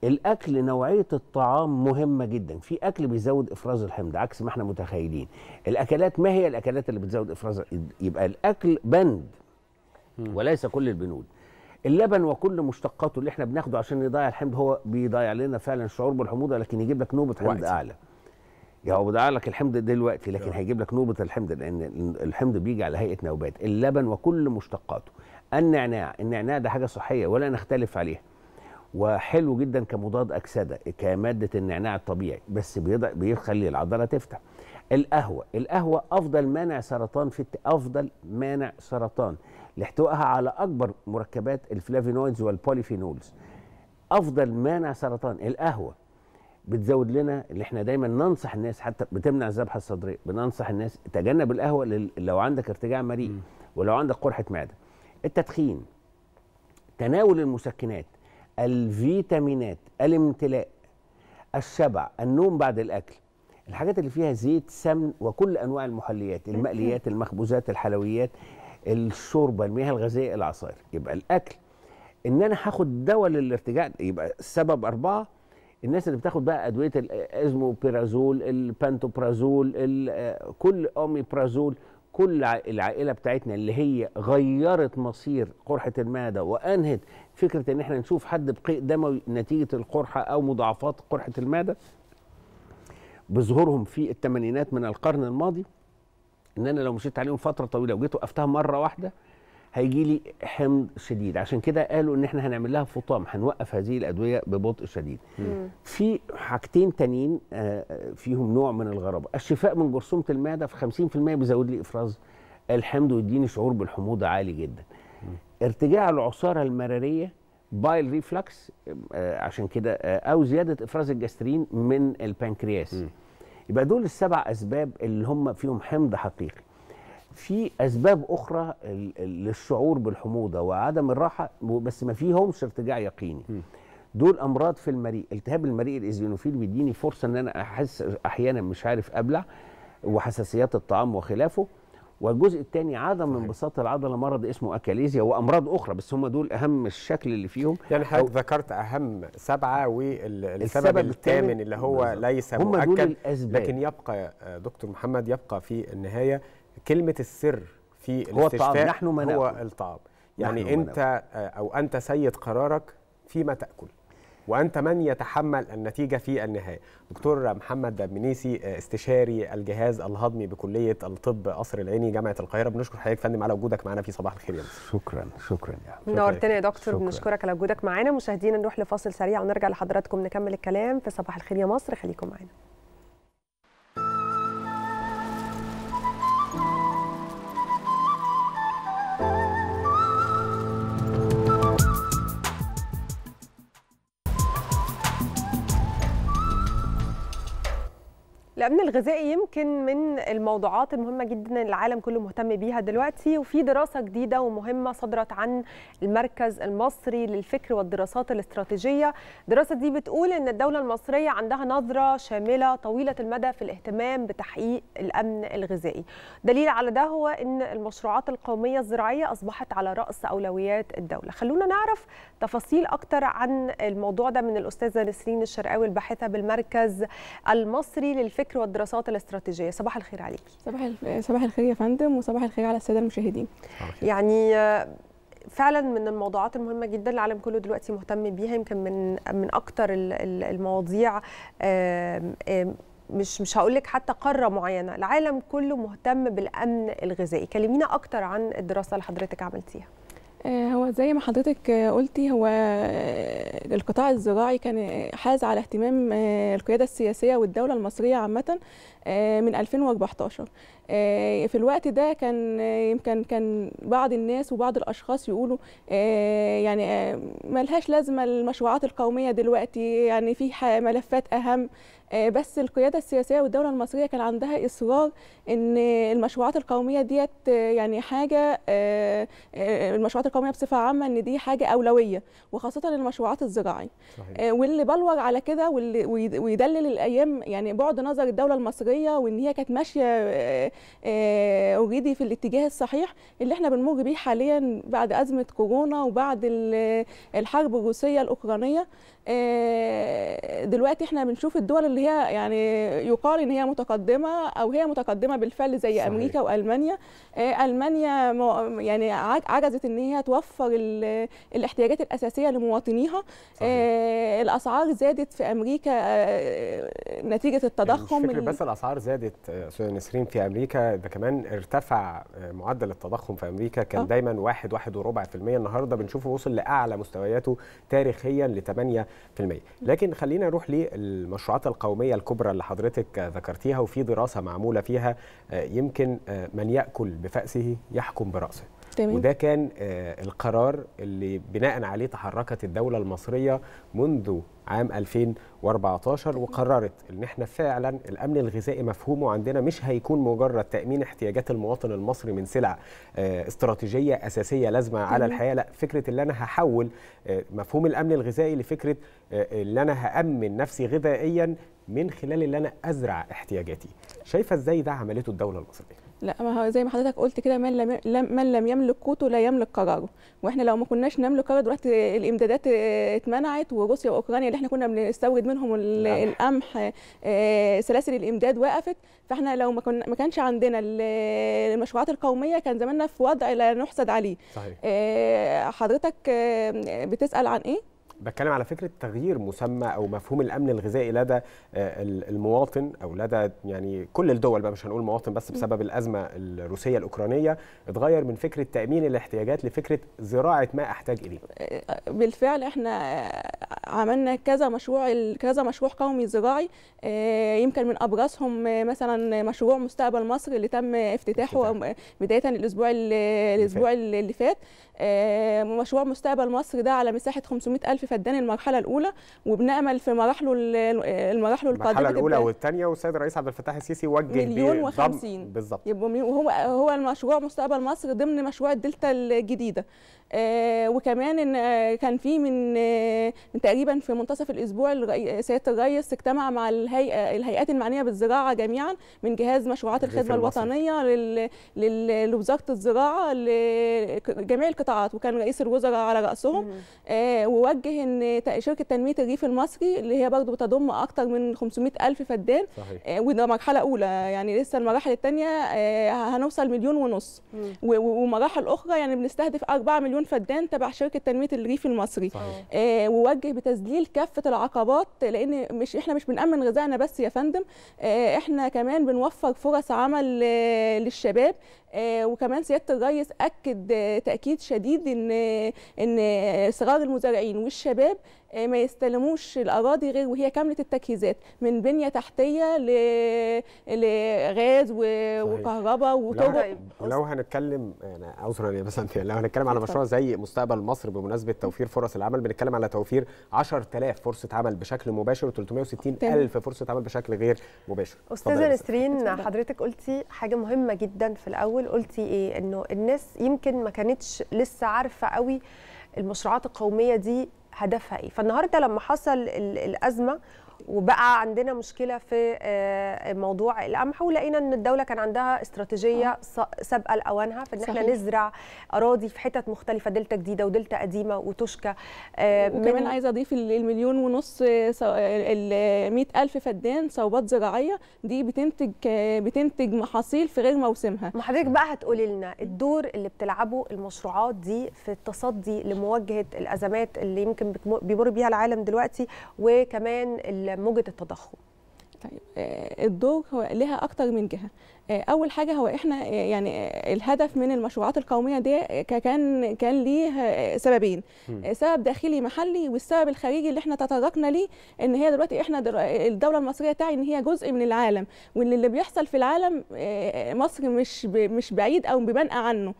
الاكل، نوعيه الطعام مهمه جدا، في اكل بيزود افراز الحمض عكس ما احنا متخيلين. الاكلات، ما هي الاكلات اللي بتزود افراز؟ يبقى الاكل بند وليس كل البنود. اللبن وكل مشتقاته اللي احنا بناخده عشان يضيع الحمض، هو بيضيع لنا فعلا الشعور بالحموضه، لكن يجيب لك نوبه حمض اعلى. يعني هو بيضيع لك الحمض دلوقتي، لكن هيجيب لك نوبه الحمض، لان الحمض بيجي على هيئه نوبات. اللبن وكل مشتقاته. النعناع، النعناع ده حاجه صحيه ولا نختلف عليها، وحلو جدا كمضاد اكسده كماده النعناع الطبيعي، بس بيخلي العضله تفتح. القهوه، القهوه افضل مانع سرطان في الت... افضل مانع سرطان، لاحتوائها على اكبر مركبات الفلافينويدز والبوليفينولز. افضل مانع سرطان القهوه. بتزود لنا اللي احنا دايما ننصح الناس، حتى بتمنع الذبحه الصدريه، بننصح الناس تجنب القهوه لل... لو عندك ارتجاع مريء ولو عندك قرحه معده. التدخين، تناول المسكنات، الفيتامينات، الامتلاء، الشبع، النوم بعد الاكل، الحاجات اللي فيها زيت، سمن، وكل انواع المحليات، المقليات، المخبوزات، الحلويات، الشوربه، المياه الغازيه، العصائر. يبقى الاكل، ان انا هاخد دواء للارتجاع، يبقى السبب اربعه. الناس اللي بتاخد بقى ادويه الازموبيرازول، البانتوبرازول، كل اوميبرازول، كل العائله بتاعتنا اللي هي غيرت مصير قرحه المعده وانهت فكره ان احنا نشوف حد بقيء دموي نتيجه القرحه او مضاعفات قرحه المعده بظهورهم في الثمانينات من القرن الماضي. ان انا لو مشيت عليهم فتره طويله وجيت وقفتها مره واحده هيجي لي حمض شديد. عشان كده قالوا ان احنا هنعمل لها فطام، هنوقف هذه الادويه ببطء شديد. مم. في حاجتين تانيين فيهم نوع من الغرابه. الشفاء من جرثومه المعده في خمسين بالمئة بيزود لي افراز الحمض ويديني شعور بالحموضه عالي جدا. مم. ارتجاع العصاره المراريه، بايل ريفلكس، عشان كده، او زياده افراز الجاسترين من البنكرياس. مم. يبقى دول السبع اسباب اللي هم فيهم حمض حقيقي. في اسباب اخرى للشعور بالحموضه وعدم الراحه، بس ما فيهمش ارتجاع يقيني. دول امراض في المريء. التهاب المريء الايزينوفيل بيديني فرصه ان انا احس احيانا مش عارف ابلع، وحساسيات الطعام وخلافه. والجزء الثاني عدم انبساط العضله، مرض اسمه اكاليزيا، وامراض اخرى، بس هم دول اهم الشكل اللي فيهم. يعني حضرتك ذكرت اهم سبعه، والسبب الثامن اللي هو ليس مؤكد، لكن يبقى دكتور محمد، يبقى في النهايه كلمه السر في الاستشفاء هو الطعام. نحن هو الطعام. يعني انت او انت سيد قرارك فيما تاكل، وانت من يتحمل النتيجه في النهايه. دكتور محمد دبنيسي، استشاري الجهاز الهضمي بكليه الطب قصر العيني جامعه القاهره، بنشكر حضرتك يا فندم على وجودك معنا في صباح الخير يا مصر. شكرا شكرا يا عم، نورتنا يا دكتور، بنشكرك على وجودك معنا. مشاهدينا نروح لفاصل سريع ونرجع لحضراتكم نكمل الكلام في صباح الخير يا مصر، خليكم معنا. الأمن الغذائي يمكن من الموضوعات المهمة جدا العالم كله مهتم بيها دلوقتي، وفي دراسة جديدة ومهمة صدرت عن المركز المصري للفكر والدراسات الاستراتيجية. الدراسة دي بتقول إن الدولة المصرية عندها نظرة شاملة طويلة المدى في الاهتمام بتحقيق الأمن الغذائي. دليل على ده هو إن المشروعات القومية الزراعية أصبحت على رأس أولويات الدولة. خلونا نعرف تفاصيل أكتر عن الموضوع ده من الأستاذة نسرين الشرقاوي الباحثة بالمركز المصري للفكر والدراسات الاستراتيجية. صباح الخير عليكي. صباح صباح الخير يا فندم، وصباح الخير على السادة المشاهدين. يعني فعلا من الموضوعات المهمة جدا العالم كله دلوقتي مهتم بيها، يمكن من من أكتر المواضيع، مش مش هقول لك حتى قارة معينة، العالم كله مهتم بالأمن الغذائي. كلمينا أكتر عن الدراسة اللي حضرتك عملتيها. هو زي ما حضرتك قلتي، هو القطاع الزراعي كان حاز على اهتمام القيادة السياسية والدولة المصرية عامة من ألفين وأربعتاشر. في الوقت ده كان يمكن كان بعض الناس وبعض الاشخاص يقولوا يعني ملهاش لازمه المشروعات القوميه دلوقتي، يعني في ملفات اهم، بس القياده السياسيه والدوله المصريه كان عندها اصرار ان المشروعات القوميه ديت يعني حاجه، المشروعات القوميه بصفه عامه ان دي حاجه اولويه، وخاصه المشروعات الزراعيه. واللي بلور على كده واللي ويدلل الايام يعني بعد نظر الدوله المصريه وان هي كانت ماشيه اوريدي في الاتجاه الصحيح اللي احنا بنمر بيه حاليا بعد ازمه كورونا وبعد الحرب الروسيه الاوكرانيه. دلوقتي احنا بنشوف الدول اللي هي يعني يقال ان هي متقدمه او هي متقدمه بالفعل زي صحيح. امريكا والمانيا. المانيا يعني عجزت ان هي توفر الاحتياجات الاساسيه لمواطنيها. صحيح. الاسعار زادت في امريكا نتيجه التضخم. مش فكرة بس الاسعار زادت استاذه نسرين في امريكا، ده كمان ارتفع معدل التضخم في امريكا، كان دايما واحد واحد وربع في المية، النهارده بنشوفه وصل لاعلى مستوياته تاريخيا ل تمانية في المية. لكن خلينا نروح للمشروعات القوميه الكبرى اللي حضرتك ذكرتيها، وفي دراسه معموله فيها يمكن من ياكل بفأسه يحكم برأسه. تمام. وده كان القرار اللي بناء عليه تحركت الدوله المصريه منذ عام ألفين وأربعتاشر، وقررت ان احنا فعلا الامن الغذائي مفهومه عندنا مش هيكون مجرد تامين احتياجات المواطن المصري من سلع استراتيجيه اساسيه لازمه على الحياه، لا، فكره اللي انا هحول مفهوم الامن الغذائي لفكره اللي انا هامن نفسي غذائيا من خلال اللي انا ازرع احتياجاتي. شايفه ازاي ده عملته الدوله المصريه؟ لا، ما هو زي ما حضرتك قلت كده، من لم من لم يملك قوته لا يملك قراره، واحنا لو ما كناش نملك قرار دلوقتي الامدادات اتمنعت، وروسيا واوكرانيا اللي احنا كنا بنستورد منهم القمح سلاسل الامداد وقفت، فاحنا لو ما كنا ما كانش عندنا المشروعات القوميه كان زماننا في وضع لا نحسد عليه. صحيح. حضرتك بتسأل عن ايه؟ بتكلم على فكره تغيير مسمى او مفهوم الامن الغذائي لدى المواطن او لدى يعني كل الدول، بقى مش هنقول مواطن بس، بسبب الازمه الروسيه الاوكرانيه اتغير من فكره تامين الاحتياجات لفكره زراعه ما احتاج اليه. بالفعل احنا عملنا كذا مشروع كذا مشروع قومي زراعي، يمكن من ابرزهم مثلا مشروع مستقبل مصر اللي تم افتتاحه بدايه الاسبوع الاسبوع اللي فات. مشروع مستقبل مصر ده على مساحه خمسمية ألف فدان المرحله الاولى، وبنامل في مراحله المراحله القادمه المرحله الاولى والثانيه، والسيد الرئيس عبد الفتاح السيسي وجه مليون وخمسين بالظبط، وهو هو المشروع مستقبل مصر ضمن مشروع الدلتا الجديده. آه وكمان ان آه كان في من آه من تقريبا في منتصف الاسبوع سياده الرئيس اجتمع مع الهيئه الهيئات المعنيه بالزراعه جميعا، من جهاز مشروعات الخدمه الوطنيه لوزاره الزراعه لجميع القطاعات، وكان رئيس الوزراء على راسهم. آه ووجه ان شركه تنميه الريف المصري اللي هي برضو بتضم اكثر من خمسمية ألف فدان. آه وده مرحله اولى، يعني لسه المراحل الثانيه آه هنوصل مليون ونص، ومراحل اخرى يعني بنستهدف أربعة مليون فدان تبع شركه تنميه الريف المصري. آه ووجه بتذليل كافه العقبات، لان مش احنا مش بنأمن غذائنا بس يا فندم، آه احنا كمان بنوفر فرص عمل آه للشباب. آه وكمان سياده الرئيس اكد آه تاكيد شديد ان آه ان صغار المزارعين والشباب الشباب ما يستلموش الاراضي غير وهي كامله التجهيزات، من بنيه تحتيه لغاز وكهرباء وطرق. ولو هنتكلم انا عذرا يا بسنت، لو هنتكلم على مشروع زي مستقبل مصر بمناسبه توفير فرص العمل، بنتكلم على توفير عشرة آلاف فرصة عمل بشكل مباشر و ثلاثمائة وستين ألف فرصة عمل بشكل غير مباشر. استاذه نسرين، حضرتك قلتي حاجه مهمه جدا في الاول، قلتي ايه؟ انه الناس يمكن ما كانتش لسه عارفه قوي المشروعات القوميه دي هدفها ايه، فالنهارده لما حصل الازمه وبقى عندنا مشكله في موضوع القمح، ولقينا ان الدوله كان عندها استراتيجيه سابقه لاوانها في ان احنا نزرع اراضي في حتت مختلفه، دلتا جديده ودلتا قديمه وتشكى. وكمان عايزه اضيف المليون ونص ال مئة ألف فدان صوبات زراعيه دي بتنتج بتنتج محاصيل في غير موسمها. ما حضرتك بقى هتقولي لنا الدور اللي بتلعبه المشروعات دي في التصدي لمواجهه الازمات اللي يمكن بيمر بيها العالم دلوقتي وكمان موجة التضخم. طيب الدور هو لها اكتر من جهه. اول حاجه هو احنا يعني الهدف من المشروعات القوميه دي كان كان ليه سببين، سبب داخلي محلي والسبب الخارجي اللي احنا تطرقنا ليه، ان هي دلوقتي احنا الدوله المصريه تعي ان هي جزء من العالم، وان اللي بيحصل في العالم مصر مش مش بعيد او ببنقى عنه،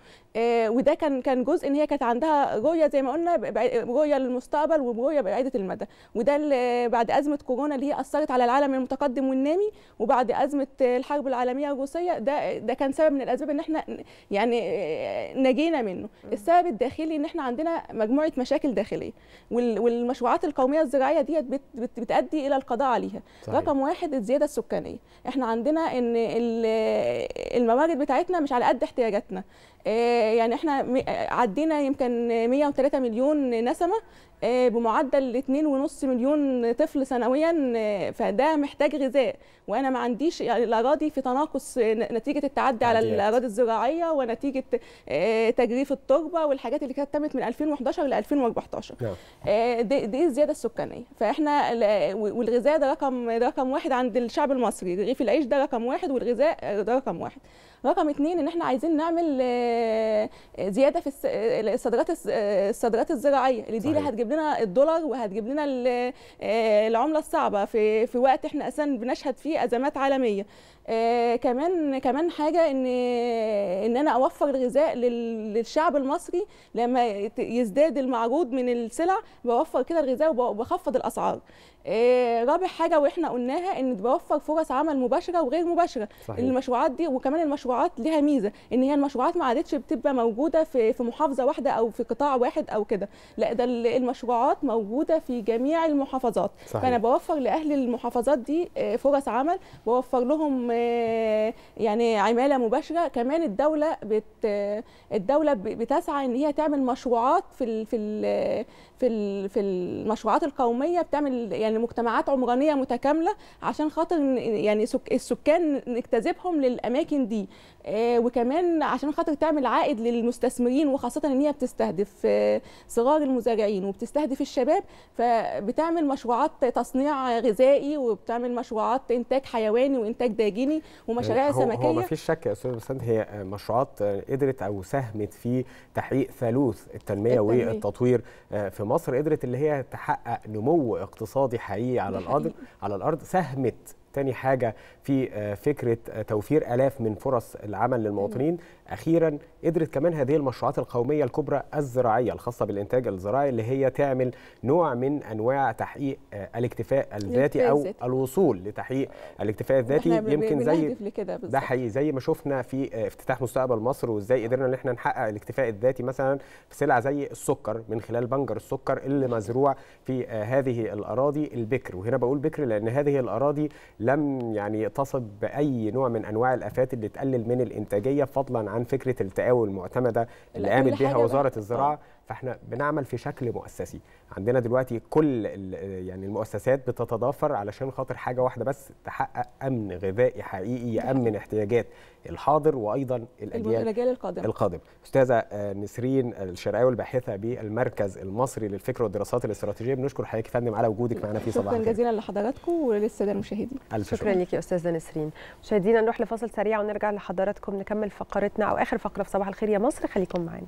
وده كان كان جزء ان هي كانت عندها رؤيه زي ما قلنا، رؤيه للمستقبل ورؤيه بعيده المدى، وده اللي بعد ازمه كورونا اللي هي اثرت على العالم المتقدم والنامي، وبعد ازمه الحرب العالميه الروسيه ده ده كان سبب من الاسباب ان احنا يعني نجينا منه. السبب الداخلي ان احنا عندنا مجموعه مشاكل داخليه، والمشروعات القوميه الزراعيه ديت بتؤدي الى القضاء عليها. صحيح. رقم واحد الزياده السكانيه، احنا عندنا ان الموارد بتاعتنا مش على قد احتياجاتنا، يعني احنا عدينا يمكن مئة وثلاثة مليون نسمه بمعدل اثنين ونص مليون طفل سنويا، فده محتاج غذاء، وانا ما عنديش يعني الاراضي في تناقص نتيجه التعدي على الاراضي الزراعيه ونتيجه تجريف التربه والحاجات اللي كانت تمت من ألفين وأحد عشر ل ألفين وأربعة عشر. دي, دي الزياده السكانيه، فاحنا والغذاء ده رقم رقم واحد عند الشعب المصري، رغيف العيش ده رقم واحد والغذاء ده رقم واحد. رقم اثنين ان احنا عايزين نعمل زياده في الصادرات الصادرات الزراعيه اللي دي اللي هتجيب لنا الدولار وهتجيب لنا العمله الصعبه في في وقت احنا اساسا بنشهد فيه ازمات عالميه. آه كمان كمان حاجه ان ان انا اوفر الغذاء للشعب المصري، لما يزداد المعروض من السلع بوفر كده الغذاء وبخفض الاسعار. آه رابع حاجه واحنا قلناها ان بوفر فرص عمل مباشره وغير مباشره. صحيح. المشروعات دي وكمان المشروعات ليها ميزه ان هي المشروعات ما عادتش بتبقى موجوده في في محافظه واحده او في قطاع واحد او كده، لا ده المشروعات موجوده في جميع المحافظات. صحيح. فانا بوفر لاهل المحافظات دي فرص عمل، بوفر لهم يعني عماله مباشره. كمان الدوله بت الدوله بتسعى ان هي تعمل مشروعات في ال في ال في في المشروعات القوميه، بتعمل يعني مجتمعات عمرانيه متكامله عشان خاطر يعني السكان نجتذبهم للاماكن دي، وكمان عشان خاطر تعمل عائد للمستثمرين، وخاصه ان هي بتستهدف صغار المزارعين وبتستهدف الشباب، فبتعمل مشروعات تصنيع غذائي وبتعمل مشروعات انتاج حيواني وانتاج داجيني ومشاريع سمكيه. هو ما فيش شك يا استاذ بسنت هي مشروعات قدرت او ساهمت في تحقيق ثالوث التنميه, التنمية. والتطوير في مصر، قدرت اللي هي تحقق نمو اقتصادي حقيقي على الارض على الارض ساهمت. تاني حاجة في فكرة توفير آلاف من فرص العمل للمواطنين. أخيرا قدرت كمان هذه المشروعات القومية الكبرى الزراعية الخاصة بالإنتاج الزراعي اللي هي تعمل نوع من أنواع تحقيق الاكتفاء الذاتي أو الوصول لتحقيق الاكتفاء الذاتي، يمكن زي ده حقيقي زي ما شفنا في افتتاح مستقبل مصر، وإزاي قدرنا إن احنا نحقق الاكتفاء الذاتي مثلا في سلع زي السكر من خلال بنجر السكر اللي مزروع في هذه الأراضي البكر. وهنا بقول بكر لأن هذه الأراضي لم يعني تصب بأي نوع من أنواع الآفات اللي تقلل من الإنتاجية، فضلا عن فكرة التقاوي المعتمدة اللي قامت بها وزارة الزراعة. فاحنا بنعمل في شكل مؤسسي، عندنا دلوقتي كل يعني المؤسسات بتتضافر علشان خاطر حاجة واحدة بس، تحقق أمن غذائي حقيقي يأمن احتياجات الحاضر وأيضا الأجيال القادمة. القادم. أستاذة نسرين الشرقاوي الباحثة بالمركز المصري للفكر والدراسات الاستراتيجية، بنشكر حضرتك يا فندم على وجودك معنا في صباح الخير. شكرا جزيلا لحضراتكم وللسادة المشاهدين. شكرا لك يا أستاذة نسرين. مشاهدينا نروح لفاصل سريع ونرجع لحضراتكم نكمل فقرتنا أو آخر فقرة في صباح الخير يا مصر، خليكم معنا.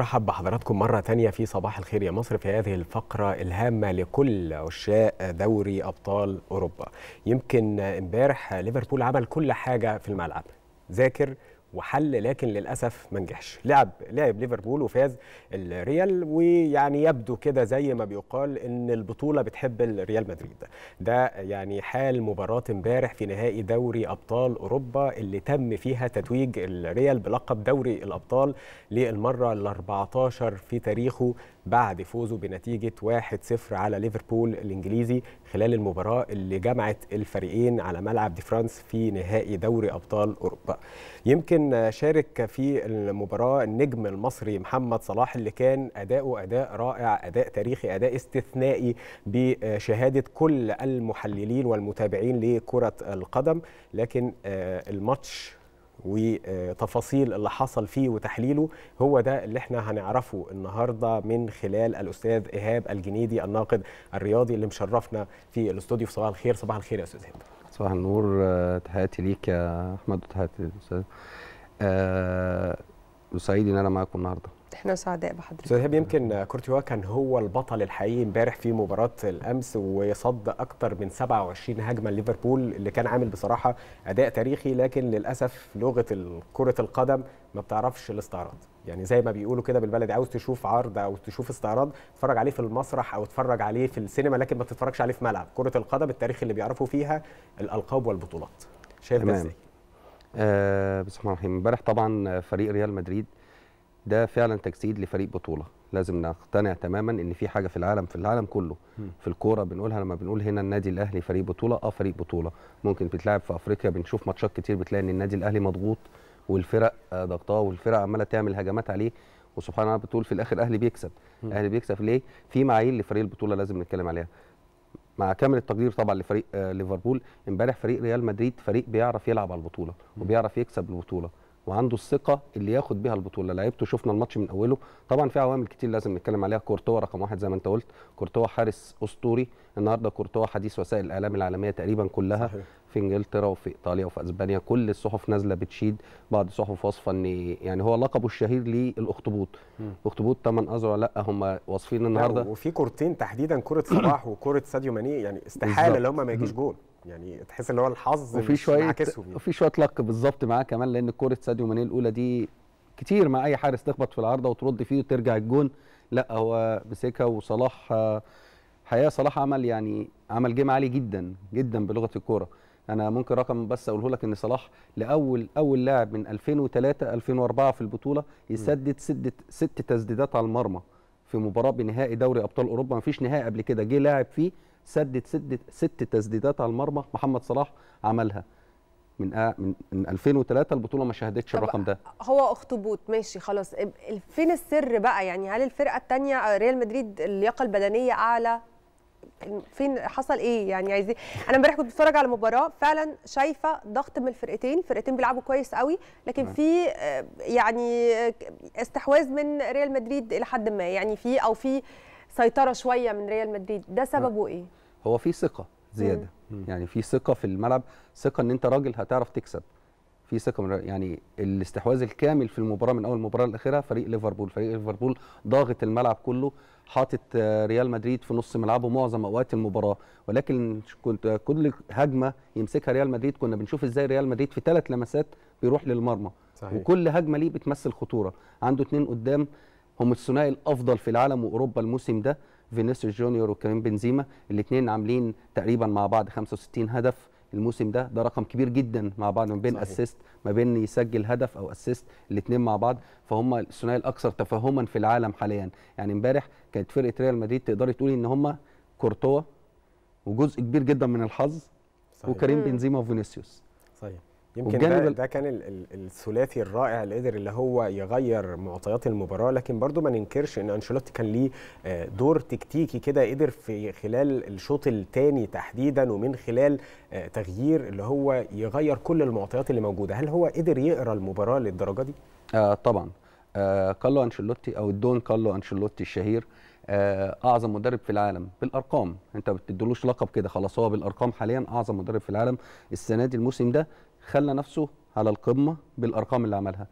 رحب بحضراتكم مرة تانية في صباح الخير يا مصر في هذه الفقرة الهامة لكل عشاق دوري أبطال أوروبا. يمكن امبارح ليفربول عمل كل حاجة في الملعب، ذاكر وحل، لكن للأسف ما نجحش. لعب لعب ليفربول وفاز الريال، ويعني يبدو كده زي ما بيقال إن البطولة بتحب الريال مدريد. ده يعني حال مباراة امبارح في نهائي دوري أبطال أوروبا اللي تم فيها تتويج الريال بلقب دوري الأبطال للمرة الأربعتاشر في تاريخه بعد فوزه بنتيجة واحد صفر على ليفربول الإنجليزي خلال المباراة اللي جمعت الفريقين على ملعب دي فرانس في نهائي دوري أبطال أوروبا. يمكن شارك في المباراة النجم المصري محمد صلاح اللي كان أداؤه أداء رائع، أداء تاريخي، أداء استثنائي بشهادة كل المحللين والمتابعين لكرة القدم. لكن الماتش وتفاصيل اللي حصل فيه وتحليله هو ده اللي احنا هنعرفه النهارده من خلال الأستاذ إيهاب الجنيدي الناقد الرياضي اللي مشرفنا في الاستوديو في صباح الخير. صباح الخير يا أستاذ إيهاب. صباح النور، تحياتي ليك يا أحمد وتحياتي للأستاذ. أه سعيد ان انا معاكم النهارده. احنا سعداء بحضرتك. استاذ هاب، يمكن كورتوا كان هو البطل الحقيقي امبارح في مباراه الامس، وصد اكثر من سبعة وعشرين هجمه ليفربول اللي كان عامل بصراحه اداء تاريخي، لكن للاسف لغه كره القدم ما بتعرفش الاستعراض. يعني زي ما بيقولوا كده بالبلدي، عاوز تشوف عرض او تشوف استعراض اتفرج عليه في المسرح او اتفرج عليه في السينما، لكن ما تتفرجش عليه في ملعب كره القدم. التاريخ اللي بيعرفوا فيها الالقاب والبطولات. شايف ده ازاي؟ أه بسم الله الرحمن الرحيم. امبارح طبعا فريق ريال مدريد ده فعلا تجسيد لفريق بطوله. لازم نقتنع تماما ان في حاجه في العالم في العالم كله في الكوره بنقولها، لما بنقول هنا النادي الاهلي فريق بطوله، اه فريق بطوله. ممكن بتلعب في افريقيا، بنشوف ماتشات كتير بتلاقي ان النادي الاهلي مضغوط والفرق ضغطاه والفرق عماله تعمل هجمات عليه، وسبحان الله بتقول في الاخر الاهلي بيكسب. الاهلي بيكسب ليه؟ في معايير لفريق البطوله لازم نتكلم عليها. مع كامل التقدير طبعا لفريق ليفربول، امبارح فريق ريال مدريد فريق بيعرف يلعب على البطوله وبيعرف يكسب البطوله وعنده الثقه اللي ياخد بيها البطوله. لعيبته شفنا الماتش من اوله. طبعا في عوامل كتير لازم نتكلم عليها. كورتوا رقم واحد زي ما انت قلت، كورتوا حارس اسطوري. النهارده كورتوا حديث وسائل الاعلام العالميه تقريبا كلها، صحيح. في انجلترا وفي ايطاليا وفي اسبانيا كل الصحف نازله بتشيد، بعض الصحف واصفه ان يعني هو لقبه الشهير ليه الاخطبوط. اخطبوط ثمان اذرع، لا هم واصفين النهارده. وفي كورتين تحديدا، كره صلاح وكره ساديو ماني، يعني استحاله ان هم ما يجيش جول. يعني تحس ان هو الحظ وفي شويه وفي شويه لك بالظبط معاه كمان، لان كره ساديو ماني الاولى دي كتير مع اي حارس تخبط في العارضه وترد فيه وترجع الجون، لا هو مسكها. وصلاح حقيقه صلاح عمل يعني عمل جيم عالي جدا جدا بلغه الكوره. انا ممكن رقم بس اقوله لك ان صلاح لاول اول لاعب من ألفين وثلاثة ألفين وأربعة في البطوله يسدد ست ست تسديدات على المرمى في مباراه بنهائي دوري ابطال اوروبا. ما فيش نهائي قبل كده جه لاعب فيه سدد ست ست تسديدات على المرمى. محمد صلاح عملها من آه من من ألفين وثلاثة. البطوله ما شهدتش الرقم ده. هو اخطبوط ماشي خلاص، فين السر بقى؟ يعني هل الفرقه الثانيه ريال مدريد اللياقه البدنيه اعلى؟ فين حصل ايه يعني؟ عايزين انا امبارح كنت بتفرج على مباراه فعلا شايفه ضغط من الفرقتين، فرقتين بيلعبوا كويس قوي، لكن في يعني استحواذ من ريال مدريد الى حد ما، يعني في او في سيطره شويه من ريال مدريد. ده سببه ايه؟ هو في ثقه زياده، مم. يعني في ثقه في الملعب، ثقه ان انت راجل هتعرف تكسب، في ثقه من يعني الاستحواذ الكامل في المباراه من اول مباراه لاخرها. فريق ليفربول فريق ليفربول ضاغط الملعب كله، حاطط ريال مدريد في نص ملعبه معظم اوقات المباراه. ولكن كنت كل هجمه يمسكها ريال مدريد كنا بنشوف ازاي ريال مدريد في ثلاث لمسات بيروح للمرمى، صحيح. وكل هجمه ليه بتمثل خطوره. عنده اثنين قدام هم الثنائي الافضل في العالم واوروبا الموسم ده، فينيسيوس جونيور وكريم بنزيما. الاثنين عاملين تقريبا مع بعض خمسة وستين هدف الموسم ده، ده رقم كبير جدا مع بعض، ما بين اسيست ما بين يسجل هدف او اسيست الاثنين مع بعض. فهم الثنائي الاكثر تفاهما في العالم حاليا. يعني امبارح كانت فرقه ريال مدريد تقدري تقولي ان هم كورتوا وجزء كبير جدا من الحظ، صحيح. وكريم بنزيما وفينيسيوس، صحيح. يمكن ده, ده كان الثلاثي الرائع اللي قدر اللي هو يغير معطيات المباراه. لكن برضو ما ننكرش ان انشيلوتي كان ليه دور تكتيكي كده، قدر في خلال الشوط الثاني تحديدا ومن خلال تغيير اللي هو يغير كل المعطيات اللي موجوده. هل هو قدر يقرا المباراه للدرجه دي؟ آه طبعا. آه كارلو انشيلوتي او الدون كارلو انشيلوتي الشهير، آه اعظم مدرب في العالم بالارقام. انت ما بتديلوش لقب كده خلاص، هو بالارقام حاليا اعظم مدرب في العالم. السنه دي الموسم ده خلى نفسه على القمه بالارقام اللي عملها.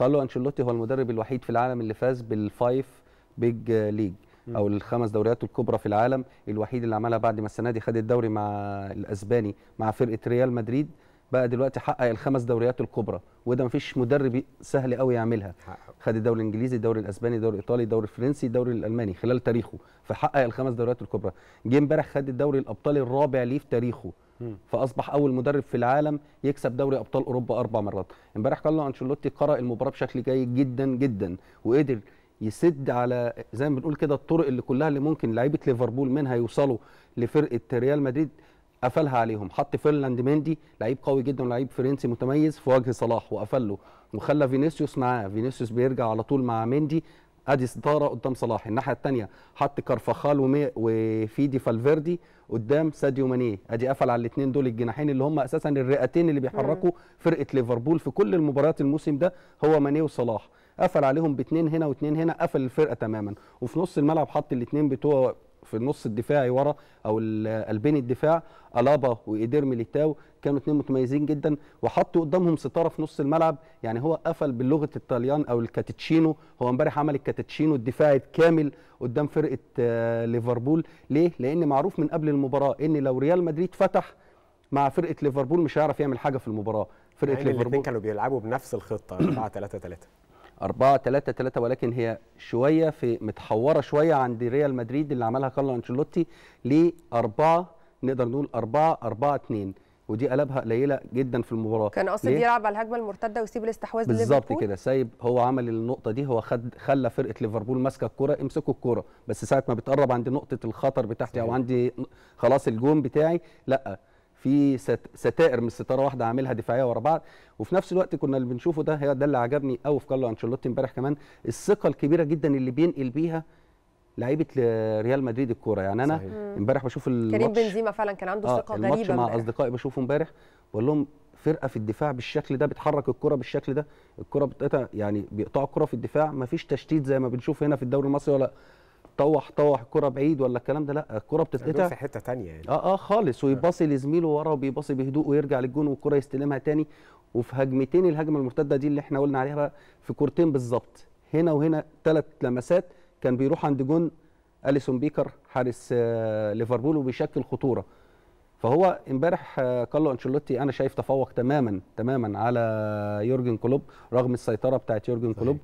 كارلو أنشيلوتي هو المدرب الوحيد في العالم اللي فاز بالفايف بيج ليج او الخمس دوريات الكبرى في العالم، الوحيد اللي عملها بعد ما السنه دي خد الدوري مع الاسباني مع فرقه ريال مدريد، بقى دلوقتي حقق الخمس دوريات الكبرى، وده مفيش مدرب سهل قوي يعملها. خد الدوري الانجليزي، الدوري الاسباني، الدوري الايطالي، الدوري الفرنسي، الدوري الالماني خلال تاريخه، فحقق الخمس دوريات الكبرى. جه امبارح خد الدوري الابطالي الرابع ليه في تاريخه، فاصبح اول مدرب في العالم يكسب دوري ابطال اوروبا اربع مرات. امبارح كارلو انشيلوتي قرأ المباراه بشكل جيد جدا جدا، وقدر يسد على زي ما بنقول كده الطرق اللي كلها اللي ممكن لعيبه ليفربول منها يوصلوا لفرقه ريال مدريد، قفلها عليهم. حط فيرلاند مندي لعيب قوي جدا ولعيب فرنسي متميز في وجه صلاح وقفله، وخلى فينيسيوس معاه، فينيسيوس بيرجع على طول مع مندي، ادي ستاره قدام صلاح. الناحيه الثانيه حط كارفاخال وفيدي فالفيردي قدام ساديو ماني، ادي قفل على الاثنين دول الجناحين اللي هم اساسا الرئتين اللي بيحركوا فرقه ليفربول في كل المباريات الموسم ده هو ماني وصلاح، قفل عليهم باثنين هنا واثنين هنا، قفل الفرقه تماما. وفي نص الملعب حط الاثنين بتوع في النص الدفاعي ورا او قلبين الدفاع، الابا وايدير ميليتاو، كانوا اثنين متميزين جدا، وحطوا قدامهم ستاره في نص الملعب. يعني هو قفل باللغه الطليان او الكاتتشينو، هو امبارح عمل الكاتتشينو الدفاعي الكامل قدام فرقه ليفربول. ليه؟ لان معروف من قبل المباراه ان لو ريال مدريد فتح مع فرقه ليفربول مش هيعرف يعمل حاجه في المباراه. فرقه يعني ليفربول كانوا بيلعبوا بنفس الخطه أربعة ثلاثة ثلاثة أربعة ثلاثة ثلاثة، ولكن هي شويه في متحوره شويه عند ريال مدريد اللي عملها كارلو انشيلوتي ل أربعة، نقدر نقول أربعة أربعة اثنين، ودي قلبها قليله جدا في المباراه. كان قصدي يلعب على الهجمه المرتده ويسيب الاستحواذ لليفربول بالظبط كده، سايب هو عمل النقطه دي، هو خد خلى فرقه ليفربول ماسكه الكوره، امسكوا الكوره بس ساعه ما بتقرب عند نقطه الخطر بتاعتي او عندي خلاص الجون بتاعي، لا في ستائر من ستاره واحده عاملها دفاعيه ورا بعض. وفي نفس الوقت كنا اللي بنشوفه ده، هي ده اللي عجبني قوي في كارلو انشيلوتي امبارح، كمان الثقه الكبيره جدا اللي بينقل بيها لعيبه ريال مدريد الكوره. يعني انا امبارح بشوف الماتش، كريم بنزيما فعلا كان عنده ثقه آه غريبه. الماتش مع اصدقائي بشوفه امبارح بقول لهم فرقه في الدفاع بالشكل ده بتحرك الكره بالشكل ده، الكره بتقطع، يعني بيقطعوا الكره في الدفاع، مفيش تشتيت زي ما بنشوف هنا في الدوري المصري ولا طوح طوح الكرة بعيد ولا الكلام ده، لا الكرة بتتقطع في حتة تانية يعني. اه اه خالص، ويباصي لزميله ورا وبيباصي بهدوء ويرجع للجون والكرة يستلمها تاني. وفي هجمتين، الهجمة المرتدة دي اللي احنا قلنا عليها بقى، في كورتين بالظبط هنا وهنا، ثلاث لمسات كان بيروح عند جون أليسون بيكر حارس آه ليفربول وبيشكل خطورة. فهو امبارح آه كارلو انشيلوتي انا شايف تفوق تماما تماما على يورجن كلوب رغم السيطرة بتاعت يورجن كلوب.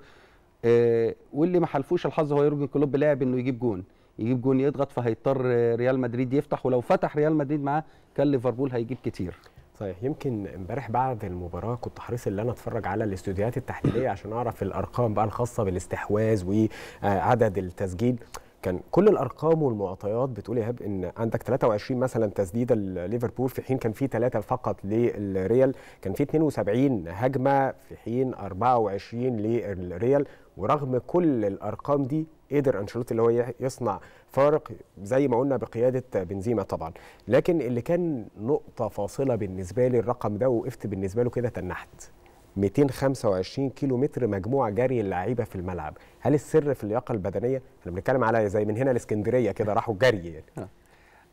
واللي ما حلفوش الحظ هو يورجن كلوب، لاعب انه يجيب جون يجيب جون يضغط، فهيضطر ريال مدريد يفتح، ولو فتح ريال مدريد معاه كان ليفربول هيجيب كتير. صحيح. يمكن امبارح بعد المباراه كنت حريص ان انا اتفرج على الاستوديوهات التحليليه عشان اعرف الارقام بقى الخاصه بالاستحواذ وعدد التسجيل، كان كل الارقام والمعطيات بتقول يا ايهاب ان عندك ثلاثة وعشرين مثلا تسديده لليفربول في حين كان في ثلاثه فقط للريال، كان في اثنين وسبعين هجمه في حين أربعة وعشرين للريال. ورغم كل الارقام دي قدر انشيلوتي اللي هو يصنع فارق زي ما قلنا بقياده بنزيما طبعا، لكن اللي كان نقطه فاصله بالنسبه لي الرقم ده، وقفت بالنسبه له كده تنحت، مئتين وخمسة وعشرين كيلو متر مجموع جري اللعيبه في الملعب. هل السر في اللياقه البدنيه؟ احنا بنتكلم على زي من هنا لاسكندريه كده راحوا جري يعني. آه.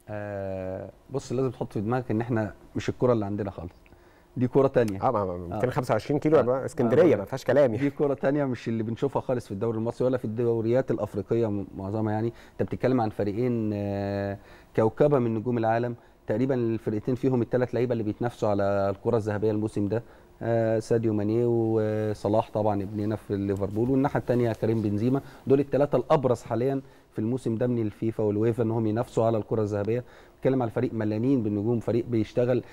آه بص، لازم تحط في دماغك ان احنا مش الكره اللي عندنا خالص، دي كرة تانية. اه مئتين وخمسة وعشرين كيلو آه. اسكندرية آه. ما فيهاش كلام يعني. دي كرة تانية مش اللي بنشوفها خالص في الدوري المصري ولا في الدوريات الأفريقية معظمها. يعني أنت بتتكلم عن فريقين آه كوكبة من نجوم العالم تقريبا، الفرقتين فيهم الثلاث لعيبة اللي بيتنافسوا على الكرة الذهبية الموسم ده، آه ساديو ماني وصلاح طبعا ابننا في ليفربول، والناحية التانية كريم بنزيما. دول الثلاثة الأبرز حاليا في الموسم ده من الفيفا والويفا إن هم ينافسوا على الكرة الذهبية. بتكلم على فريق مليانين بالنجوم، فريق بيشتغل.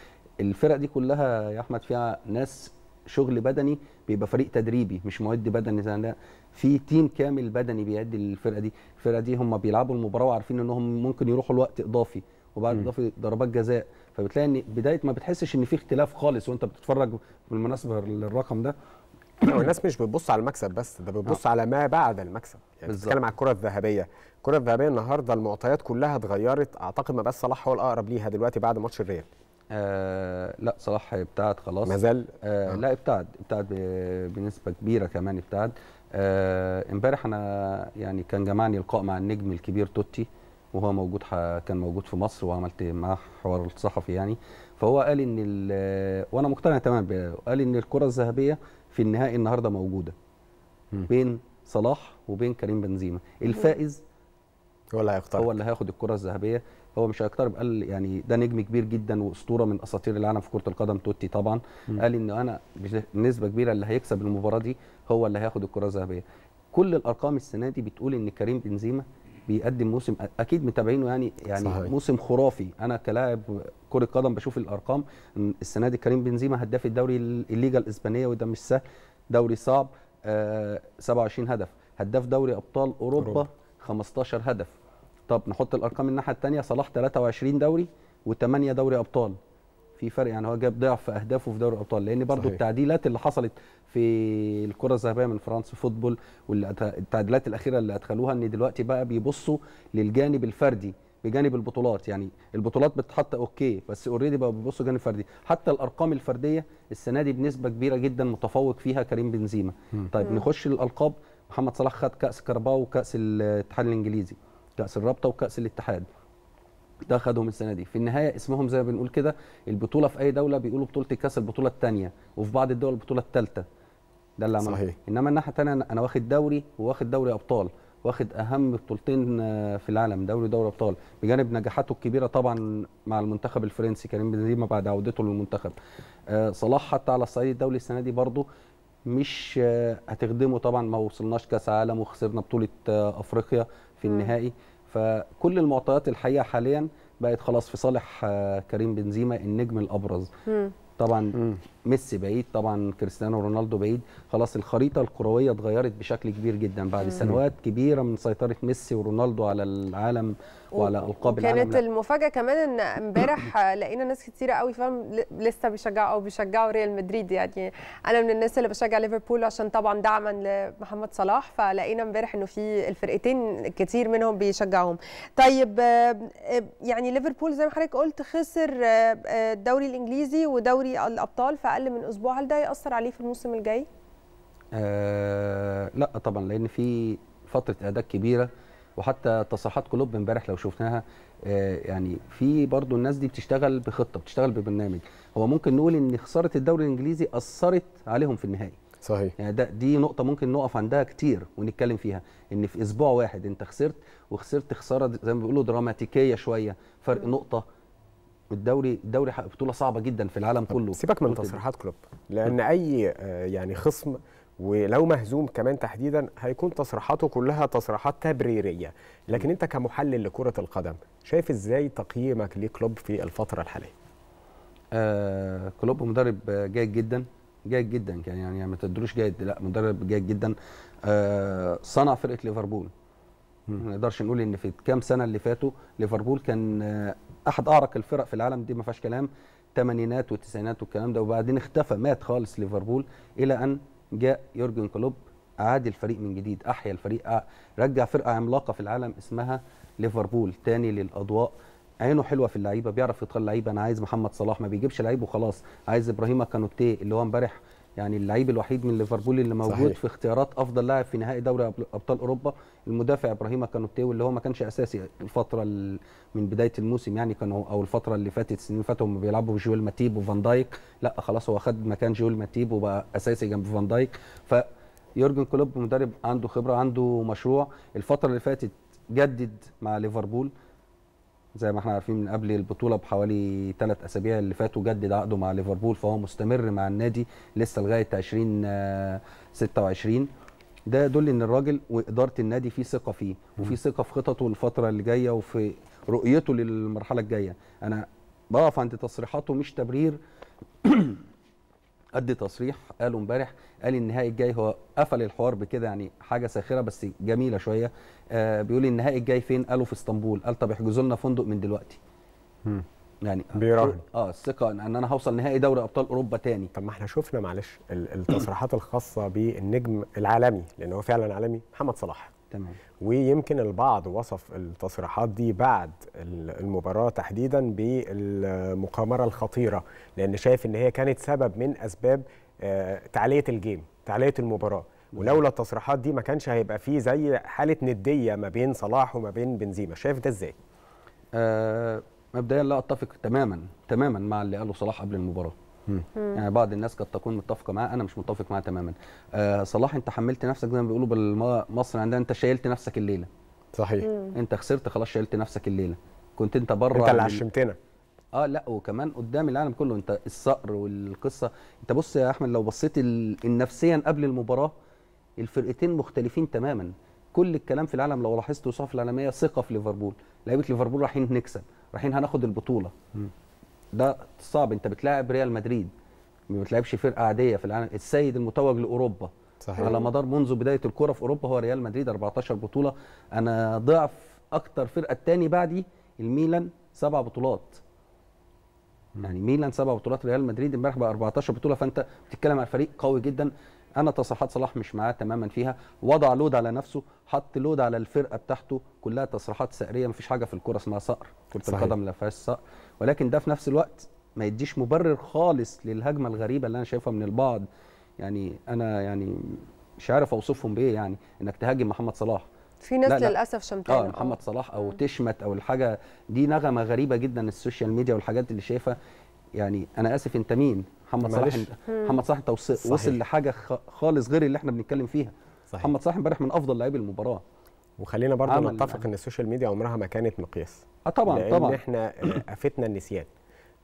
الفرق دي كلها يا احمد فيها ناس شغل بدني، بيبقى فريق تدريبي مش مؤدي بدني زي ده، في تيم كامل بدني بيأدي الفرقه دي. الفرقه دي هم بيلعبوا المباراه وعارفين انهم ممكن يروحوا لوقت اضافي وبعد اضافي ضربات جزاء، فبتلاقي ان بدايه ما بتحسش ان في اختلاف خالص وانت بتتفرج. بالمناسبه للرقم ده الناس مش بتبص على المكسب بس، ده بتبص على ما بعد المكسب. يعني بتتكلم على الكره الذهبيه، الكره الذهبيه النهارده المعطيات كلها اتغيرت، اعتقد ما بس صلاح هو الاقرب ليها دلوقتي بعد ماتش الريال. آه لا صلاح ابتعد خلاص، ما زال آه آه. لا ابتعد ابتعد بنسبه كبيره كمان ابتعد. امبارح آه انا يعني كان جمعني لقاء مع النجم الكبير توتي، وهو موجود كان موجود في مصر وعملت معاه حوار صحفي يعني. فهو قال ان وانا مقتنع تماما، قال ان الكره الذهبيه في النهائي النهارده موجوده بين صلاح وبين كريم بنزيما. الفائز هو اللي هيقترب، هو اللي هياخد الكره الذهبيه. هو مش هيقترب، قال يعني ده نجم كبير جدا واسطوره من اساطير العالم في كره القدم توتي طبعا. م. قال ان انا بنسبه كبيره اللي هيكسب المباراه دي هو اللي هياخد الكره الذهبيه. كل الارقام السنه دي بتقول ان كريم بنزيما بيقدم موسم اكيد متابعينه يعني يعني صحيح. موسم خرافي. انا كلاعب كره قدم بشوف الارقام السنه دي. كريم بنزيما هداف الدوري الليجا الاسبانيه، وده مش سهل، دوري صعب، آه سبعة وعشرين هدف. هداف دوري ابطال اوروبا, أوروبا. خمستاشر هدف. طب نحط الارقام الناحيه الثانيه، صلاح تلاتة وعشرين دوري وتمانية دوري ابطال، في فرق يعني. هو جاب ضعف اهدافه في دوري الابطال، لان برضو صحيح. التعديلات اللي حصلت في الكره الذهبيه من فرنسا فوتبول والتعديلات الاخيره اللي ادخلوها، ان دلوقتي بقى بيبصوا للجانب الفردي بجانب البطولات. يعني البطولات بتتحط اوكي، بس اوريدي بقى بيبصوا جانب فردي. حتى الارقام الفرديه السنه دي بنسبه كبيره جدا متفوق فيها كريم بنزيما. م. طيب م. نخش للالقاب. محمد صلاح خد كاس كارباو وكاس الاتحاد الانجليزي، كاس الرابطه وكاس الاتحاد، ده خدهم السنه دي. في النهايه اسمهم زي ما بنقول كده، البطوله في اي دوله بيقولوا بطوله الكاس البطوله الثانيه، وفي بعض الدول البطوله الثالثه. ده اللي عمله صحيح. انما الناحيه الثانيه انا واخد دوري وواخد دوري ابطال، واخد اهم بطولتين في العالم، دوري ودوري ابطال، بجانب نجاحاته الكبيره طبعا مع المنتخب الفرنسي كريم بنزيما بعد عودته للمنتخب. آه صلاح حتى على الصعيد الدولي السنه دي برضه مش آه هتخدمه طبعا، ما وصلناش كاس عالم وخسرنا بطوله آه افريقيا في النهائي. فكل المعطيات الحقيقه حاليا بقت خلاص في صالح كريم بنزيما النجم الابرز. مم. طبعا مم. ميسي بعيد، طبعا كريستيانو رونالدو بعيد، خلاص الخريطه الكرويه اتغيرت بشكل كبير جدا بعد مم. سنوات كبيره من سيطره ميسي ورونالدو على العالم وعلى القاب العالم. كانت المفاجاه كمان ان امبارح لقينا ناس كتيره قوي فاهم لسه بيشجعوا او بيشجعوا ريال مدريد. يعني انا من الناس اللي بشجع ليفربول عشان طبعا دعما لمحمد صلاح، فلقينا امبارح انه في الفرقتين كتير منهم بيشجعوهم. طيب يعني ليفربول زي ما حضرتك قلت خسر الدوري الانجليزي ودوري الابطال في اقل من اسبوع، هل ده هيأثر عليه في الموسم الجاي؟ آه لا طبعا، لان في فتره اعداد كبيره، وحتى تصريحات كلوب امبارح لو شفناها آه يعني في برضو الناس دي بتشتغل بخطه، بتشتغل ببرنامج. هو ممكن نقول ان خساره الدوري الانجليزي اثرت عليهم في النهائي صحيح. يعني ده دي نقطه ممكن نقف عندها كتير ونتكلم فيها، ان في اسبوع واحد انت خسرت، وخسرت خساره زي ما بيقولوا دراماتيكيه شويه، فرق م. نقطه. الدوري الدوري بطوله صعبه جدا في العالم كله. سيبك من تصريحات كلوب، لان اي يعني خصم ولو مهزوم كمان تحديدا هيكون تصريحاته كلها تصريحات تبريريه، لكن انت كمحلل لكره القدم شايف ازاي تقييمك لكلوب في الفتره الحاليه؟ آه كلوب مدرب جيد جدا جيد جدا يعني, يعني ما تدروش جيد، لا مدرب جيد جدا. آه صنع فرقه ليفربول، ما نقدرش نقول ان في كام سنه اللي فاتوا ليفربول كان آه احد اعرق الفرق في العالم، دي ما فيهاش كلام، الثمانينات والتسعينات والكلام ده، وبعدين اختفى مات خالص ليفربول، الى ان جاء يورجن كلوب اعاد الفريق من جديد، احيا الفريق، رجع فرقه عملاقه في العالم اسمها ليفربول تاني للاضواء. عينه حلوه في اللعيبه، بيعرف يختار لعيبه. انا عايز محمد صلاح، ما بيجيبش لعيب وخلاص، عايز ابراهيم كانوتيه اللي هو امبارح يعني اللعيب الوحيد من ليفربول اللي موجود صحيح. في اختيارات افضل لاعب في نهائي دوري ابطال اوروبا، المدافع ابراهيم كانوتيه، واللي هو ما كانش اساسي الفتره من بدايه الموسم يعني، كانوا او الفتره اللي فاتت السنين اللي فاتوا هم بيلعبوا بجويل ماتيب وفان دايك، لا خلاص هو خد مكان جويل ماتيب وبقى اساسي جنب فان دايك. فيورجن كلوب مدرب عنده خبره، عنده مشروع، الفتره اللي فاتت جدد مع ليفربول زي ما احنا عارفين من قبل البطوله بحوالي ثلاث اسابيع اللي فاتوا جدد عقده مع ليفربول، فهو مستمر مع النادي لسه لغايه عشرين ستة وعشرين. ده يدل ان الراجل واداره النادي في ثقه فيه، وفي ثقه في خططه الفتره اللي جايه وفي رؤيته للمرحله الجايه. انا بقف عند تصريحاته مش تبرير. قد تصريح قاله امبارح، قال النهائي الجاي، هو قفل الحوار بكده يعني حاجه ساخره بس جميله شويه. آه بيقول النهائي الجاي فين؟ قالوا في اسطنبول. قال طب احجزوا لنا فندق من دلوقتي. امم يعني بيراهن اه الثقه ان انا هوصل نهائي دوري ابطال اوروبا تاني. طب ما احنا شفنا معلش التصريحات الخاصه بالنجم العالمي، لان هو فعلا عالمي، محمد صلاح تمام، ويمكن البعض وصف التصريحات دي بعد المباراة تحديدا بالمقامرة الخطيرة، لأن شايف إن هي كانت سبب من أسباب تعلية الجيم، تعلية المباراة، ولولا التصريحات دي ما كانش هيبقى فيه زي حالة ندية ما بين صلاح وما بين بنزيما. شايف ده إزاي؟ آه مبدئيا لا أتفق تماما تماما مع اللي قاله صلاح قبل المباراة. مم. يعني بعض الناس قد تكون متفقه معاه، انا مش متفق معاه تماما. آه صلاح، انت حملت نفسك زي ما بيقولوا بالمصر عندنا، انت شايلت نفسك الليله. صحيح. مم. انت خسرت خلاص، شايلت نفسك الليله، كنت انت بره، انت اللي عشمتنا. اه لا، وكمان قدام العالم كله انت الصقر والقصه. انت بص يا احمد، لو بصيت النفسيا قبل المباراه الفرقتين مختلفين تماما. كل الكلام في العالم لو لاحظت الصحف العالميه ثقه في ليفربول، لعيبه ليفربول رايحين نكسب، رايحين هناخد البطوله. مم. ده صعب، انت بتلاعب ريال مدريد، ما بتلاعبش فرقه عاديه في العالم، السيد المتوج لاوروبا. صحيح. على مدار منذ بدايه الكره في اوروبا هو ريال مدريد، أربعتاشر بطوله، انا ضعف اكتر فرقه الثاني بعدي الميلان، سبع بطولات. يعني ميلان سبع بطولات، ريال مدريد امبارح بقى أربعتاشر بطوله، فانت بتتكلم على فريق قوي جدا. انا تصريحات صلاح مش معاه تماما فيها، وضع لود على نفسه، حط لود على الفرقه بتاعته، كلها تصريحات سقريه، مفيش حاجه في الكوره اسمها صقر، كره القدم ما فيهاش صقر، ولكن ده في نفس الوقت ما يديش مبرر خالص للهجمه الغريبه اللي انا شايفها من البعض. يعني انا يعني مش عارف اوصفهم بايه، يعني انك تهاجم محمد صلاح، في ناس لا لا. للاسف شمتانه اه محمد صلاح او م. تشمت او الحاجه دي، نغمه غريبه جدا السوشيال ميديا والحاجات اللي شايفها. يعني انا اسف، انت مين؟ محمد صلاح. محمد صلاح انت وصل لحاجه خالص غير اللي احنا بنتكلم فيها. صحيح. محمد صلاح امبارح من افضل لاعبي المباراه، وخلينا برضه نتفق يعني. ان السوشيال ميديا عمرها ما كانت مقياس. اه طبعا لأن طبعا احنا افتنا النسيان،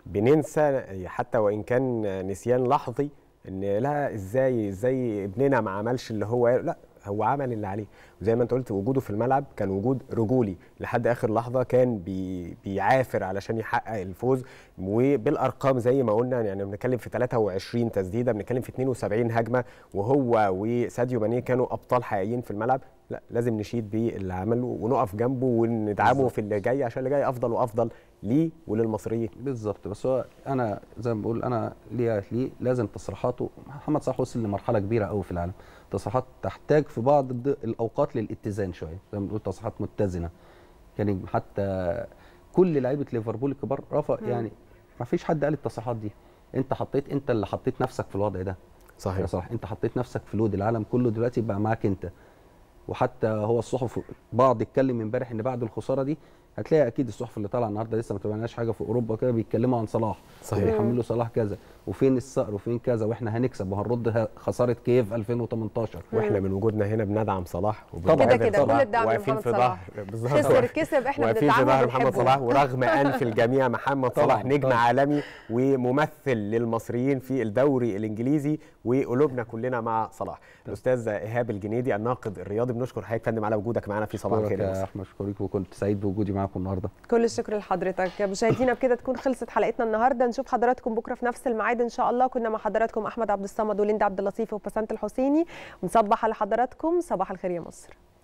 بننسى حتى وان كان نسيان لحظي، ان لا ازاي ازاي ابننا ما عملش اللي هو، لا هو عمل اللي عليه. وزي ما انت قلت، وجوده في الملعب كان وجود رجولي لحد اخر لحظه، كان بي بيعافر علشان يحقق الفوز، وبالارقام زي ما قلنا، يعني بنتكلم في تلاتة وعشرين تسديده، بنتكلم في اتنين وسبعين هجمه، وهو وساديو ماني كانوا ابطال حقيقيين في الملعب. لا لازم نشيد بيه اللي عمله ونقف جنبه وندعمه في اللي جاي، عشان اللي جاي افضل وافضل ليه وللمصريين. بالظبط. بس هو انا زي ما بقول، انا ليه ليه لازم تصريحاته. محمد صلاح وصل لمرحله كبيره قوي في العالم، تصريحات تحتاج في بعض الاوقات للاتزان شويه، زي ما بنقول تصريحات متزنه. يعني حتى كل لعيبه ليفربول الكبار رفع، يعني ما فيش حد قال التصريحات دي، انت حطيت انت اللي حطيت نفسك في الوضع ده. صحيح يا صلاح، انت حطيت نفسك في لود العالم كله دلوقتي بقى معاك انت. وحتى هو الصحف بعض اتكلم امبارح ان بعد الخساره دي، هتلاقي اكيد الصحف اللي طالعه النهارده لسه ما تابعناش حاجه في اوروبا كده، بيتكلموا عن صلاح. صحيح. بيحملوا صلاح كذا، وفين الصقر، وفين كذا، واحنا هنكسب وهنرد خساره كييف ألفين وتمنتاشر. واحنا من وجودنا هنا بندعم صلاح، كده كده كل الدعم لمحمد صلاح، خسر كسب احنا بندعمه محمد صلاح. ورغم انف الجميع، محمد صلاح نجم عالمي وممثل للمصريين في الدوري الانجليزي، وقلوبنا كلنا مع صلاح. الاستاذ ايهاب الجنيدي الناقد الرياضي، بنشكر حضرتك يا فندم على وجودك معانا في صباح الخير. يا احمد اشكرك، وكنت سعيد بوجودي معاكم النهارده. كل الشكر لحضرتك. مشاهدينا، بكده تكون خلصت حلقتنا النهارده، نشوف حضراتكم بكره في نفس الميعاد ان شاء الله. كنا مع حضراتكم احمد عبد الصمد وليندا عبد اللطيف وبسنت الحسيني، ونصبح على حضراتكم صباح الخير يا مصر.